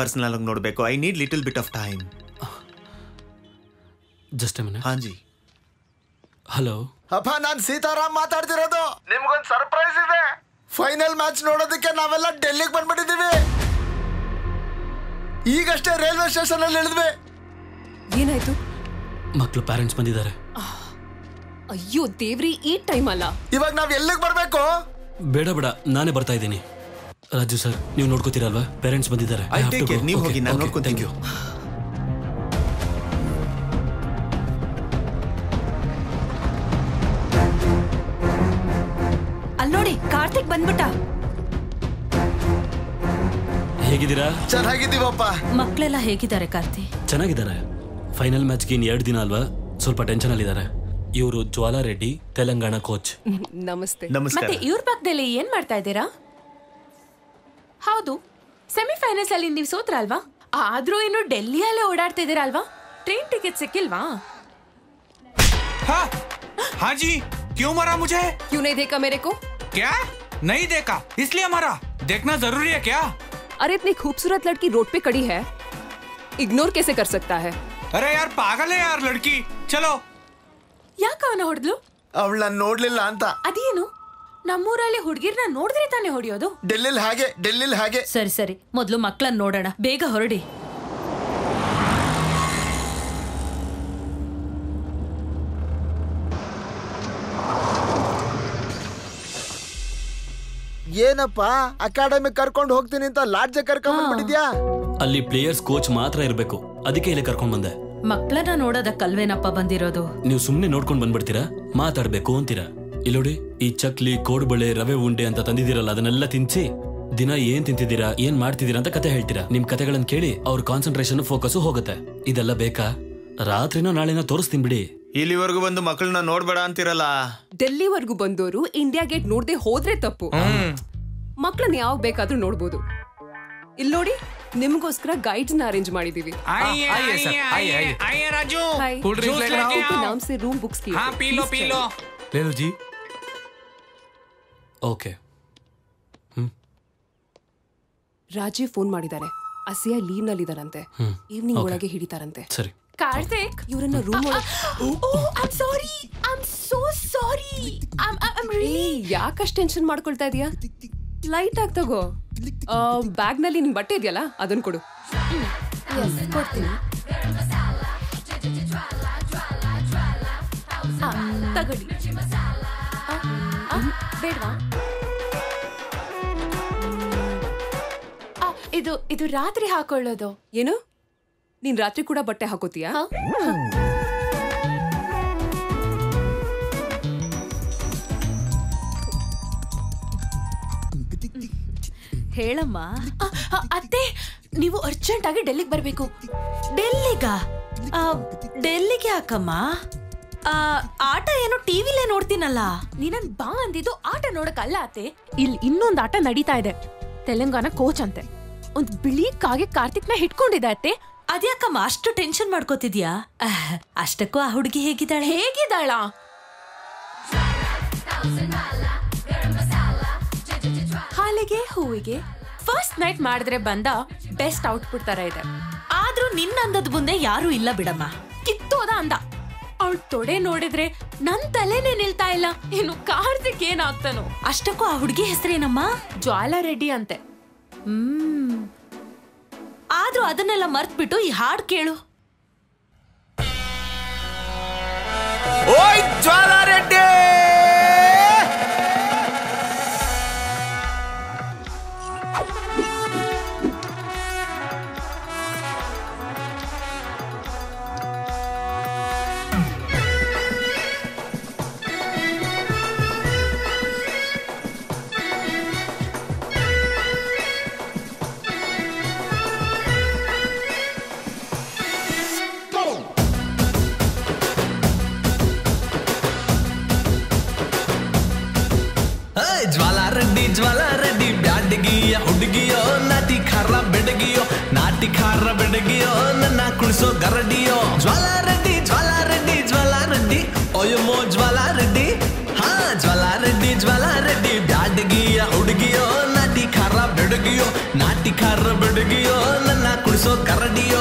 ಪರ್ಸನಲ್ ಆಗಿ ನೋಡಬೇಕು. I need little bit of time. Just a minute. ಹಾಂ ಜಿ, ಹಲೋ ಅಪ್ಪ, ನಾನು ಸೀತಾರಾಮ್ ಮಾತಾಡ್ತಿರೋದು. ನಿಮ್ಗೊಂದು ಸರ್ಪ್ರೈಸ್ ಇದೆ. ಫೈನಲ್ ಮ್ಯಾಚ್ ನೋಡೋದಕ್ಕೆ ನಾವೆಲ್ಲ ಡೆಲ್ಲಿಗೆ ಬಂದ್ಬಿಟ್ಟಿದ್ದೀವಿ. ಈಗಷ್ಟೇ ರೈಲ್ವೆ ಸ್ಟೇಷನ್ ಅಲ್ಲಿ ಇಳಿದ್ವಿ. ಏನಾಯ್ತು? ಮಕ್ಕಳು ಪೇರೆಂಟ್ಸ್ ಬಂದಿದ್ದಾರೆ. ಅಯ್ಯೋ ದೇವ್ರಿ, ಈ ಟೈಮ್ ಅಲ್ಲ, ಇವಾಗ ನಾವು ಎಲ್ಲಿಗೆ ಬರಬೇಕು? ಬೇಡ ಬೇಡ, ನಾನೇ ಬರ್ತಾ ಇದ್ದೀನಿ. ರಾಜು ಸರ್, ನೀವು ನೋಡ್ಕೋತೀರಾ ಅಲ್ವಾ? ಪೇರೆಂಟ್ಸ್ ಬಂದಿದ್ದಾರೆ. ಐ ಟೇಕ್ ಕೇರ್, ನೀವು ಹೋಗಿ, ನಾನು ನೋಡ್ಕೋತೀನಿ. Thank you. ಅಲ್ಲಿ ನೋಡಿ, ಕಾರ್ತಿಕ್ ಬಂದ್ಬಿಟ್ಟ. ಹೇಗಿದ್ದೀರಾ? ಚೆನ್ನಾಗಿದ್ದೀವಪ್ಪ. ಮಕ್ಕಳೆಲ್ಲ ಹೇಗಿದ್ದಾರೆ ಕಾರ್ತಿ? ಚೆನ್ನಾಗಿದ್ದಾರೆ. ಫೈನಲ್ ಮ್ಯಾಚ್ಗೆ ಇನ್ನು 2 ದಿನ ಅಲ್ವಾ, ಸ್ವಲ್ಪ ಟೆನ್ಷನ್ ಅಲ್ಲಿದ್ದಾರೆ. ಇವರು ಜ್ವಾಲಾ ರೆಡ್ಡಿ, ತೆಲಂಗಾಣ ಕೋಚ್. ನಮಸ್ತೆ. ಮತ್ತೆ ಇವ್ರ ಪಕ್ಕದಲ್ಲಿ ಏನ್ ಮಾಡ್ತಾ ಇದ್ದೀರಾ? ಹೌದು, ಸೆಮಿಫೈನಲ್ಸ್ ಅಲ್ಲಿ ನೀವು ಸೋತ್ರ ಅಲ್ವಾ, ಆದ್ರೂ ಇನ್ನು ಡೆಲ್ಲಿಯಲ್ಲೇ ಓಡಾಡ್ತಾ ಇದ್ದೀರಾ ಅಲ್ವಾ? ಟ್ರೈನ್ ಟಿಕೆಟ್ ಸಿಕ್ಕಿಲ್ವಾ? हाँ जी, क्यों मारा मुझे? क्यों नहीं देखा मेरे को? क्या नहीं देखा? इसलिए मारा? देखना जरूरी है क्या? अरे इतनी खूबसूरत लड़की रोड पे खड़ी है, इग्नोर कैसे कर सकता है? अरे यार पागल है यार लड़की. चलो. ಯಾಕೆ ಅವನ ಹೊಡೆದ್ಲು? ಅವಳನ್ನ ನೋಡ್ಲಿಲ್ಲ ಅಂತ. ಅದೇನು, ನಮ್ಮೂರಲ್ಲಿ ಹುಡುಗಿರ್ನ ನೋಡಿದ್ರೆ ತಾನೇ ಹೊಡೆಯೋದು? ಡೆಲ್ಲಿಲಿ ಹಾಗೆ. ಸರಿ ಸರಿ, ಮೊದಲು ಮಕ್ಕಳನ್ನ ನೋಡೋಣ, ಬೇಗ ಹೊರಡಿ. ಏನಪ್ಪಾ, ಅಕಾಡೆಮಿ ಕರ್ಕೊಂಡು ಹೋಗ್ತೀನಿ ಅಂತ ಲಾಡ್ಜ್ ಕರ್ಕೊಂಡ್ ಬಂದ್ಬಿಟ್ಟಿದ್ಯಾ? ಅಲ್ಲಿ ಪ್ಲೇಯರ್ಸ್ ಕೋಚ್ ಮಾತ್ರ ಇರಬೇಕು, ಅದಕ್ಕೆ ಇಲ್ಲಿ ಕರ್ಕೊಂಡ್ ಬಂದೆ. ಮಕ್ಕಳನ್ನ ನೋಡೋದಕ್ಕಲ್ವೇನಪ್ಪ ಬಂದಿರೋದು? ನೀವು ಸುಮ್ನೆ ನೋಡ್ಕೊಂಡು ಬಂದ್ಬಿಡ್ತೀರಾ, ಮಾತಾಡ್ಬೇಕು ಅಂತೀರಾ. ಇಲ್ಲೋಡಿ, ಈ ಚಕ್ಲಿ, ಕೋಡುಬಳೆ, ರವೆ ಉಂಡೆ ಅಂತ ತಂದಿದ್ದೀರಲ್ಲ, ಅದನ್ನೆಲ್ಲ ತಿನ್ಸಿ ದಿನ ಏನ್ ತಿಂತಿದ್ದೀರಾ, ಏನ್ ಮಾಡ್ತಿದ್ದೀರಾ ಅಂತ ಕತೆ ಹೇಳ್ತೀರಾ. ನಿಮ್ ಕತೆಗಳನ್ನ ಕೇಳಿ ಅವ್ರ ಕಾನ್ಸಂಟ್ರೇಷನ್, ಫೋಕಸ್ ಹೋಗುತ್ತೆ. ಇದೆಲ್ಲ ಬೇಕಾ? ರಾತ್ರಿನೋ ನಾಳೆನೋ ತೋರಿಸ್ತೀನಿ ಬಿಡಿ. ಇಲ್ಲಿವರೆಗೂ ಬಂದು ಮಕ್ಕಳನ್ನ ನೋಡ್ಬೇಡ ಅಂತಿರಲ್ಲ. ಡೆಲ್ಲಿವರೆಗೂ ಬಂದವರು ಇಂಡಿಯಾ ಗೇಟ್ ನೋಡದೆ ಹೋದ್ರೆ ತಪ್ಪು, ಮಕ್ಕಳನ್ನ ಯಾವಾಗ ಬೇಕಾದ್ರೂ ನೋಡ್ಬೋದು. ಇಲ್ಲಿ ನೋಡಿ, ನಿಮಗೋಸ್ಕರ ಗೈಡ್ಸ್ ನ ಅರೇಂಜ್ ಮಾಡಿದೀವಿ. ರಾಜೀವ್ ಫೋನ್ ಮಾಡಿದ್ದಾರೆ, ಅಸಿಯಾ ಲೀವ್ ನಲ್ಲಿ ಇದಾರಂತೆ, ಈವ್ನಿಂಗ್ ಒಳಗೆ ಹಿಡಿತಾರಂತೆ. ಕಾರ್ತಿಕ್, ಇವರನ್ನ ರೂಮ್ ಒಳಗೆ ಯಾಕಷ್ಟು ಟೆನ್ಷನ್ ಮಾಡ್ಕೊಳ್ತಾ ಇದೀಯಾ? ಲೈಟ್ ಆಗಿ ತಗೋ. ಬ್ಯಾಗ್ ನಲ್ಲಿ ನಿನ್ ಬಟ್ಟೆ ಇದೆಯಲ್ಲ, ಅದನ್ನ ಕೊಡು. ತಗೊಳ್ಳಿ. ಬೇಡವಾ? ಇದು ಇದು ರಾತ್ರಿ ಹಾಕೊಳ್ಳೋದು. ಏನು, ನೀನ್ ರಾತ್ರಿ ಕೂಡ ಬಟ್ಟೆ ಹಾಕೋತೀಯಾ? ಹೇಳಮ್ಮ. ಅತ್ತೆ, ನೀವು ಅರ್ಜೆಂಟ್ ಆಗಿ ಡೆಲ್ಲಿಗೆ ಬರಬೇಕು. ಡೆಲ್ಲಿಗೆ ಯಾಕಮ್ಮ? ಆಟ ಏನೋ ಟಿವಿಲೇ ನೋಡ್ತೀನಲ್ಲ. ನೀನನ್ ಬಾ ಅಂದಿದ್ದು ಆಟ ನೋಡಕ್ಕಲ್ಲ ಅತ್ತೆ. ಇಲ್ಲಿ ಇನ್ನೊಂದು ಆಟ ನಡೀತಾ ಇದೆ, ತೆಲಂಗಾಣ ಕೋಚ್ ಅಂತೆ. ಒಂದ್ ಬಿಳಿ ಕಾಗೆ ಕಾರ್ತಿಕ್ನ ಹಿಡ್ಕೊಂಡಿದೆ ಅತ್ತೆ. ಅದ್ಯಾಕಮ್ಮ ಅಷ್ಟು ಟೆನ್ಷನ್ ಮಾಡ್ಕೋತಿದ್ಯಾ? ಅಷ್ಟಕ್ಕೂ ಆ ಹುಡುಗಿ ಹೇಗಿದ್ದಾಳೆ? ಹೇಗಿದ್ದಾಳ? ಹಾಲಿಗೆ ಹೂವಿಗೆ ಫಸ್ಟ್ ನೈಟ್ ಮಾಡಿದ್ರೆ ಬಂದ ಬೆಸ್ಟ್ ಔಟ್ಪುಟ್ ತರ ಇದೆ. ಆದ್ರೂ ನಿನ್ನ ಅಂದದ ಮುಂದೆ ಯಾರು ಇಲ್ಲ ಬಿಡಮ್ಮ. ಕಿತ್ತೋದ ಅಂದ. ಅವಳ ತೊಡೆ ನೋಡಿದ್ರೆ ನನ್ ತಲೆನೇ ನಿಲ್ತಾ ಇಲ್ಲ. ಇನ್ನು ಕಾರ್ತಿಕ್ ಏನಾಗ್ತಾನೋ. ಅಷ್ಟಕ್ಕೂ ಆ ಹುಡುಗಿ ಹೆಸರೇನಮ್ಮ? ಜ್ವಾಲಾ ರೆಡ್ಡಿ ಅಂತೆ. ಆದ್ರೂ ಅದನ್ನೆಲ್ಲ ಮರ್ತ್ಬಿಟ್ಟು ಈ ಹಾಡ್ ಕೇಳು. ಓಯ್ ಜ್ವಾಲಾ ರೆಡ್ಡಿ, ಜ್ವಾಲಾ ರೆಡ್ಡಿ ಬ್ಯಾಡ್ಗಿಯ ಹುಡುಗಿಯೋ, ನಾಟಿ ಖಾರ ಬೆಡಗಿಯೋ, ನಾಟಿ ಖಾರ ಬೆಡಗಿಯೋ, ನನ್ನ ಕುಳಿಸೋ ಗರಡಿಯೋ. ಜ್ವಾಲಾ ರೆಡ್ಡಿ ಜ್ವಾಲಾ ರೆಡ್ಡಿ ಜ್ವಾಲಾ ರೆಡ್ಡಿ, ಓಯಮ್ಮೋ ಜ್ವಾಲಾ ರೆಡ್ಡಿ. ಹಾ, ಜ್ವಾಲಾ ರೆಡ್ಡಿ ಬ್ಯಾಡ್ಗಿಯ ಹುಡುಗಿಯೋ, ನಾಟಿ ಖಾರ ಬೆಡಗಿಯೋ, ನಾಟಿ ಖಾರ ಬೆಡಗಿಯೋ, ನನ್ನ ಕುಳಿಸೋ ಕರಡಿಯೋ.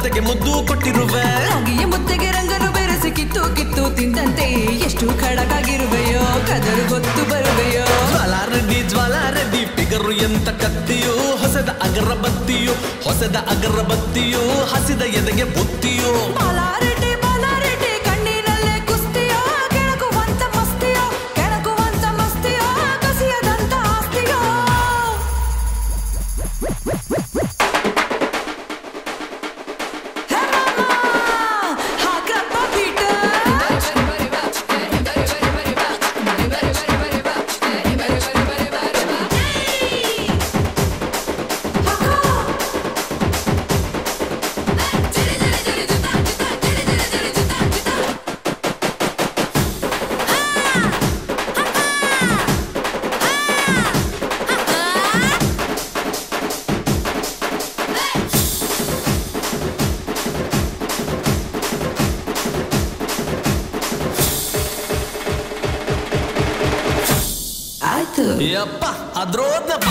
ಜೊತೆಗೆ ಮುದ್ದು ಕೊಟ್ಟಿರುವೆ ಹಾಗೆಯೇ ಮುದ್ದೆಗೆ ರಂಗನು ಬೆರೆಸಿ ಕಿತ್ತು ಕಿತ್ತು ತಿಂದಂತೆ ಎಷ್ಟು ಖಡಕಾಗಿರುವೆಯೋ ಕದರು ಗೊತ್ತು ಬರುವೆಯೋ ಜ್ವಾಲಾ ರೆಡ್ಡಿ ಪಿಗರು ಎಂತ ಕತ್ತಿಯೋ ಹೊಸದ ಅಗರಬತ್ತಿಯೋ ಹಸಿದ ಎದೆಗೆ ಬುತ್ತಿಯೋ ಯಪ್ಪ ಅದ್ರೋದಪ್ಪ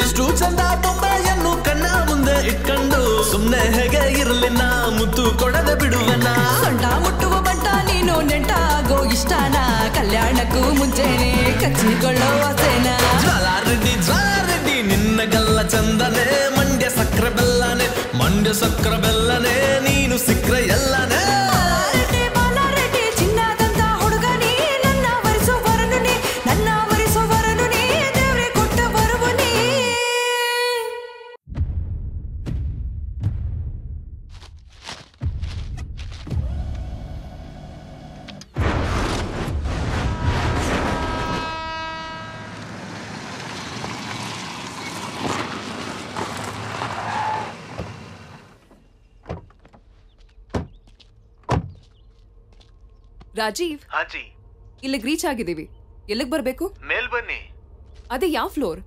ಇಷ್ಟು ಚಂದ ಬೊಂಬೆಯನ್ನು ಕಣ್ಣ ಮುಂದೆ ಇಟ್ಕೊಂಡು ಸುಮ್ಮನೆ ಹೇಗೆ ಇರಲಿ ನಾ ಮುತ್ತು ಕೊಡದೆ ಬಿಡುವನ ಸೊಂಟ ಮುಟ್ಟುವ ಬಂಟ ನೀನು ನೆಂಟಾಗೋ ಇಷ್ಟನ ಕಲ್ಯಾಣಕ್ಕೂ ಮುಂಚೆನೆ ಕಚ್ಚಿಕೊಳ್ಳೋ ಆಸೆನ ಜ್ವಾಲಾ ರೆಡ್ಡಿ ನಿನ್ನಗಲ್ಲ ಚಂದನೆ ಮಂಡ್ಯ ಸಕ್ಕರೆ ಬೆಲ್ಲನೆ ನೀನು ಸಿಕ್ಕರೆ ಎಲ್ಲನೇ ರಾಜೀವ್ ಹಾ ಜಿ ಇಲ್ಲಿಗೆ ರೀಚ್ ಆಗಿದ್ದೀವಿ ಎಲ್ಲಿಗೆ ಬರಬೇಕು ಮೇಲ್ ಬನ್ನಿ ಅದೇ ಯಾವ ಫ್ಲೋರ್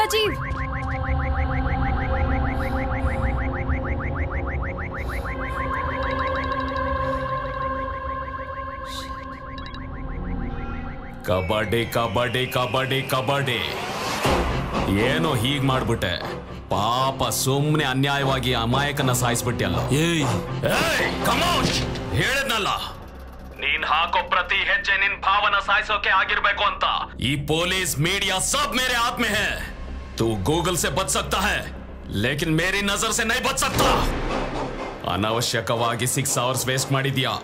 ರಾಜೀವ್ ಕಬಡ್ಡಿ ಕಬಡ್ಡಿ ಕಬಡ್ಡಿ ಕಬಡ್ಡಿ ಏನೋ ಹೀಗ್ ಮಾಡ್ಬಿಟ್ಟೆ ಪಾಪ ಸುಮ್ಮನೆ ಅನ್ಯಾಯವಾಗಿ ಅಮಾಯಕನ ಸಾಯಿಸ್ಬಿಟ್ಟಿಯಲ್ಲ ಹೇಳದ್ನಲ್ಲ ನೀನ್ ಹಾಕೋ ಪ್ರತಿ ಹೆಜ್ಜೆ ನಿನ್ ಭಾವನ ಸಾಯಿಸೋಕೆ ಆಗಿರ್ಬೇಕು ಅಂತ ಈ ಪೊಲೀಸ್ ಮೀಡಿಯಾ ಸಬ್ ಮೇರೆ ಹಾತ್ ಮೇ ಹೈ ತೂ ಗೂಗಲ್ ಸೆ ಬಚ್ ಸಕ್ತಾ ಹೈ ಲೇಕಿನ್ ಮೇರಿ ನಜರ್ ಸೆ ನಹೀ ಬಚ್ ಸಕ್ತಾ ಅನವಶ್ಯಕವಾಗಿ 6 hours ವೇಸ್ಟ್ ಮಾಡಿದ್ಯಾ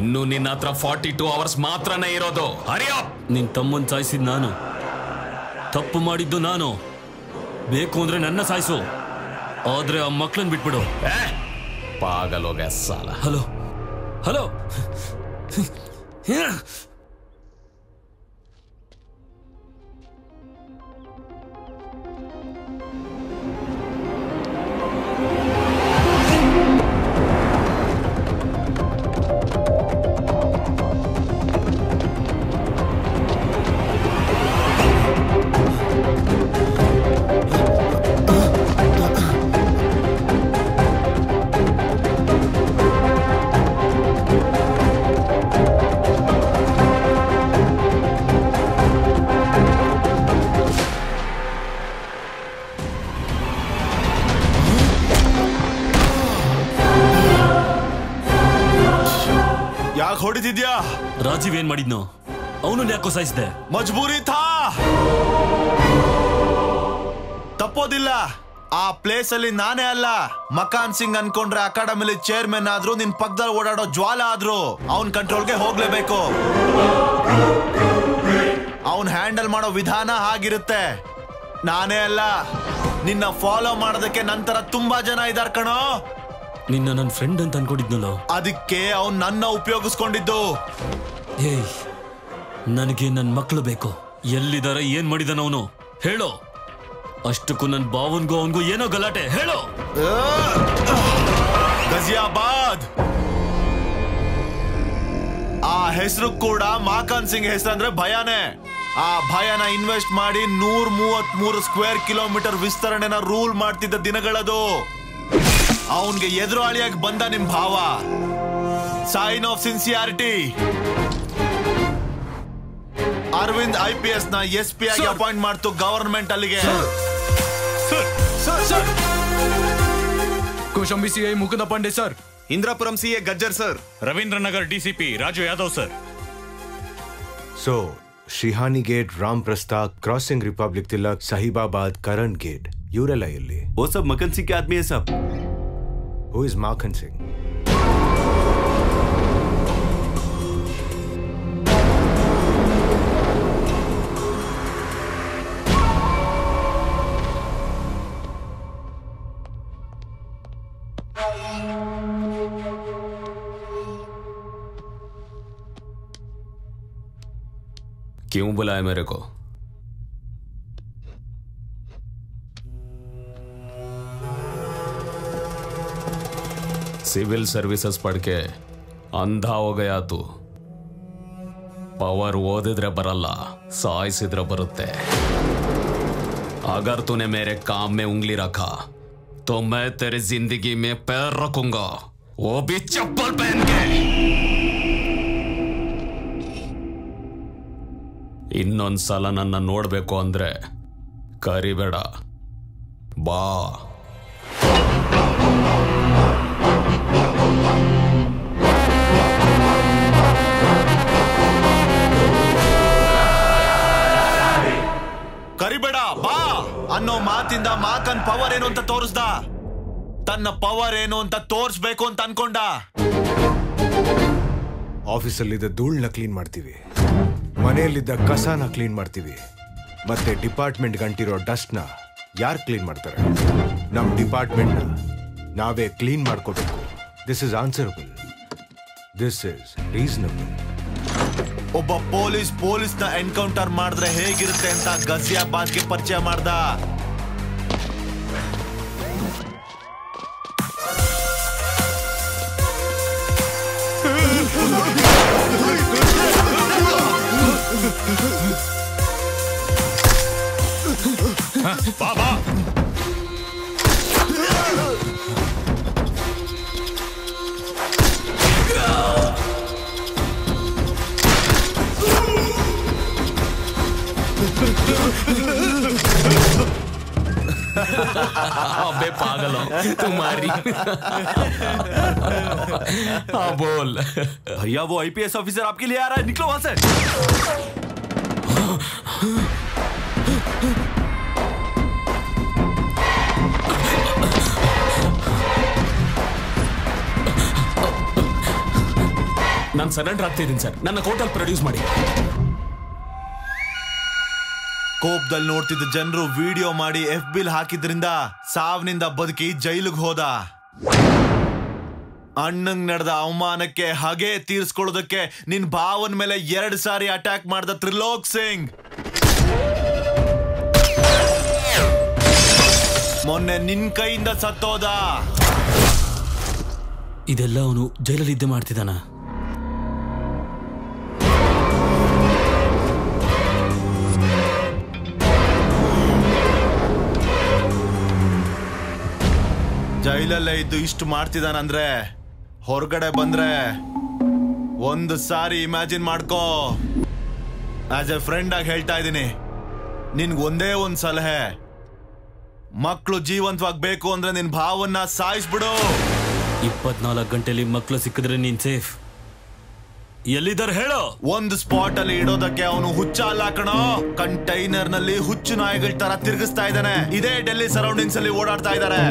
ಇನ್ನು ನಿನ್ನ ಹತ್ರ 42 hours ಮಾತ್ರನೇ ಇರೋದು ಹರಿಯಪ್ ನಿನ್ ತಮ್ಮನ್ ಸಾಯಿಸಿದ್ ನಾನು ತಪ್ಪು ಮಾಡಿದ್ದು ನಾನು ಬೇಕು ಅಂದ್ರೆ ನನ್ನ ಸಾಯಿಸು ಆದ್ರೆ ಆ ಮಕ್ಕಳನ್ನ ಬಿಟ್ಬಿಡು ಪಾಗಲೋಗ ಸಾಲ ಹಲೋ ಹಲೋ ಹೊಡಿದಿದ್ಯಾ ರಾಜೀವ್ ಏನ್ ಮಾಡಿದ್ನು ಅವನು ಯಾಕೋ ಸಾಯಿಸಿದೆ ಮಜಬೂರಿ ಥಾ ತಪ್ಪೋದಿಲ್ಲ ಆ ಪ್ಲೇಸ್ ಅಲ್ಲಿ ನಾನೇ ಅಲ್ಲ ಮಕಾನ್ ಸಿಂಗ್ ಅನ್ಕೊಂಡ್ರೆ ಅಕಾಡೆಮಿಲಿ ಚೇರ್ಮನ್ ಆದ್ರು ನಿನ್ ಪಕ್ಕದಲ್ಲಿ ಓಡಾಡೋ ಜ್ವಾಲಾ ಆದ್ರು ಅವನ್ ಕಂಟ್ರೋಲ್ಗೆ ಹೋಗ್ಲೇಬೇಕು ಅವನ್ ಹ್ಯಾಂಡಲ್ ಮಾಡೋ ವಿಧಾನ ಹಾಗಿರುತ್ತೆ ನಾನೇ ಅಲ್ಲ ನಿನ್ನ ಫಾಲೋ ಮಾಡೋದಕ್ಕೆ ನಂತರ ತುಂಬಾ ಜನ ಇದಾರ್ ಕಣೋ ನಿನ್ನ ನನ್ನ ಫ್ರೆಂಡ್ ಅಂತ ಅನ್ಕೊಂಡಿದ್ನಲ್ಲ ಅದಕ್ಕೆ ಅವನು ನನ್ನ ಉಪಯೋಗಿಸ್ಕೊಂಡಿದ್ದು ಏಯ್ ನನಗೆ ನನ್ನ ಮಕ್ಕಳು ಬೇಕು ಎಲ್ಲಿದ್ದಾರೆ ಏನ್ ಮಾಡಿದಾನ ಅವನು ಹೇಳೋ ಅಷ್ಟಕ್ಕೂ ನನ್ನ ಬಾವನ್ಗೂ ಅವನ್ಗೂ ಏನೋ ಗಲಾಟೆ ಹೇಳೋ ಗಜಿಯಾಬಾದ್ ಆ ಹೆಸರು ಕೂಡ ಮಕಾನ್ ಸಿಂಗ್ ಹೆಸರಂದ್ರೆ ಭಯಾನೇ ಆ ಭಯನ ಇನ್ವೆಸ್ಟ್ ಮಾಡಿ 133 square kilometer ವಿಸ್ತರಣೆನ ರೂಲ್ ಮಾಡ್ತಿದ್ದ ದಿನಗಳದು ಅವನಿಗೆ ಎದುರಾಳಿಯಾಗಿ ಬಂದ ನಿಮ್ಮ ಭಾವ sign of sincerity Arvind IPS ನ ಎಸ್ಪಿ ಆಗಿ ಅಪಾಯಿಂಟ್ ಮಾಡ್ತು ಗವರ್ನಮೆಂಟ್ ಅಲ್ಲಿಗೆ sir Kaushambi CI Mukunda Pandey sir Indrapuram CA Gajjar sir Ravindra Nagar DCP Raju Yadav sir so Sihani gate Ram ಪ್ರಸ್ತಾಕ್ crossing republic Tilak Sahibabad Karan gate यूरेला ಇಲ್ಲಿ वो सब मक्खन सिंह के आदमी है सब हु इज मक्खन सिंह क्यों बुलाया मेरे को? सिविल सर्विसेज पढ़ के अंधा हो गया तू। पावर ओदिद्रे बरल्ला सायिसिद्रे बरुत्ते। अगर तूने मेरे काम में उंगली रखा तो मैं तेरी जिंदगी में पैर रखूंगा, वो भी चप्पल पहन के। ಇನ್ನೊಂದು ಸಲ ನನ್ನ ನೋಡಬೇಕು ಅಂದ್ರೆ ಕರಿಬೇಡ, ಬಾ. ಕರಿಬೇಡ ಬಾ ಅನ್ನೋ ಮಾತಿಂದ ಮಾಕನ್ ಪವರ್ ಏನು ಅಂತ ತೋರಿಸ್ದ, ತನ್ನ ಪವರ್ ಏನು ಅಂತ ತೋರಿಸ್ಬೇಕು ಅಂತ ಅನ್ಕೊಂಡ. ಆಫೀಸಲ್ಲಿದ್ದ ಧೂಳನ್ನ ಕ್ಲೀನ್ ಮಾಡ್ತೀವಿ, ಮನೆಯಲ್ಲಿದ್ದ ಕಸನ ಕ್ಲೀನ್ ಮಾಡ್ತೀವಿ, ಮತ್ತೆ ಡಿಪಾರ್ಟ್ಮೆಂಟ್ ಗಂಟಿರೋ ಡಸ್ಟ್ನ ಯಾರು ಕ್ಲೀನ್ ಮಾಡ್ತಾರೆ? ನಮ್ಮ ಡಿಪಾರ್ಟ್ಮೆಂಟ್ನ ನಾವೇ ಕ್ಲೀನ್ ಮಾಡ್ಕೋಬೇಕು. This is answerable, this is reasonable. ಒಬ್ಬ ಪೊಲೀಸ್ನ ಎನ್ಕೌಂಟರ್ ಮಾಡಿದ್ರೆ ಹೇಗಿರುತ್ತೆ ಅಂತ ಗಜಿಯಾಬಾದ್ಗೆ ಪರಿಚಯ ಮಾಡ್ದ. बाबा अबे पागल हो तुम्हारी. हाँ बोल भैया, वो आईपीएस ऑफिसर आपके लिए आ रहा है, निकलो वहां से. ನಾನು ಸರೆಂಡರ್ ಆಗ್ತಿದ್ದೀನಿ ಸರ್, ನನ್ನ ಕೋರ್ಟಲ್ ಪ್ರೊಡ್ಯೂಸ್ ಮಾಡಿ. ಕೋಪದಲ್ಲಿ ನೋಡ್ತಿದ್ದ ಜನರು ವಿಡಿಯೋ ಮಾಡಿ ಎಫ್ಬಿಲ್ ಹಾಕಿದ್ರಿಂದ ಸಾವನಿಂದ ಬದುಕಿ ಜೈಲಿಗೆ ಹೋದ. ಅಣ್ಣಂಗ್ ನಡೆದ ಅವಮಾನಕ್ಕೆ ಹಗೆ ತೀರಿಸ್ಕೊಳ್ಳೋದಕ್ಕೆ ನಿನ್ ಭಾವನ ಮೇಲೆ 2 ಸಾರಿ ಅಟ್ಯಾಕ್ ಮಾಡಿದ ತ್ರಿಲೋಕ್ ಸಿಂಗ್ ಮೊನ್ನೆ ನಿನ್ ಕೈಯಿಂದ ಸತ್ತೋದ. ಇದೆಲ್ಲ ಅವನು ಜೈಲಲ್ಲಿ ಇದ್ದೇ ಮಾಡ್ತಿದ್ದಾನ. ಜೈಲಲ್ಲೇ ಇದ್ದು ಇಷ್ಟು ಮಾಡ್ತಿದ್ದಾನಂದ್ರೆ ಹೊರಗಡೆ ಬಂದ್ರೆ 1 ಸಾರಿ ಇಮ್ಯಾಜಿನ್ ಮಾಡ್ಕೋ. ಆಸ್ ಎ ಫ್ರೆಂಡ್ ಆಗಿ ಹೇಳ್ತಾ ಇದ್ದೀನಿ, ನಿನ್ಗೊಂದೇ 1 ಸಲಹೆ, ಮಕ್ಕಳು ಜೀವಂತವಾಗಿ ಬೇಕು ಅಂದ್ರೆ ನಿನ್ ಭಾವನ್ನ ಸಾಯಿಸ್ಬಿಡು. 24 ಗಂಟೆಲಿ ಮಕ್ಕಳು ಸಿಕ್ಕಿದ್ರೆ ನೀನ್ ಸೇಫ್. ಎಲ್ಲಿದ್ದಾರೆ ಹೇಳೋ? ಒಂದು ಸ್ಪಾಟ್ ಅಲ್ಲಿ ಇಡೋದಕ್ಕೆ ಅವನು ಹುಚ್ಚ ಅಲ್ಲ ಕಣೋ, ಕಂಟೈನರ್ ನಲ್ಲಿ ಹುಚ್ಚು ನಾಯಿಗಳ ತರ ತಿರುಗಿಸ್ತಾ ಇದ್ದಾನೆ. ಇದೇ ಡೆಲ್ಲಿ ಸರೌಂಡಿಂಗ್ಸ್ ಅಲ್ಲಿ ಓಡಾಡ್ತಾ ಇದ್ದಾರೆ.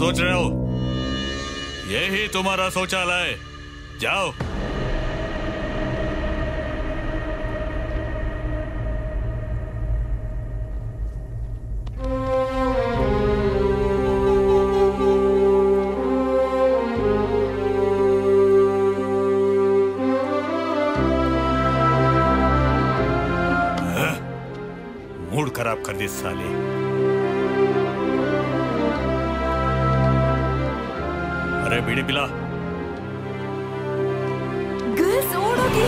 सोच रहे हो? यही तुम्हारा शौचालय। जाओ। मूड खराब कर दे साले। अरे बीड़ी पिला। गर्ल्स ओढ़ोगी।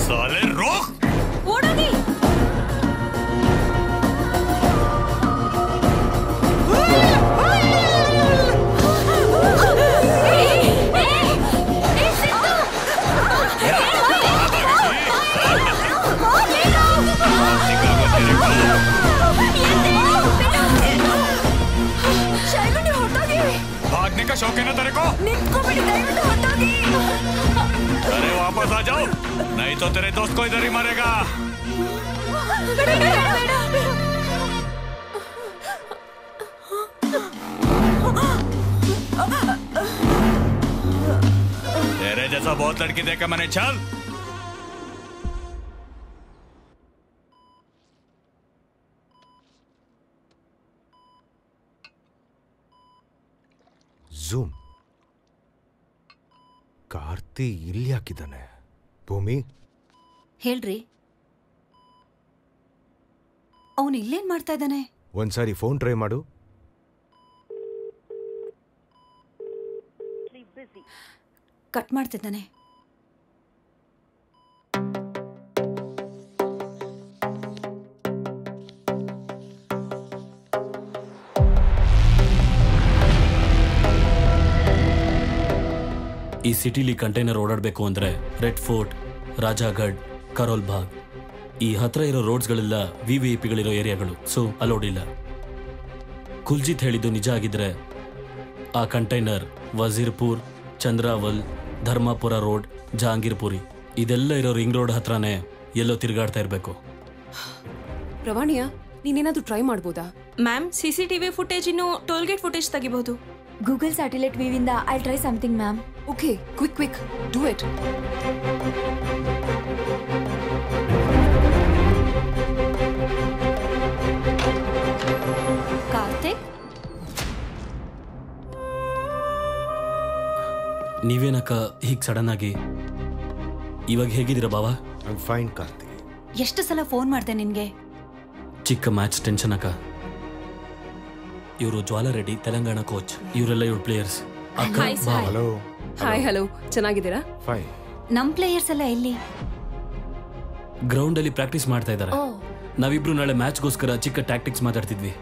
साले रोक। ओढ़ोगी। भागने का शौक है ना तेरे को? अरे वापस आ जाओ नहीं तो तेरे दोस्त को इधर ही मारेगा। तेरे जैसा बहुत लड़की देखा मैंने। चल ಝೂಮ್. ಕಾರ್ತಿ ಇಲ್ಲಿ ಹಾಕಿದ್ದಾನೆ. ಭೂಮಿ ಹೇಳ್ರಿ, ಅವನು ಇಲ್ಲೇನ್ ಮಾಡ್ತಾ ಇದ್ದಾನೆ? ಒಂದ್ಸಾರಿ ಫೋನ್ ಟ್ರೈ ಮಾಡು. ಕಟ್ ಮಾಡ್ತಿದ್ದಾನೆ. ಈ ಸಿಟಿಲಿ ಕಂಟೈನರ್ ಓಡಾಡಬೇಕು ಅಂದರೆ ರೆಡ್ ಫೋರ್ಟ್, ರಾಜಾಗಢ್, ಕರೋಲ್ ಭಾಗ್, ಈ ಹತ್ರ ಇರೋ ರೋಡ್ಸ್ಗಳೆಲ್ಲ ವಿವಿಐಪಿಗಳಿರೋ ಏರಿಯಾಗಳು. ಸೊ ಅಲೋಡ್ ಇಲ್ಲ. ಕುಲ್ಜಿತ್ ಹೇಳಿದ್ದು ನಿಜ ಆಗಿದ್ರೆ ಆ ಕಂಟೈನರ್ ವಜೀರ್ಪುರ್, ಚಂದ್ರಾವಲ್, ಧರ್ಮಾಪುರ ರೋಡ್, ಜಹಾಂಗೀರ್ಪುರಿ ಇದೆಲ್ಲ ಇರೋ ರಿಂಗ್ ರೋಡ್ ಹತ್ರನೇ ಎಲ್ಲೋ ತಿರುಗಾಡ್ತಾ ಇರಬೇಕು. ಪ್ರವಾಣಿಯ, ನೀನೇನಾದರೂ ಟ್ರೈ ಮಾಡ್ಬೋದಾ? ಮ್ಯಾಮ್, ಸಿಸಿಟಿವಿ ಫುಟೇಜ್ ಇನ್ನು ಟೋಲ್ಗೇಟ್ ಫುಟೇಜ್ ತೆಗಿಬಹುದು. Google satellite view in the I'll try something, ma'am. Okay, quick, do it. Karthik, ನೀವೇನಕ್ಕ ಹೀಗೆ ಸಡನ್ ಆಗಿ ಇವಾಗ ಹೇಗಿದ್ದೀರಾ ಬಾವಾ? I'm fine, Karthik. ಎಷ್ಟು ಸಲ ಫೋನ್ ಮಾಡ್ದೆ ನಿನಗೆ? ಚಿಕ್ಕ ಮ್ಯಾಚ್ ಟೆನ್ಷನ್ ಅಕ್ಕ. ಇವರು ಜ್ವಾಲಾ ರೆಡ್ಡಿ ತೆಲಂಗಾಣ ಕೋಚ್, ಇವರೆಲ್ಲ ಇವ್ರ ಪ್ಲೇಯರ್ಸ್. ಹಲೋ, ಚೆನ್ನಾಗಿದ್ದೀರಾ? ನಮ್ ಪ್ಲೇಯರ್ಸ್ ಎಲ್ಲ ಎಲ್ಲಿ? ಗ್ರೌಂಡ್ ಅಲ್ಲಿ ಪ್ರಾಕ್ಟೀಸ್ ಮಾಡ್ತಾ ಇದ್ದಾರೆ. ನಾವಿಬ್ರು ನಾಳೆ ಮ್ಯಾಚ್ಗೋಸ್ಕರ ಚಿಕ್ಕ ಟ್ಯಾಕ್ಟಿಕ್ಸ್ ಮಾತಾಡ್ತಿದ್ವಿ.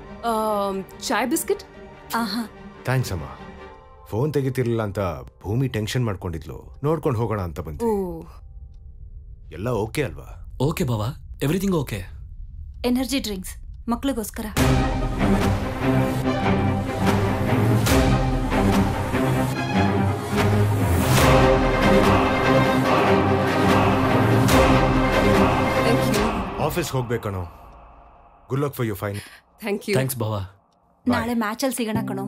ಚಾಯ್ ಬಿಸ್ಕಿಟ್? ಥ್ಯಾಂಕ್ಸ್ ಅಮ್ಮ. ಫೋನ್ ತೆಗಿತಿರ್ಲಿಲ್ಲ ಅಂತ ಭೂಮಿ ಟೆನ್ಷನ್ ಮಾಡ್ಕೊಂಡಿದ್ಲು, ನೋಡ್ಕೊಂಡು ಹೋಗೋಣ ಅಂತ ಬಂತು. ಎಲ್ಲ ಓಕೆ ಅಲ್ವಾ? ಓಕೆ ಬಾವಾ, ಎವ್ರಿಥಿಂಗ್ ಓಕೆ. ಎನರ್ಜಿ ಡ್ರಿಂಕ್ಸ್ ಮಕ್ಕಳಿಗೋಸ್ಕರ. ಆಫೀಸ್ ಹೋಗ್ಬೇಕು ಕಣೋ. Good luck for you fine. Thank you. Thanks ಬಾವಾ. ನಾಳೆ ಮ್ಯಾಚ್ ಅಲ್ಲಿ ಸಿಗೋಣ ಕಣೋ.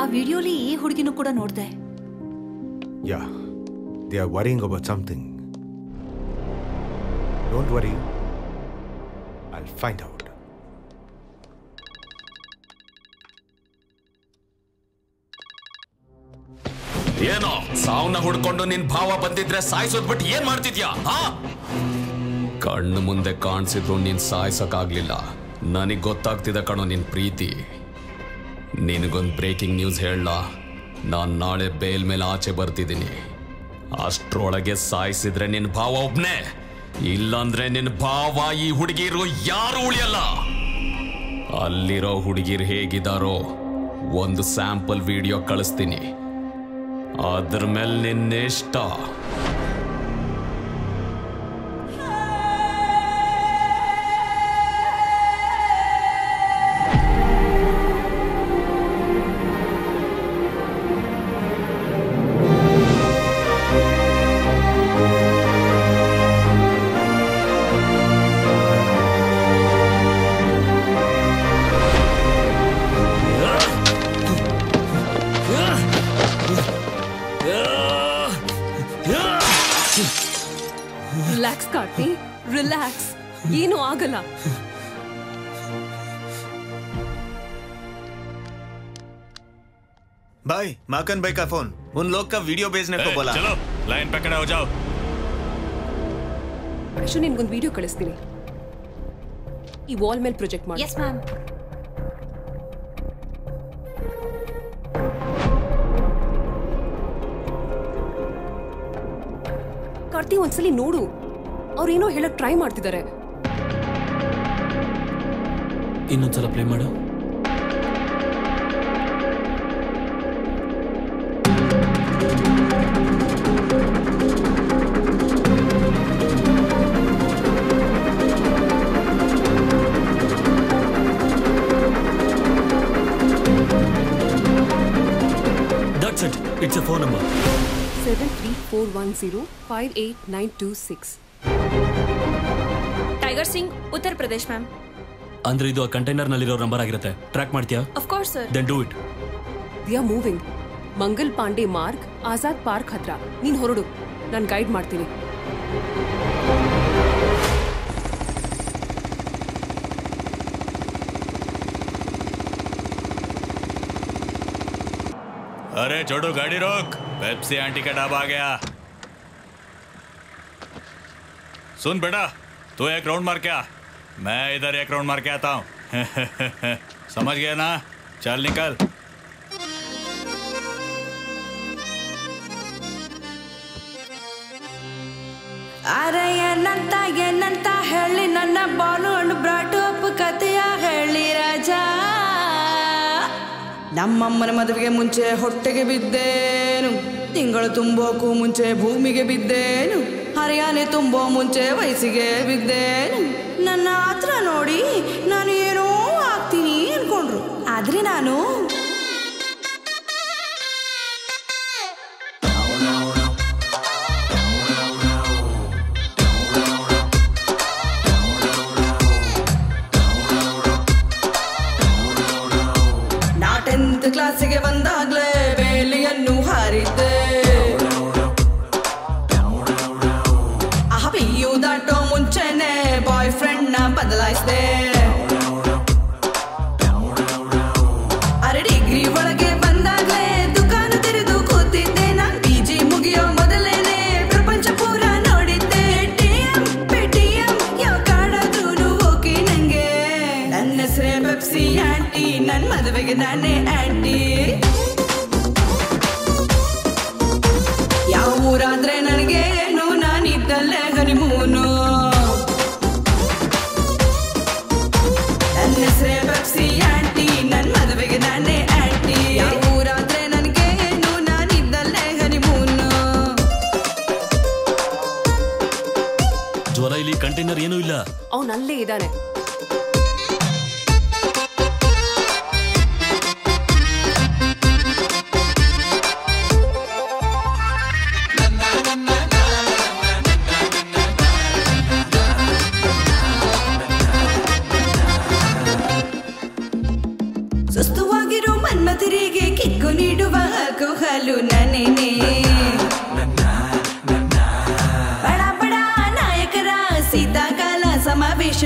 ಆ ವಿಡಿಯೋಲಿ ಈ ಹುಡುಗಿನೂ ಕೂಡ ನೋಡ್ದೆ. ಯಾ, they are worrying about something. Don't worry, I'll find out. ಏನೋ ಸಾವನ್ನ ಹುಡ್ಕೊಂಡು ನಿನ್ ಭಾವ ಬಂದಿದ್ರೆ ಸಾಯಿಸೋದ್ಬಿಟ್ಟು ಏನ್ ಮಾಡ್ತಿದ್ಯಾ? ಕಣ್ಣು ಮುಂದೆ ಕಾಣಿಸಿದ್ರು ನೀನ್ ಸಾಯಿಸಕ್ಕಾಗ್ಲಿಲ್ಲ. ನನಗ್ ಗೊತ್ತಾಗ್ತಿದ ಕಣೋ ನಿನ್ ಪ್ರೀತಿ. ನಿನಗೊಂದು ಬ್ರೇಕಿಂಗ್ ನ್ಯೂಸ್ ಹೇಳಲಾ? ನಾನ್ ನಾಳೆ ಬೇಲ್ ಮೇಲೆ ಆಚೆ ಬರ್ತಿದ್ದೀನಿ. ಅಷ್ಟ್ರೊಳಗೆ ಸಾಯಿಸಿದ್ರೆ ನಿನ್ ಭಾವ ಒಬ್ನೇ, ಇಲ್ಲಾಂದ್ರೆ ನಿನ್ ಭಾವ ಈ ಹುಡುಗಿರು ಯಾರು ಉಳಿಯಲ್ಲ. ಅಲ್ಲಿರೋ ಹುಡುಗಿರು ಹೇಗಿದಾರೋ ಒಂದು ಸ್ಯಾಂಪಲ್ ವಿಡಿಯೋ ಕಳಿಸ್ತೀನಿ, ಅದ್ರ ಮೇಲೆ ನಿನ್ನೆಷ್ಟ. ರಿಲ್ಯಾಕ್ಸ್ ಕಾರ್ತಿ, ರಿಲ್ಯಾಕ್ಸ್, ಏನು ಆಗಲ್ಲ. भाई माकन भाई का फोन, उन लोग का वीडियो भेजने को बोला. चलो लाइन पे खड़े हो जाओ. अश्विन इनको वीडियो ಕಳಿಸ್ತೀನಿ. ಈ ವಾಲ್ ಮೇಲ್ ಪ್ರಾಜೆಕ್ಟ್ ಮಾಡಿ. Yes ma'am. ಕಾರ್ತಿ ಒಂದ್ಸಲಿ ನೋಡು, ಅವರು ಏನೋ ಹೇಳಕ್ಕೆ ಟ್ರೈ ಮಾಡ್ತಿದ್ದಾರೆ. ಇನ್ನೊಂದ್ಸಲ ಪ್ಲೇ ಮಾಡು. It's a phone number 734105892 6. Tiger Singh, Uttar Pradesh, ma'am. Andre idu container nalli iro number agirutte. Track martiya? Of course, sir. Then do it. They are moving. Mangal Pandey Marg, Azad Park hatra. Neen horodu. Nan guide martini. अरे छोड़ो, गाड़ी रोक. Pepsi aunty का डाबा आ गया. सुन बेटा, तू एक round मार के आ, मैं इधर एक राउंड मार के आता हूँ. समझ गया ना? चल निकल. अरे ಏನಂತ ಹೇಳಿ ನನ್ನ ಬಾಲುಣ್ಣ ಬ್ರಾಟ್ ಅಪ್ ಕಥೆಯ ಹೇಳಿ ರಾಜಾ. ನಮ್ಮಮ್ಮನ ಮದುವೆಗೆ ಮುಂಚೆ ಹೊಟ್ಟೆಗೆ ಬಿದ್ದೇನು, ತಿಂಗಳು ತುಂಬೋಕು ಮುಂಚೆ ಭೂಮಿಗೆ ಬಿದ್ದೇನು, ಹರಿಯಾಣೆ ತುಂಬೋ ಮುಂಚೆ ವಯಸ್ಸಿಗೆ ಬಿದ್ದೇನು. ನನ್ನ ಹತ್ರ ನೋಡಿ ನಾನು ಏನೋ ಆಗ್ತೀನಿ ಅನ್ಕೊಂಡ್ರು, ಆದ್ರೆ ನಾನು ಕ್ಲಾಸಿಗೆ ಬಂದಾಗ್ಲೇ ಬೇಲಿಯನ್ನು ಹಾರಿದ್ದೆ. ಅಹಬಿಯು ದಾಟೋ ಮುಂಚೆನೆ ಬಾಯ್ ಫ್ರೆಂಡ್ ನ ಬದಲಾಯಿಸಿದೆ. ನಾನೇ ಆಂಟಿ, ಯಾವ ಊರಾದ್ರೆ ನನಗೇನು, ನಾನಿದ್ದಲ್ಲೇ ಹನಿಮೂನು. ನನ್ನ ಹೆಸರೇ ಪೆಪ್ಸಿ ಆಂಟಿ, ನನ್ನ ಮದುವೆಗೆ ನಾನೇ ಆಂಟಿ, ಯಾವ ಊರಾದ್ರೆ ನನಗೇನು, ನಾನಿದ್ದಲ್ಲೇ ಹನಿಮೂನು. ಜ್ವರ, ಇಲ್ಲಿ ಕಂಟೈನರ್ ಏನೂ ಇಲ್ಲ. ಅವನಲ್ಲೇ ಇದ್ದಾನೆ.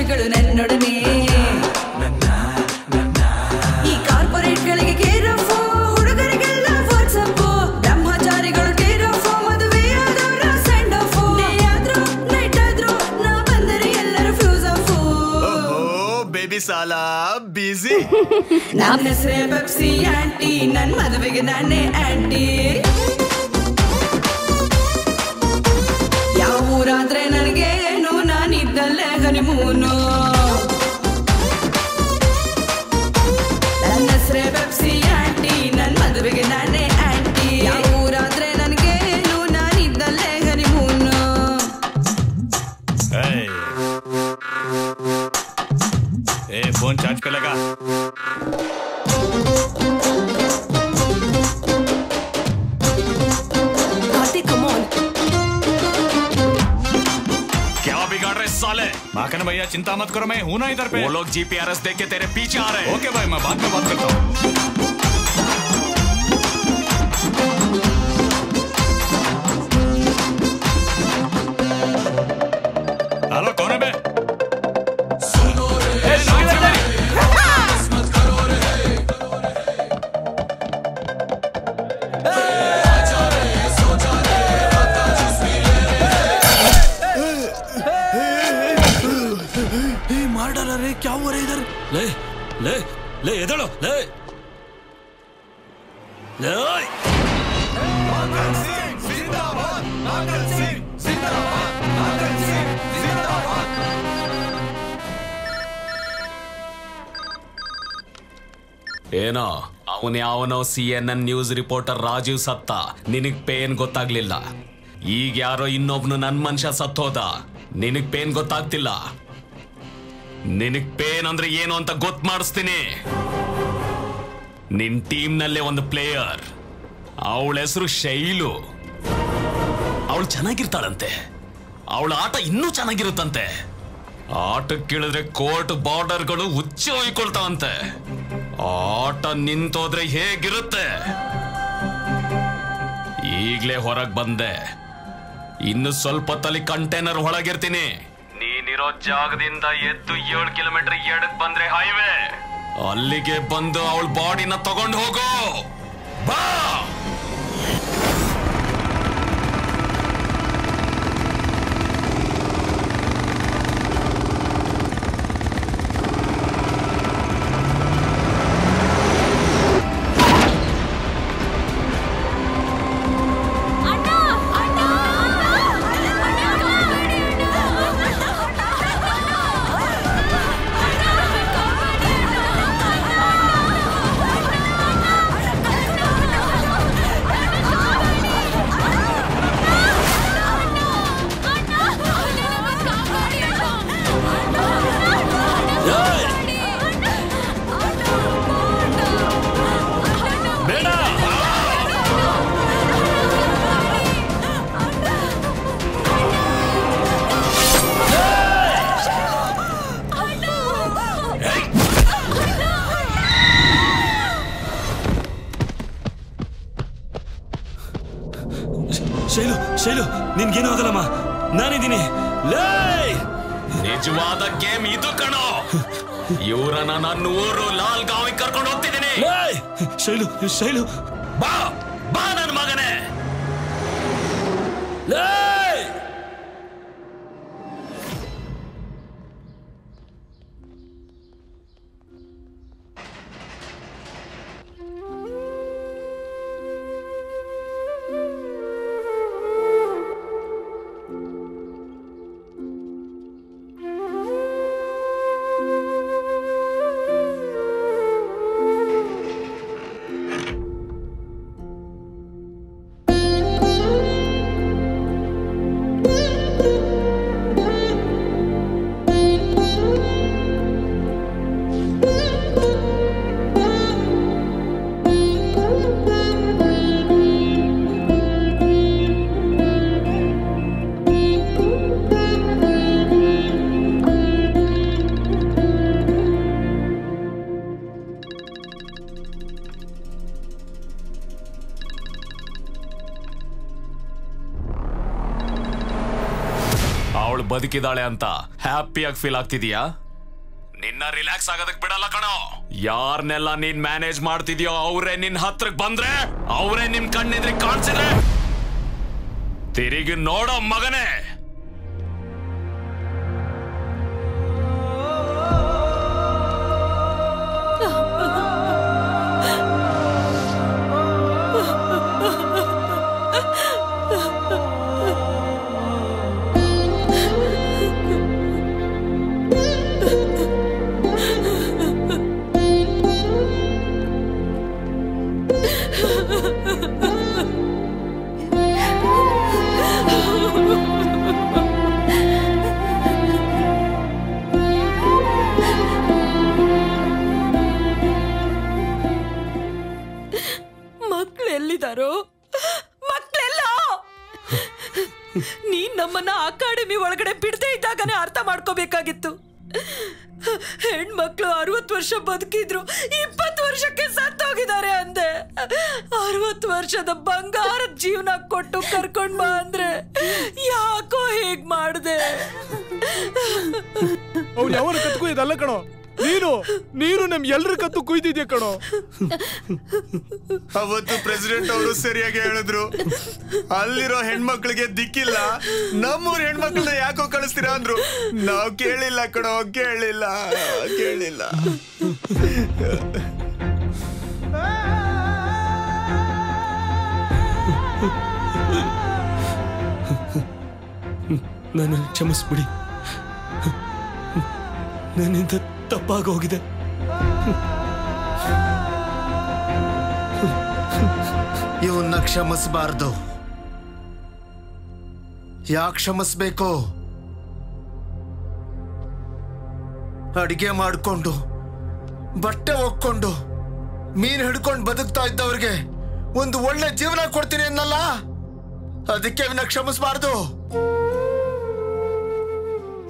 ಗಳು ನನ್ನೊಡನೆ ಈ ಕಾರ್ಪೊರೇಟ್ಗಳಿಗೆ ಕೇರಫ್, ಹುಡುಗರಿಗೆಲ್ಲ ವಾಟ್ಸಪ್, ಬ್ರಹ್ಮಚಾರಿಗಳು ಕೇರಫ್, ಮದುವೆಯಾದವರ ಸೆಂಡ್ ಆಫ್, ಆದ್ರೂ ನೈಟ್ ಆದ್ರೂ ನಾ ಬಂದರೆ ಎಲ್ಲರೂ ಫ್ಯೂಸ್ ಆಫ್. ಬೇಬಿ ಸಾಲ ಬಿಸಿ. ನನ್ನ ಹೆಸರೇ ಪೆಪ್ಸಿ ಆಂಟಿ, ನನ್ನ ಮದುವೆಗೆ ನಾನೇ ಆಂಟಿ, ಯಾವ ಊರಾದ್ರೆ ನನಗೆ ನಾನಿದ್ದಲ್ಲೇ ಹನಿಮೂನು. ನನ್ನ ಹೆಸರೇ ಪೆಪ್ಸಿ ಆಂಟಿ, ನನ್ನ ಮದುವೆಗೆ ನಾನೇ ಆಂಟಿ, ಯಾವ ಊರಾದ್ರೆ ನನಗೇನು, ನಾನಿದ್ದಲ್ಲೇ ಹನಿಮೂನು. ಏ ಫೋನ್ ಚಾರ್ಜ್ ಪೆ ಲಗಾ. माखन भैया चिंता मत करो, मैं हूं ना इधर पे. वो लोग जीपीआरएस देख के तेरे पीछे आ रहे हैं. ओके भाई, मैं बाद में बात करता हूँ. क्या हो रहा है इधर? ले ले ले इधर लो, ले ले ಏನೋ ಅವನೇ ಅವನೋ ಸಿಎನ್ಎನ್ ನ್ಯೂಸ್ ರಿಪೋರ್ಟರ್ ರಾಜೀವ್ ಸತ್ತ, ನಿನಗೆ ಪೇನ್ ಗೊತ್ತಾಗ್ಲಿಲ್ಲ. ಈಗ ಯಾರೋ ಇನ್ನೊಬ್ನು ನನ್ನ ಮನುಷ್ಯ ಸತ್ತೋದ, ನಿನಗೆ ಪೇನ್ ಗೊತ್ತಾಗ್ತಿಲ್ಲ. ನಿನಗೆ ಪೇನ್ ಅಂದ್ರೆ ಏನು ಅಂತ ಗೊತ್ತು ಮಾಡಿಸ್ತೀನಿ. ನಿನ್ನ ಟೀಮ್ನಲ್ಲೇ ಒಂದು ಪ್ಲೇಯರ್, ಅವಳ ಹೆಸರು ಶೈಲು. ಅವಳು ಚೆನ್ನಾಗಿರ್ತಾಳಂತೆ, ಅವಳ ಆಟ ಇನ್ನೂ ಚೆನ್ನಾಗಿರುತ್ತಂತೆ. ಆಟಕ್ಕೆ ಕೇಳಿದ್ರೆ ಕೋರ್ಟ್ ಬಾರ್ಡರ್ಗಳು ಹುಚ್ಚಿ ಹೊಯ್ಕೊಳ್ತಾವಂತೆ. ಆಟ ನಿಂತೋದ್ರೆ ಹೇಗಿರುತ್ತೆ? ಈಗ್ಲೇ ಹೊರಗೆ ಬಂದೆ, ಇನ್ನು ಸ್ವಲ್ಪ ತಲೆ ಕಂಟೈನರ್ ಒಳಗಿರ್ತೀನಿ. ನೀನಿರೋ ಜಾಗದಿಂದ ಎದ್ದು 7 ಕಿಲೋಮೀಟರ್ ಎಡಕ್ ಬಂದ್ರೆ ಹೈವೇ, ಅಲ್ಲಿಗೆ ಬಂದು ಅವಳ ಬಾಡಿನ ತಗೊಂಡು ಹೋಗು. ಬಾ ಶೈಲು, ಬಾ ಬಾ ನನ್ನ ಮಗನೇ. ಬದುಕಿದಾಳೆ ಅಂತ ಹ್ಯಾಪಿಯಾಗಿ ಫೀಲ್ ಆಗ್ತಿದ್ಯಾ? ನಿನ್ನ ರಿಲ್ಯಾಕ್ಸ್ ಆಗೋದಕ್ಕೆ ಬಿಡಲ್ಲ ಕಣೋ. ಯಾರನ್ನೆಲ್ಲ ನೀನ್ ಮ್ಯಾನೇಜ್ ಮಾಡ್ತಿದ್ಯೋ ಅವರೇ ನಿನ್ನ ಹತ್ರಕ್ಕೆ ಬಂದ್ರೆ, ಅವರೇ ನಿನ್ ಕಣ್ಣೆದ್ರೆ ಕಾಣಿಸಿದ್ರೆ ತಿರುಗಿ ನೋಡೋ ಮಗನೇ. ನೀನು ನೀನು ನಮ್ ಎಲ್ಲರ ಕತ್ತು ಕುಯ್ದಿದ್ಯಾ ಕಣೋ. ಅವತ್ತು ಪ್ರೆಸಿಡೆಂಟ್ ಅವರು ಸರಿಯಾಗಿ ಹೇಳಿದ್ರು, ಅಲ್ಲಿರೋ ಹೆಣ್ಮಕ್ಳಿಗೆ ದಿಕ್ಕಿಲ್ಲ, ನಮ್ಮೂರ್ ಹೆಣ್ಮಕ್ಳನ್ನ ಯಾಕೋ ಕಳಿಸ್ತೀರಾ ಅಂದ್ರು. ನಾವ್ ಕೇಳಿಲ್ಲ ಕಣೋ, ಕೇಳಿಲ್ಲ. ನನ್ನ ಕ್ಷಮಿಸ್ಬಿಡಿ, ನನ್ನಿಂದ ತಪ್ಪಾಗೋಗಿದೆ. ಇವನ್ನ ಕ್ಷಮಿಸಬಾರ್ದು, ಯಾಕೆ ಕ್ಷಮಿಸ್ಬೇಕು? ಅಡಿಗೆ ಮಾಡಿಕೊಂಡು ಬಟ್ಟೆ ಒಕ್ಕೊಂಡು ಮೀನು ಹಿಡ್ಕೊಂಡು ಬದುಕ್ತಾ ಇದ್ದವ್ರಿಗೆ ಒಂದು ಒಳ್ಳೆ ಜೀವನ ಕೊಡ್ತೀನಿ ಅನ್ನಲ್ಲ, ಅದಕ್ಕೆ ಅವನ್ನ ಕ್ಷಮಿಸಬಾರ್ದು.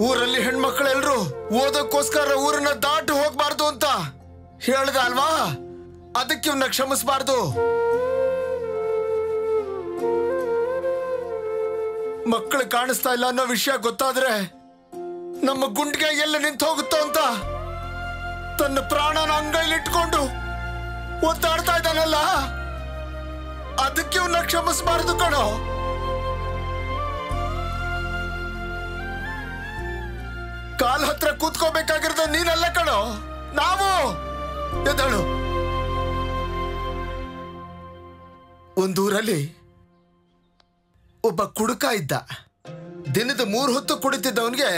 ಊರಲ್ಲಿ ಹೆಣ್ಮಕ್ಳೆಲ್ರು ಓದೋಕ್ಕೋಸ್ಕರ ಊರನ್ನ ದಾಟು ಹೋಗ್ಬಾರ್ದು ಅಂತ ಹೇಳ್ದ ಅಲ್ವಾ, ಅದಕ್ಕೆ ಇವನ್ನ ಕ್ಷಮಿಸಬಾರ್ದು. ಮಕ್ಕಳು ಕಾಣಿಸ್ತಾ ಇಲ್ಲ ಅನ್ನೋ ವಿಷಯ ಗೊತ್ತಾದ್ರೆ ನಮ್ಮ ಗುಂಡಿಗೆ ಎಲ್ಲ ನಿಂತು ಹೋಗುತ್ತೋ ಅಂತ ತನ್ನ ಪ್ರಾಣನ ಅಂಗೈಲಿಟ್ಕೊಂಡು ಒತ್ತಾಡ್ತಾ ಇದ್ದಾನಲ್ಲ, ಅದಕ್ಕೆ ಇವನ್ನ ಕ್ಷಮಿಸಬಾರ್ದು ಕಣೋ. ಕಾಲ್ ಹತ್ರ ಕೂತ್ಕೋಬೇಕಾಗಿರೋದು ನೀನಲ್ಲ ಕಣೋ, ನಾವು. ಎದ್ದಳು. ಒಂದೂರಲ್ಲಿ ಒಬ್ಬ ಕುಡುಕ ಇದ್ದ. ದಿನದ 3 ಹೊತ್ತು ಕುಡಿತಿದ್ದವನ್ಗೆ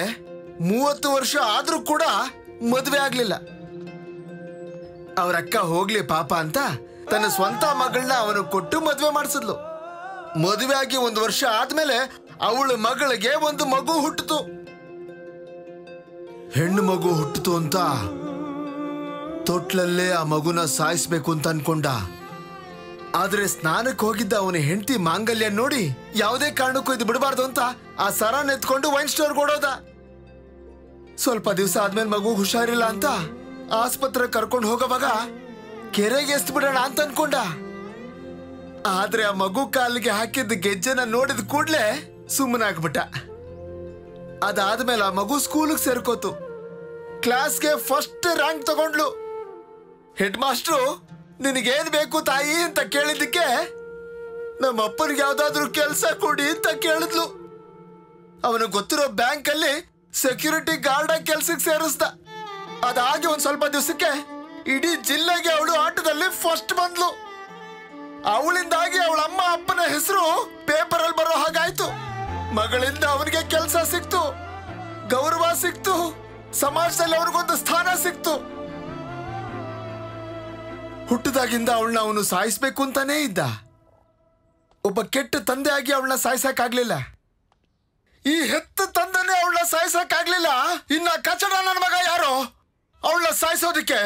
30 ವರ್ಷ ಆದ್ರೂ ಕೂಡ ಮದುವೆ ಆಗ್ಲಿಲ್ಲ. ಅವರಕ್ಕ ಹೋಗ್ಲಿ ಪಾಪ ಅಂತ ತನ್ನ ಸ್ವಂತ ಮಗಳನ್ನ ಅವನು ಕೊಟ್ಟು ಮದುವೆ ಮಾಡಿಸಿದ್ಲು. ಮದುವೆ ಆಗಿ 1 ವರ್ಷ ಆದ್ಮೇಲೆ ಅವಳ ಮಗಳಿಗೆ ಒಂದು ಮಗು ಹುಟ್ಟಿತು. ಹೆಣ್ಣು ಮಗು ಹುಟ್ಟಿತು ಅಂತ ತೊಟ್ಲಲ್ಲೇ ಆ ಮಗುನ ಸಾಯಿಸ್ಬೇಕು ಅಂತ ಅನ್ಕೊಂಡ. ಆದ್ರೆ ಸ್ನಾನಕ್ಕೆ ಹೋಗಿದ್ದ ಅವನ ಹೆಂಡತಿ ಮಾಂಗಲ್ಯ ನೋಡಿ ಯಾವುದೇ ಕಾರಣಕ್ಕೂ ಇದು ಬಿಡಬಾರ್ದು ಅಂತ ಆ ಸರನ ಎತ್ಕೊಂಡು ವೈನ್ ಸ್ಟೋರ್ ಓಡೋದ. ಸ್ವಲ್ಪ ದಿವಸ ಆದ್ಮೇಲೆ ಮಗು ಹುಷಾರಿಲ್ಲ ಅಂತ ಆಸ್ಪತ್ರೆ ಕರ್ಕೊಂಡು ಹೋಗೋವಾಗ ಕೆರೆಗೆ ಎಸ್ತ್ ಬಿಡೋಣ ಅಂತ ಅನ್ಕೊಂಡ. ಆದ್ರೆ ಆ ಮಗು ಕಾಲಿಗೆ ಹಾಕಿದ್ದ ಗೆಜ್ಜೆನ ನೋಡಿದ ಕೂಡ್ಲೆ ಸುಮ್ಮನಾಗ್ಬಿಟ್ಟ. ಅದಾದ್ಮೇಲೆ ಆ ಮಗು ಸ್ಕೂಲಿಗೆ ಸೇರ್ಕೋತು. ಕ್ಲಾಸ್ಗೆ ಫಸ್ಟ್ ರ್ಯಾಂಕ್ ತಗೊಂಡ್ಲು. ಹೆಡ್ ಮಾಸ್ಟ್ರು ನಿನಗೇನ್ ಬೇಕು ತಾಯಿ ಅಂತ ಕೇಳಿದ್ದಕ್ಕೆ ನಮ್ಮ ಅಪ್ಪನಿಗೆ ಯಾವ್ದಾದ್ರು ಕೆಲಸ ಕೊಡಿ ಅಂತ ಕೇಳಿದ್ಲು. ಅವನು ಗೊತ್ತಿರೋ ಬ್ಯಾಂಕ್ ಅಲ್ಲಿ ಸೆಕ್ಯೂರಿಟಿ ಗಾರ್ಡ್ ಆಗಿ ಕೆಲ್ಸಕ್ಕೆ ಸೇರಿಸ್ದ. ಅದಾಗಿ ಒಂದ್ ಸ್ವಲ್ಪ ದಿವಸಕ್ಕೆ ಇಡೀ ಜಿಲ್ಲೆಗೆ ಅವಳು ಆಟದಲ್ಲಿ ಫಸ್ಟ್ ಬಂದ್ಲು. ಅವಳಿಂದಾಗಿ ಅವಳ ಅಮ್ಮ ಅಪ್ಪನ ಹೆಸರು ಪೇಪರ್ ಅಲ್ಲಿ ಬರೋ ಹಾಗಾಯ್ತು. ಮಗಳಿಂದ ಅವನಿಗೆ ಕೆಲಸ ಸಿಕ್ತು, ಗೌರವ ಸಿಕ್ತು, ಸಮಾಜದಲ್ಲಿ ಅವನಿಗೊಂದು ಸ್ಥಾನ ಸಿಕ್ತು. ಹುಟ್ಟದಾಗಿಂದ ಅವಳನ್ನ ಅವನು ಸಾಯಿಸ್ಬೇಕು ಅಂತಾನೇ ಇದ್ದ. ಒಬ್ಬ ಕೆಟ್ಟ ತಂದೆಯಾಗಿ ಅವಳನ್ನ ಸಾಯಿಸಕ್ಕಾಗ್ಲಿಲ್ಲ. ಈ ಹೆತ್ತ ತಂದೆನೇ ಅವಳನ್ನ ಸಾಯಿಸಕ್ಕಾಗ್ಲಿಲ್ಲ, ಇನ್ನ ಕಚಡ ನನ್ನ ಮಗ ಯಾರೋ ಅವಳನ್ನ ಸಾಯಿಸೋದಿಕ್ಕೆ.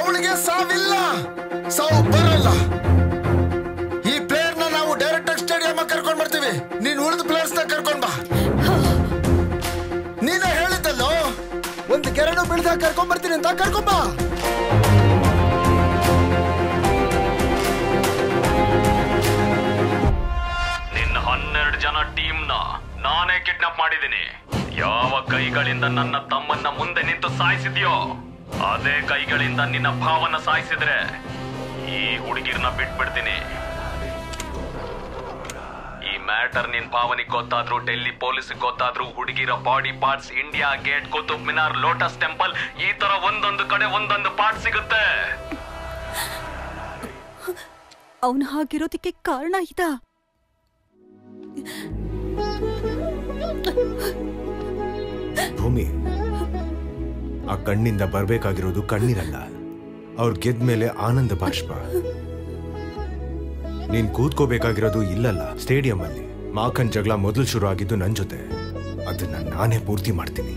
ಅವಳಿಗೆ ಸಾವಿಲ್ಲ, ಸಾವು ಬರಲ್ಲ. ಕರ್ಕೊಂಡ್ ಬರ್ತೀವಿ, ನೀನ್ ಉಳಿದ ಪ್ಲೇಯರ್ಸ್ ಕರ್ಕೊಂಡ್ ಬಾ. ನೀನೇ ಹೇಳಿದ್ದಲ್ಲೋ ಒಂದು ಕೆರಡು ಬಿಡದಾಗ ಕರ್ಕೊಂಡ್ ಬರ್ತೀನಿ ಅಂತ, ಕರ್ಕೊಂಡ್ ಬಾ. ನಿನ್ನ 12 ಜನ ಟೀಮ್ನ ನಾನೇ ಕಿಡ್ನಾಪ್ ಮಾಡಿದ್ದೀನಿ. ಯಾವ ಕೈಗಳಿಂದ ನನ್ನ ತಮ್ಮನ್ನ ಮುಂದೆ ನಿಂತು ಸಾಯಿಸಿದ್ಯೋ ಅದೇ ಕೈಗಳಿಂದ ನಿನ್ನ ಭಾವನ್ನ ಸಾಯಿಸಿದ್ರೆ ಈ ಹುಡುಗಿರ್ನ ಬಿಟ್ಬಿಡ್ತೀನಿ. ಮ್ಯಾಟರ್ ನಿನ್ ಭಾವನಿಗೆ ಗೊತ್ತಾದ್ರು, ಡೆಲ್ಲಿ ಪೊಲೀಸ್ ಗೊತ್ತಾದ್ರು, ಹುಡುಗಿರ body parts India gate, Qutub Minar, lotus temple, ಈ ತರ ಒಂದೊಂದು ಕಡೆ ಒಂದೊಂದು ಪಾರ್ಟ್ ಸಿಗುತ್ತೆ. ಅವನು ಹಾಗಿರೋದಕ್ಕೆ ಕಾರಣ ಇದಾ? ಭೂಮಿ, ಆ ಕಣ್ಣಿಂದ ಬರ್ಬೇಕಾಗಿರೋದು ಕಣ್ಣೀರಲ್ಲ, ಅವ್ರು ಗೆದ್ಮೇಲೆ ಆನಂದ ಬಾಷ್ಪ. ನೀನ್ ಕೂತ್ಕೋಬೇಕಾಗಿರೋದು ಇಲ್ಲಲ್ಲ ಸ್ಟೇಡಿಯಂ ಅಲ್ಲಿ. ಮಾಖನ್ ಜಗಳ ಮೊದಲು ಶುರು ಆಗಿದ್ದು ನನ್ ಜೊತೆ, ಅದನ್ನ ನಾನೇ ಪೂರ್ತಿ ಮಾಡ್ತೀನಿ.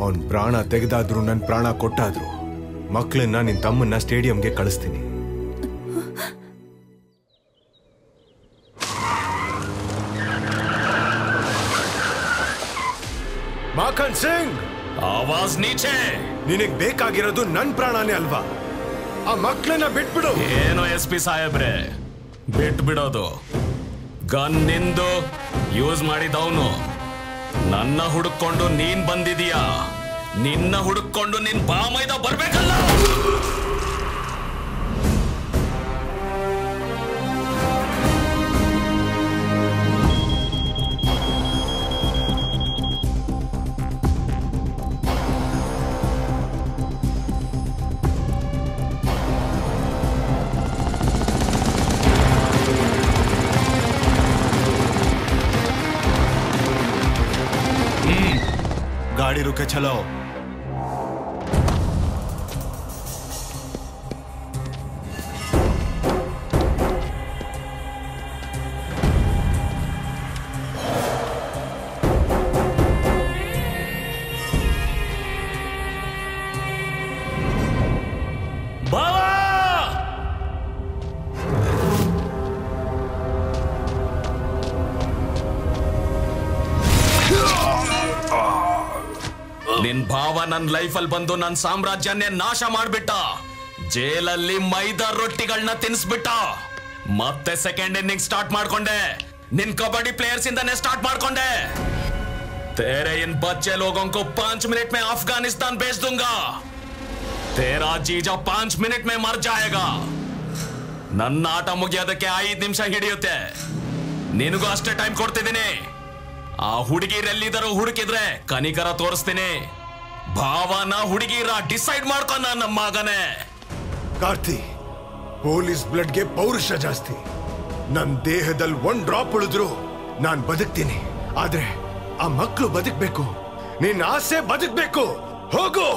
ಅವನ್ ಪ್ರಾಣ ತೆಗೆದಾದ್ರು ನನ್ ಪ್ರಾಣ ಕೊಟ್ಟಾದ್ರು ಮಕ್ಕಳನ್ನ ನಿನ್ ತಮ್ಮನ್ನ ಸ್ಟೇಡಿಯಂಗೆ ಕಳಿಸ್ತೀನಿ. ಮಾಖನ್ ಸಿಂಗ್, ಆವಾಜ್ ನೀಚೆ. ನಿನಗ್ ಬೇಕಾಗಿರೋದು ನನ್ ಪ್ರಾಣನೇ ಅಲ್ವಾ? ಆ ಮಕ್ಕಳನ್ನ ಬಿಟ್ಬಿಡು. ಏನೋ SP ಸಾಹೇಬ್ರೆ, ಬಿಟ್ಬಿಡೋದು ಗನ್ ನಿಂದು ಯೂಸ್ ಮಾಡಿದವನು, ನನ್ನ ಹುಡುಕೊಂಡು ನೀನ್ ಬಂದಿದೀಯಾ, ನಿನ್ನ ಹುಡುಕೊಂಡು ನಿನ್ ಬಾಮೈದ ಬರ್ಬೇಕಲ್ಲ. गाड़ी रुके चलाओ। ನನ್ನ ಲೈಫಲ್ಲಿ ಬಂದು ನನ್ನ ಸಾಮ್ರಾಜ್ಯನ್ನೇ ನಾಶ ಮಾಡಿಬಿಟ್ಟ. ಜೇಲಲ್ಲಿ ಮೈದಾ ರೊಟ್ಟಿಗಳನ್ನ ತಿನ್ನಿಸ್ಬಿಟ್ಟ. ಮತ್ತೆ ಸೆಕೆಂಡ್ ಇನ್ನಿಂಗ್ ಸ್ಟಾರ್ಟ್ ಮಾಡ್ಕೊಂಡೆ. ನಿನ್ ಕಬಡ್ಡಿ ಪ್ಲೇಯರ್ಸ್ ಇಂದಾನೆ ಸ್ಟಾರ್ಟ್ ಮಾಡ್ಕೊಂಡೆ. तेरे इन बच्चे लोगों को 5 मिनट में अफगानिस्तान भेज दूंगा. तेरा जीजा 5 मिनट में मर जाएगा. ನನ್ನ ಆಟ ಮುಗಿಯೋದಕ್ಕೆ 5 ನಿಮಿಷ ಹಿಡಿಯುತ್ತೆ. ನಿನಗೂ ಅಷ್ಟೇ ಟೈಮ್ ಕೊಡ್ತಿದ್ದೀನಿ. ಆ ಹುಡುಗಿರೆಲ್ಲಿದರೂ ಹುಡುಕಿದ್ರೆ ಕನಿಕರ ತೋರಿಸ್ತೀನಿ. ಭಾವನ ಹುಡುಗಿರ ಡಿಸೈಡ್ ಮಾಡ್ಕೊಂಡ ನಮ್ಮ ಮಗನೇ. ಕಾರ್ತಿ, ಪೊಲೀಸ್ ಬ್ಲಡ್ಗೆ ಪೌರುಷ ಜಾಸ್ತಿ. ನನ್ನ ದೇಹದಲ್ಲಿ 1 ಡ್ರಾಪ್ ಉಳಿದ್ರು ನಾನು ಬದುಕ್ತೀನಿ. ಆದ್ರೆ ಆ ಮಕ್ಕಳು ಬದುಕಬೇಕು. ನಿನ್ನ ಆಸೆ ಬದುಕಬೇಕು. ಹೋಗು.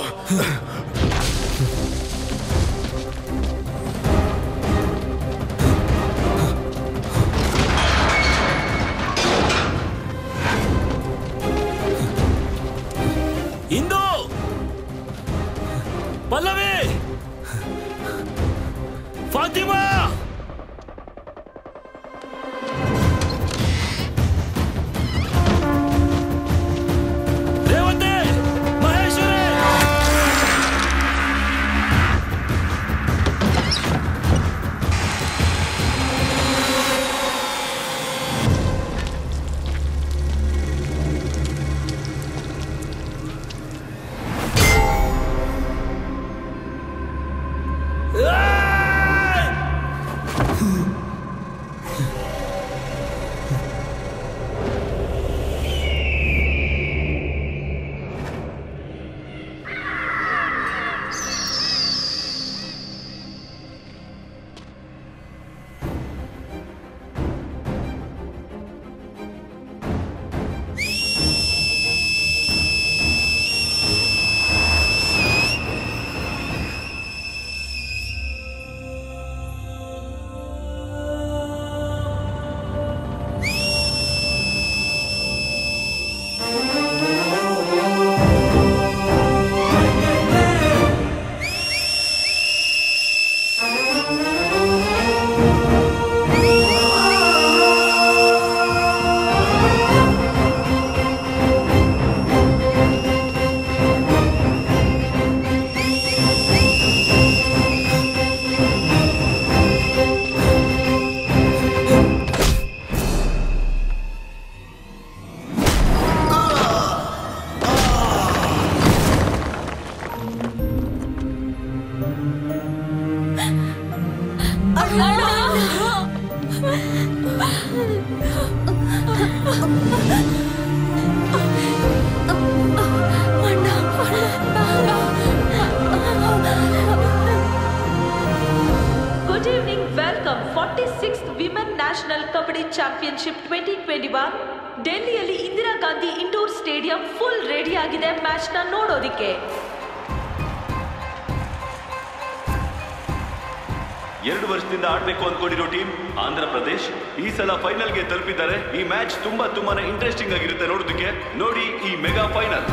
ಇಂಟ್ರೆಸ್ಟಿಂಗ್ ಆಗಿರುತ್ತೆ ನೋಡೋದಕ್ಕೆ. ನೋಡಿ ಈ ಮೆಗಾ ಫೈನಲ್.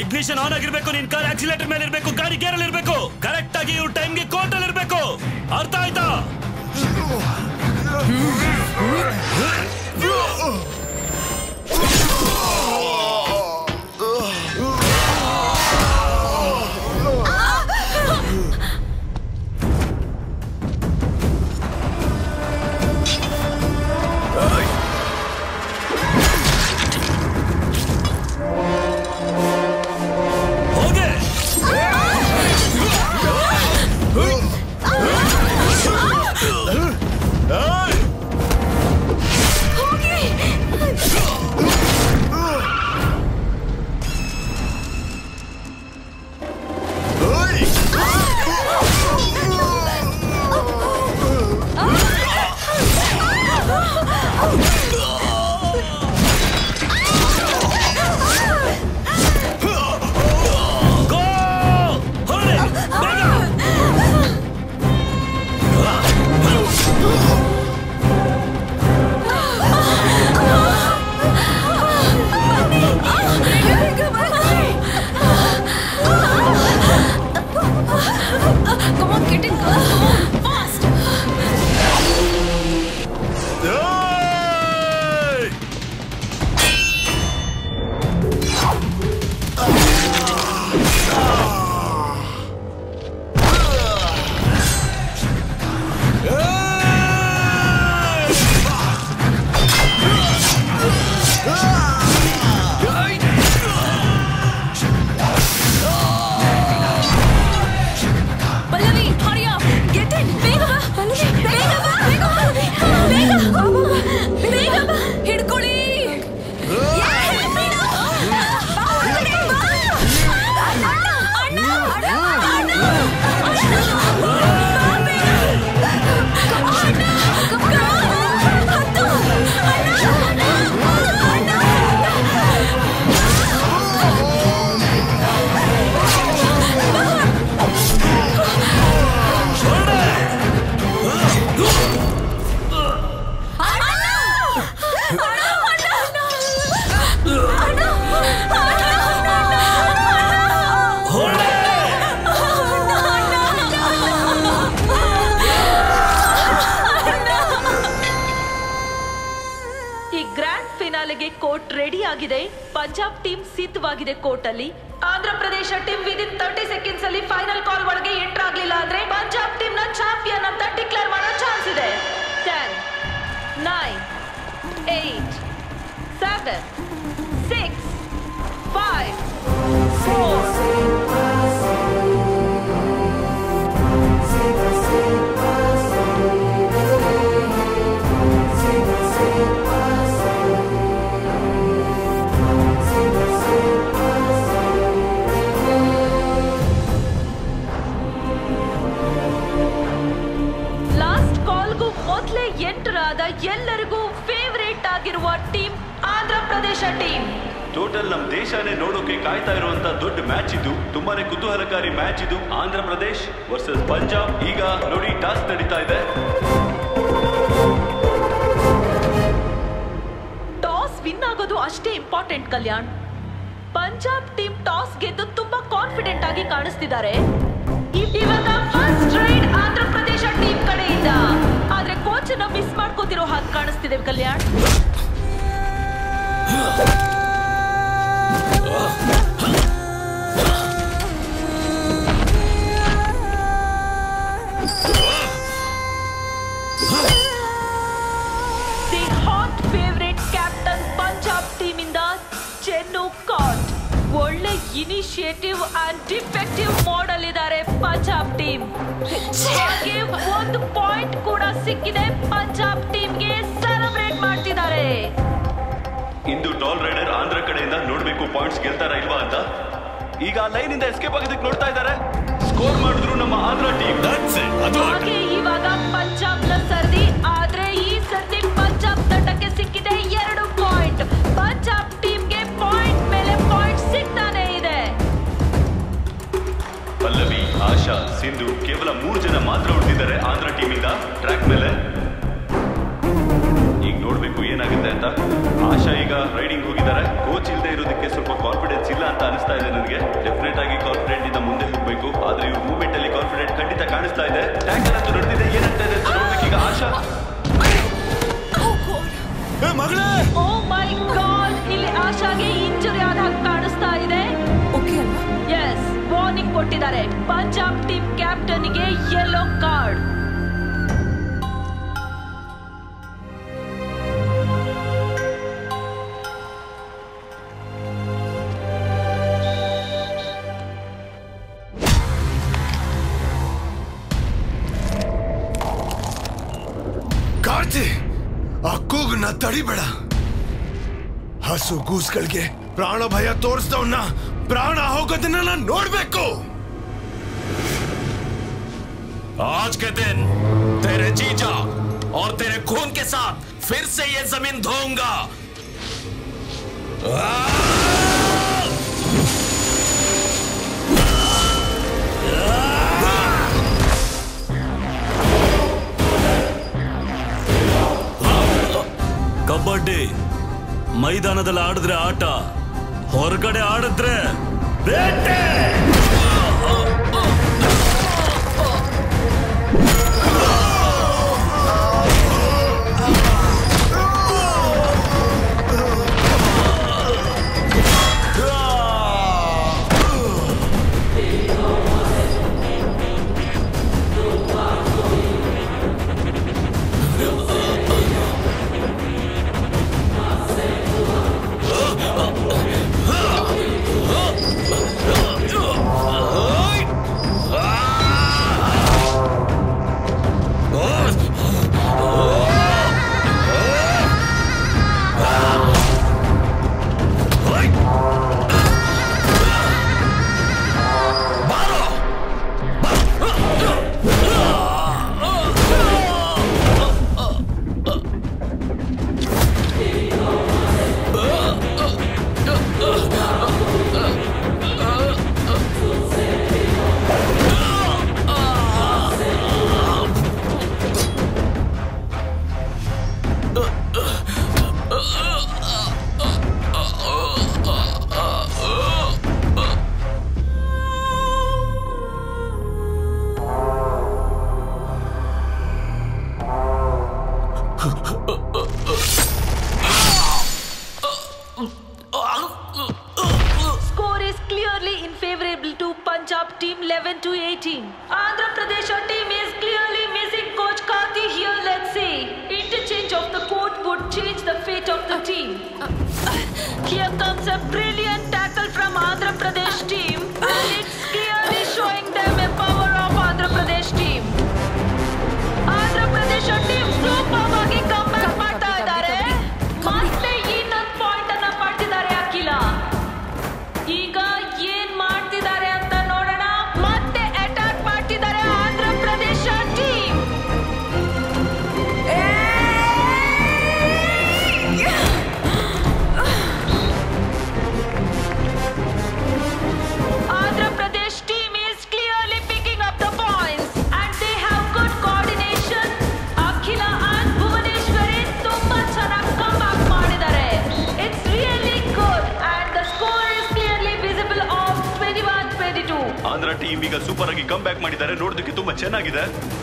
ಇಗ್ನಿಷನ್ ಆನ್ ಆಗಿರಬೇಕು, ನಿನ್ ಕಾರ್ ಆಕ್ಸಿಲೇಟರ್ ಮೇಲೆ ಇರಬೇಕು, ಗಾಡಿ ಗೇರ್ ಅಲ್ಲಿ ಇರಬೇಕು, ಕರೆಕ್ಟ್ ಆಗಿ ಇವ್ರ ಟೈಮ್ ಗೆ ಕೋರ್ಟ್ ಅಲ್ಲಿ ಇರಬೇಕು. ಅರ್ಥ ಆಯ್ತಾ? ಪಂಜಾಬ್ ಟೀಮ್ ಸಿದ್ಧವಾಗಿದೆ ಕೋರ್ಟ್ ಅಲ್ಲಿ. Andhra Pradesh team within 30 seconds ಅಲ್ಲಿ ಫೈನಲ್ ಕಾಲ್ ಒಳಗೆ ಎಂಟರ್ ಆಗಲಿಲ್ಲ ಅಂದ್ರೆ ಪಂಜಾಬ್ ಟೀಮ್ ನ ಚಾಂಪಿಯನ್ ಅಂತ ಡಿಕ್ಲೇರ್ ಮಾಡೋ ಚಾನ್ಸ್ ಇದೆ. 10 9 8 7 6 5 4 ಎಂಟರಾದ ಎಲ್ಲರಿಗೂ ಫೇವರೇಟ್ ಆಗಿರುವ team Andhra Pradesh team. Total ನಮ್ಮ ದೇಶನೇ ನೋಡೋಕೆ ಕಾಯ್ತಾ ಇರುವಂತ ದೊಡ್ಡ ಮ್ಯಾಚ್ ಇದು. ತುಂಬಾನೇ ಕುತೂಹಲಕಾರಿ ಮ್ಯಾಚ್ ಇದು. ಆಂಧ್ರ ಪ್ರದೇಶ ವರ್ಸಸ್ ಪಂಜಾಬ್. ಈಗ ನೋಡಿ ಟಾಸ್ ನಡೀತಾ ಇದೆ. ಟಾಸ್ ವಿನ್ ಆಗೋದು ಅಷ್ಟೇ important Kalyan. Punjab team toss ಗೆದ್ದು ತುಂಬಾ ಕಾನ್ಫಿಡೆಂಟ್ ಆಗಿ ಕಾಣಿಸ್ತಿದ್ದಾರೆ. ಇವಾಗ first ride Andhra Pradesh team ಕಡೆಯಿಂದ, ಆದ್ರೆ ಕೋಚ್ ಅನ್ನ ಮಿಸ್ ಮಾಡ್ಕೋತಿರೋ ಹಾಗೆ ಕಾಣಿಸ್ತಿದೆ Kalyan. The hot favourite captain Punjab team ಇಂದ ಚೆನ್ನು ಕಾಟ್. ಒಳ್ಳೆ ಇನಿಷಿಯೇಟಿವ್ ಅಂಡ್ ಡಿಫೆಕ್ಟಿವ್ ಮಾಡಲ್ ಇದ್ದಾರೆ ಪಂಜಾಬ್ ಟೀಮ್. ಒಂದು ಪಾಯಿಂಟ್ ಕೂಡ ಸಿಕ್ಕಿದೆ ಪಂಜಾಬ್ ಟೀಮ್ಗೆ. ಸೆಲೆಬ್ರೇಟ್ ಮಾಡ್ತಿದ್ದಾರೆ. ಇಂದು ಟಾಲ್ ರೈಡರ್ ಆಂಧ್ರ ಕಡೆಯಿಂದ ನೋಡ್ಬೇಕು ಪಾಯಿಂಟ್ಸ್ ಗೆಲ್ತಾರ ಇಲ್ವಾ ಅಂತ. ಈಗ ಲೈನ್ ಇಂದ ಎಸ್ಕೇಪ್ ಆಗೋದಕ್ಕೆ ನೋಡ್ತಾ ಇದ್ದಾರೆ. ಸ್ಕೋರ್ ಮಾಡಿದ್ರು ನಮ್ಮ ಆಂಧ್ರ ಟೀಮ್. ಹಾಗೆ ಇವಾಗ ಪಂಜಾಬ್ ನ ಸರ್ದಿ. ಆದ್ರೆ ಈ ಸರ್ದಿ ಪಂಜಾಬ್ ತಂಡಕ್ಕೆ ಸಿಕ್ಕಿದೆ 2 ಪಾಯಿಂಟ್. ಪಂಜಾಬ್ ಟೀಮ್ಗೆ ಪಾಯಿಂಟ್ ಮೇಲೆ ಪಾಯಿಂಟ್ ಸಿಗ್ತಾನೆ ಇದೆ. ಪಲ್ಲವಿ, ಆಶಾ, ಸಿಂಧು ಕೇವಲ 3 ಜನ ಮಾತ್ರ ಹೊರಟಿದ್ದಾರೆ ಆಂಧ್ರ ಟೀಮಿಂದ ಟ್ರ್ಯಾಕ್ ಮೇಲೆ. ಈಗ ನೋಡ್ಬೇಕು ಏನಾಗುತ್ತೆ ಅಂತ. ಆಶಾ ಈಗ ರೈಡಿಂಗ್ ಹೋಗಿದ್ದಾರೆ. ಕೋಚ್ ಇಲ್ಲದೆ ಇರೋದಕ್ಕೆ ಸ್ವಲ್ಪ ಕಾನ್ಫಿಡೆನ್ಸ್ ಇಲ್ಲ ಅಂತ ಅನಿಸ್ತಾ ಇದೆ ನನಗೆ. ಡೆಫಿನೆಟ್ ಆಗಿ ಕಾನ್ಫಿಡೆಂಟ್ ಇಂದ ಮುಂದೆ ಹೋಗ್ಬೇಕು, ಆದ್ರೆ ಇವ್ರ ಮೂವ್ಮೆಂಟ್ ಅಲ್ಲಿ ಕಾನ್ಫಿಡೆಂಟ್ ಖಂಡಿತ ಕಾಣಿಸ್ತಾ ಇದೆ. ಟ್ಯಾಂಕ್ ಅಂತೂ ನಡೆದಿದೆ, ಏನಂತ ಇದೆ ನೋಡ್ಬೇಕು ಈಗ. ಆಶಾ ಮಗಳೇ, ಓ ಮೈ ಗಾಡ್, ಇಲ್ಲಿ ಆಶಾಗೆ ಇಂಜುರಿ ಆದ ಹಾಗೆ ಕಾಣಿಸ್ತಾ ಇದೆ. ಓಕೆ ಅಲ್ವಾ? ಎಸ್, ವಾರ್ನಿಂಗ್ ಕೊಟ್ಟಿದ್ದಾರೆ. ಪಂಜಾಬ್ ಟೀಮ್ ಕ್ಯಾಪ್ಟನ್ಗೆ ಯೆಲ್ಲೋ ಕಾರ್ಡ್. ಕಾರ್ತಿ, ಆ ಕೂಗನ್ನ ತಡಿಬೇಡ. ಹಸು ಗೂಸ್ಗಳಿಗೆ ಪ್ರಾಣ ಭಯ ತೋರಿಸ್ದವನ್ನ ಪ್ರಾಣ ಹೋಗೋದನ್ನ ನಾನು ನೋಡ್ಬೇಕು. आज के दिन तेरे जीजा और तेरे खून के साथ फिर से ये जमीन धोऊंगा. ಕಬಡ್ಡಿ ಮೈದಾನದಲ್ಲಿ ಆಡಿದ್ರೆ ಆಟ, ಹೊರಗಡೆ ಆಡಿದ್ರೆ ಬೇಟೆ.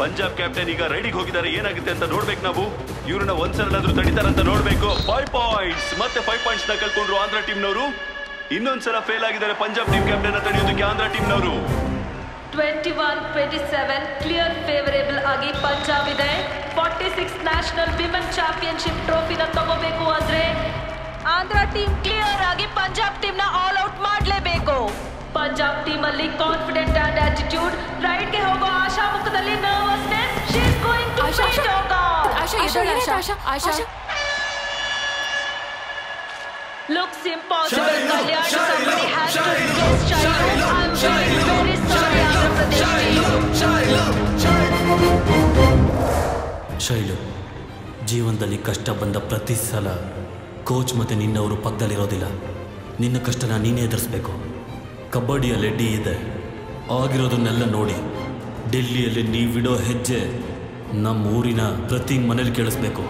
ಪಂಜಾಬ್ ಕ್ಯಾಪ್ಟನ್ ಈಗ ರೈಡಿಗೆ ಹೋಗಿದ್ದಾರೆ, ಏನಾಗುತ್ತೆ ಅಂತ ನೋಡ್ಬೇಕು. ನಾವು ಇವ್ರನ್ನ ಒಂದ್ಸಲನಾದ್ರೂ ತಡಿತಾರಂತ ನೋಡ್ಬೇಕು. 5 ಪಾಯಿಂಟ್ಸ್, ಮತ್ತೆ 5 ಪಾಯಿಂಟ್ಸ್ ನ ಕಳ್ಕೊಂಡ್ರು ಆಂಧ್ರ ಟೀಮ್ನವರು. ಇನ್ನೊಂದ್ಸಲ ಫೇಲ್ ಆಗಿದ್ದಾರೆ ಪಂಜಾಬ್ ಟೀಮ್ ಕ್ಯಾಪ್ಟನ್ ತಡೆಯೋದಕ್ಕೆ ಆಂಧ್ರ ಟೀಮ್ನವರು. 21-27 ಕ್ಲಿಯರ್ ಫೇವರೇಬಲ್ ಆಗಿ ಪಂಜಾಬ್ ಇದೆ. 46 ನ್ಯಾಷನಲ್ ವಿಮೆನ್ ಚಾಂಪಿಯನ್ಶಿಪ್ ಟ್ರೋಫಿನ ತಗೋಬೇಕು ಅಂದ್ರೆ ಆಂಧ್ರ ಟೀಮ್ ಕ್ಲಿಯರ್ ಆಗಿ ಪಂಜಾಬ್ ಟೀಮ್ ನ ಆಲ್ ಔಟ್ ಮಾಡ್ಲೇಬೇಕು. ಪಂಜಾಬ್ ಟೀಮ್ ಅಲ್ಲಿ ಕಾನ್ಫಿಡೆಂಟ್ ಅಂಡ್ ಆಟಿಟ್ಯೂಡ್, ರೈಟ್ ಗೆ ಹೋಗೋ ಆಶಾ ಮುಖದಲ್ಲಿ nervousness. She is going to fight out. Asha looks impossible. Kalyana, somebody has to resist Shaila. I'm very sorry Andhra Pradesh team. Shailu, ಜೀವನದಲ್ಲಿ ಕಷ್ಟ ಬಂದ ಪ್ರತಿ ಸಲ ಕೋಚ್ ಮತ್ತೆ ನಿನ್ನವರು ಪಕ್ಕದಲ್ಲಿರೋದಿಲ್ಲ. ನಿನ್ನ ಕಷ್ಟನ ನೀನೇ ಎದುರಿಸ್ಬೇಕು. ಕಬಡ್ಡಿಯಲ್ಲಿ ಡಿ ಇದೆ, ಆಗಿರೋದನ್ನೆಲ್ಲ ನೋಡಿ ಡೆಲ್ಲಿಯಲ್ಲಿ ನೀವಿಡೋ ಹೆಜ್ಜೆ ನಮ್ಮ ಊರಿನ ಪ್ರತಿ ಮನೇಲಿ ಕೇಳಿಸ್ಬೇಕು.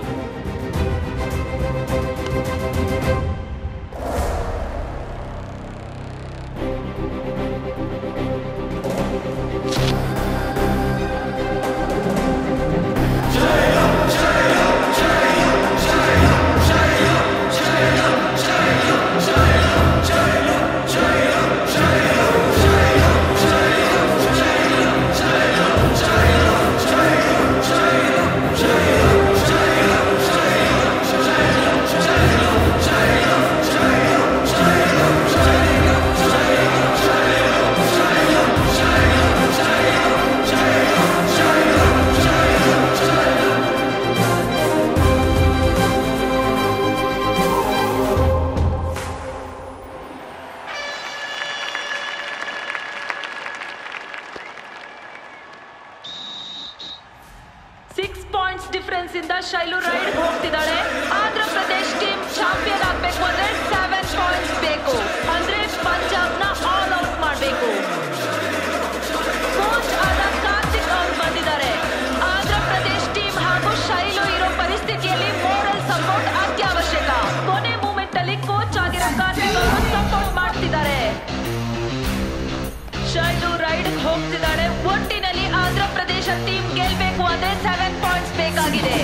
6 points difference in the Shailuride ಹೋಗ್ತಿದ್ದಾರೆ. ಆಂಧ್ರ ಪ್ರದೇಶ್ ಟೀಮ್ ಚಾಂಪಿಯನ್ ಆಗಬೇಕು ಅಂದ್ರೆ 7 points ಬೇಕು, ಅಂದ್ರೆ ಪಂಜಾಬ್ ನ ಆಲ್ ಔಟ್ ಮಾಡಬೇಕು. ಕೋಚ್ ಆದ ಕಾರ್ತಿಕ್ ಅವರು ಬಂದಿದ್ದಾರೆ. ಆಂಧ್ರ ಪ್ರದೇಶ್ ಟೀಮ್ ಹಾಗೂ ಶೈಲು ಇರೋ ಪರಿಸ್ಥಿತಿಯಲ್ಲಿ ಮೋರಲ್ ಸಪೋರ್ಟ್ ಅತ್ಯವಶ್ಯಕ. ಕೊನೆ ಮೂಮೆಂಟ್ ಅಲ್ಲಿ ಕೋಚ್ ಆಗಿರೋ ಕಾರ್ತಿಕ್ ಅವರು ಸಪೋರ್ಟ್ ಮಾಡ್ತಿದ್ದಾರೆ. ಶೈಲುರೈಡ್ ಹೋಗ್ತಿದ್ದಾರೆ. ಒಟ್ಟಿನಲ್ಲಿ ಆಂಧ್ರ ಪ್ರದೇಶ ಟೀಮ್ ಗೆಲ್ಬೇಕು ಅಂದ್ರೆ 7 points ಬೇಕಾಗಿದೆ.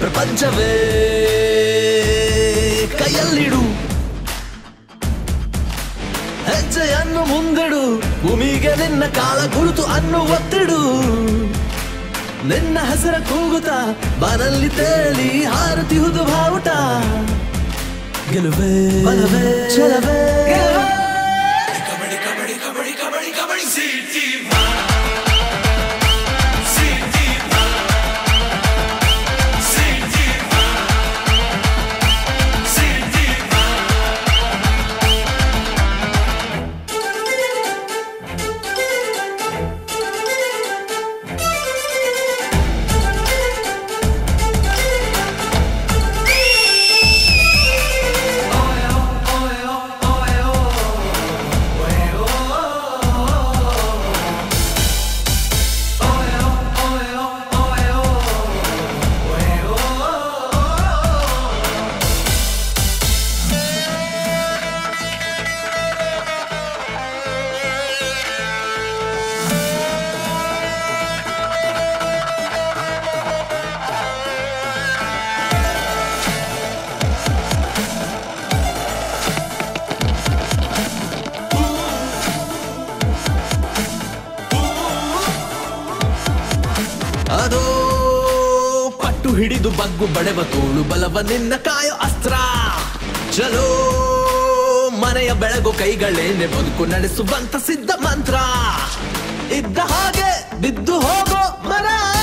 ಪ್ರಪಂಚವೇ ಕೈಯಲ್ಲಿಡು, ಹೆಜ್ಜೆಯನ್ನು ಮುಂದಿಡು, ಭೂಮಿಗೆ ನಿನ್ನ ಕಾಲ ಗುರುತು ಅನ್ನು ಒತ್ತಿಡು. ನಿನ್ನ ಹೆಸರ ಕೂಗುತ್ತಾ ಬಾನಲ್ಲಿ ತೇಲಿ ಹಾರುತ್ತಿಹುದು ಬಾವುಟ. ಗೆಲುವೆ ಬಲವೇ ಛಲವೇ ಕಬಡ್ಡಿ ಕಬಡ್ಡಿ ಕಬಡ್ಡಿ ಕಬಡ್ಡಿ ಕಬಡ್ಡಿ ಸಿಟಿ ಕಟ್ಟು ಹಿಡಿದು ಬಗ್ಗು ಬಡೆವ ತೋಳು ಬಲವ ನಿನ್ನ ಕಾಯೋ ಅಸ್ತ್ರ. ಚಲೋ ಮನೆಯ ಬೆಳಗು ಕೈಗಳೇನೆ ಬದುಕು ನಡೆಸುವಂತ ಸಿದ್ಧ ಮಂತ್ರ. ಇದ್ದ ಹಾಗೆ ಬಿದ್ದು ಹೋಗೋ ಮರ.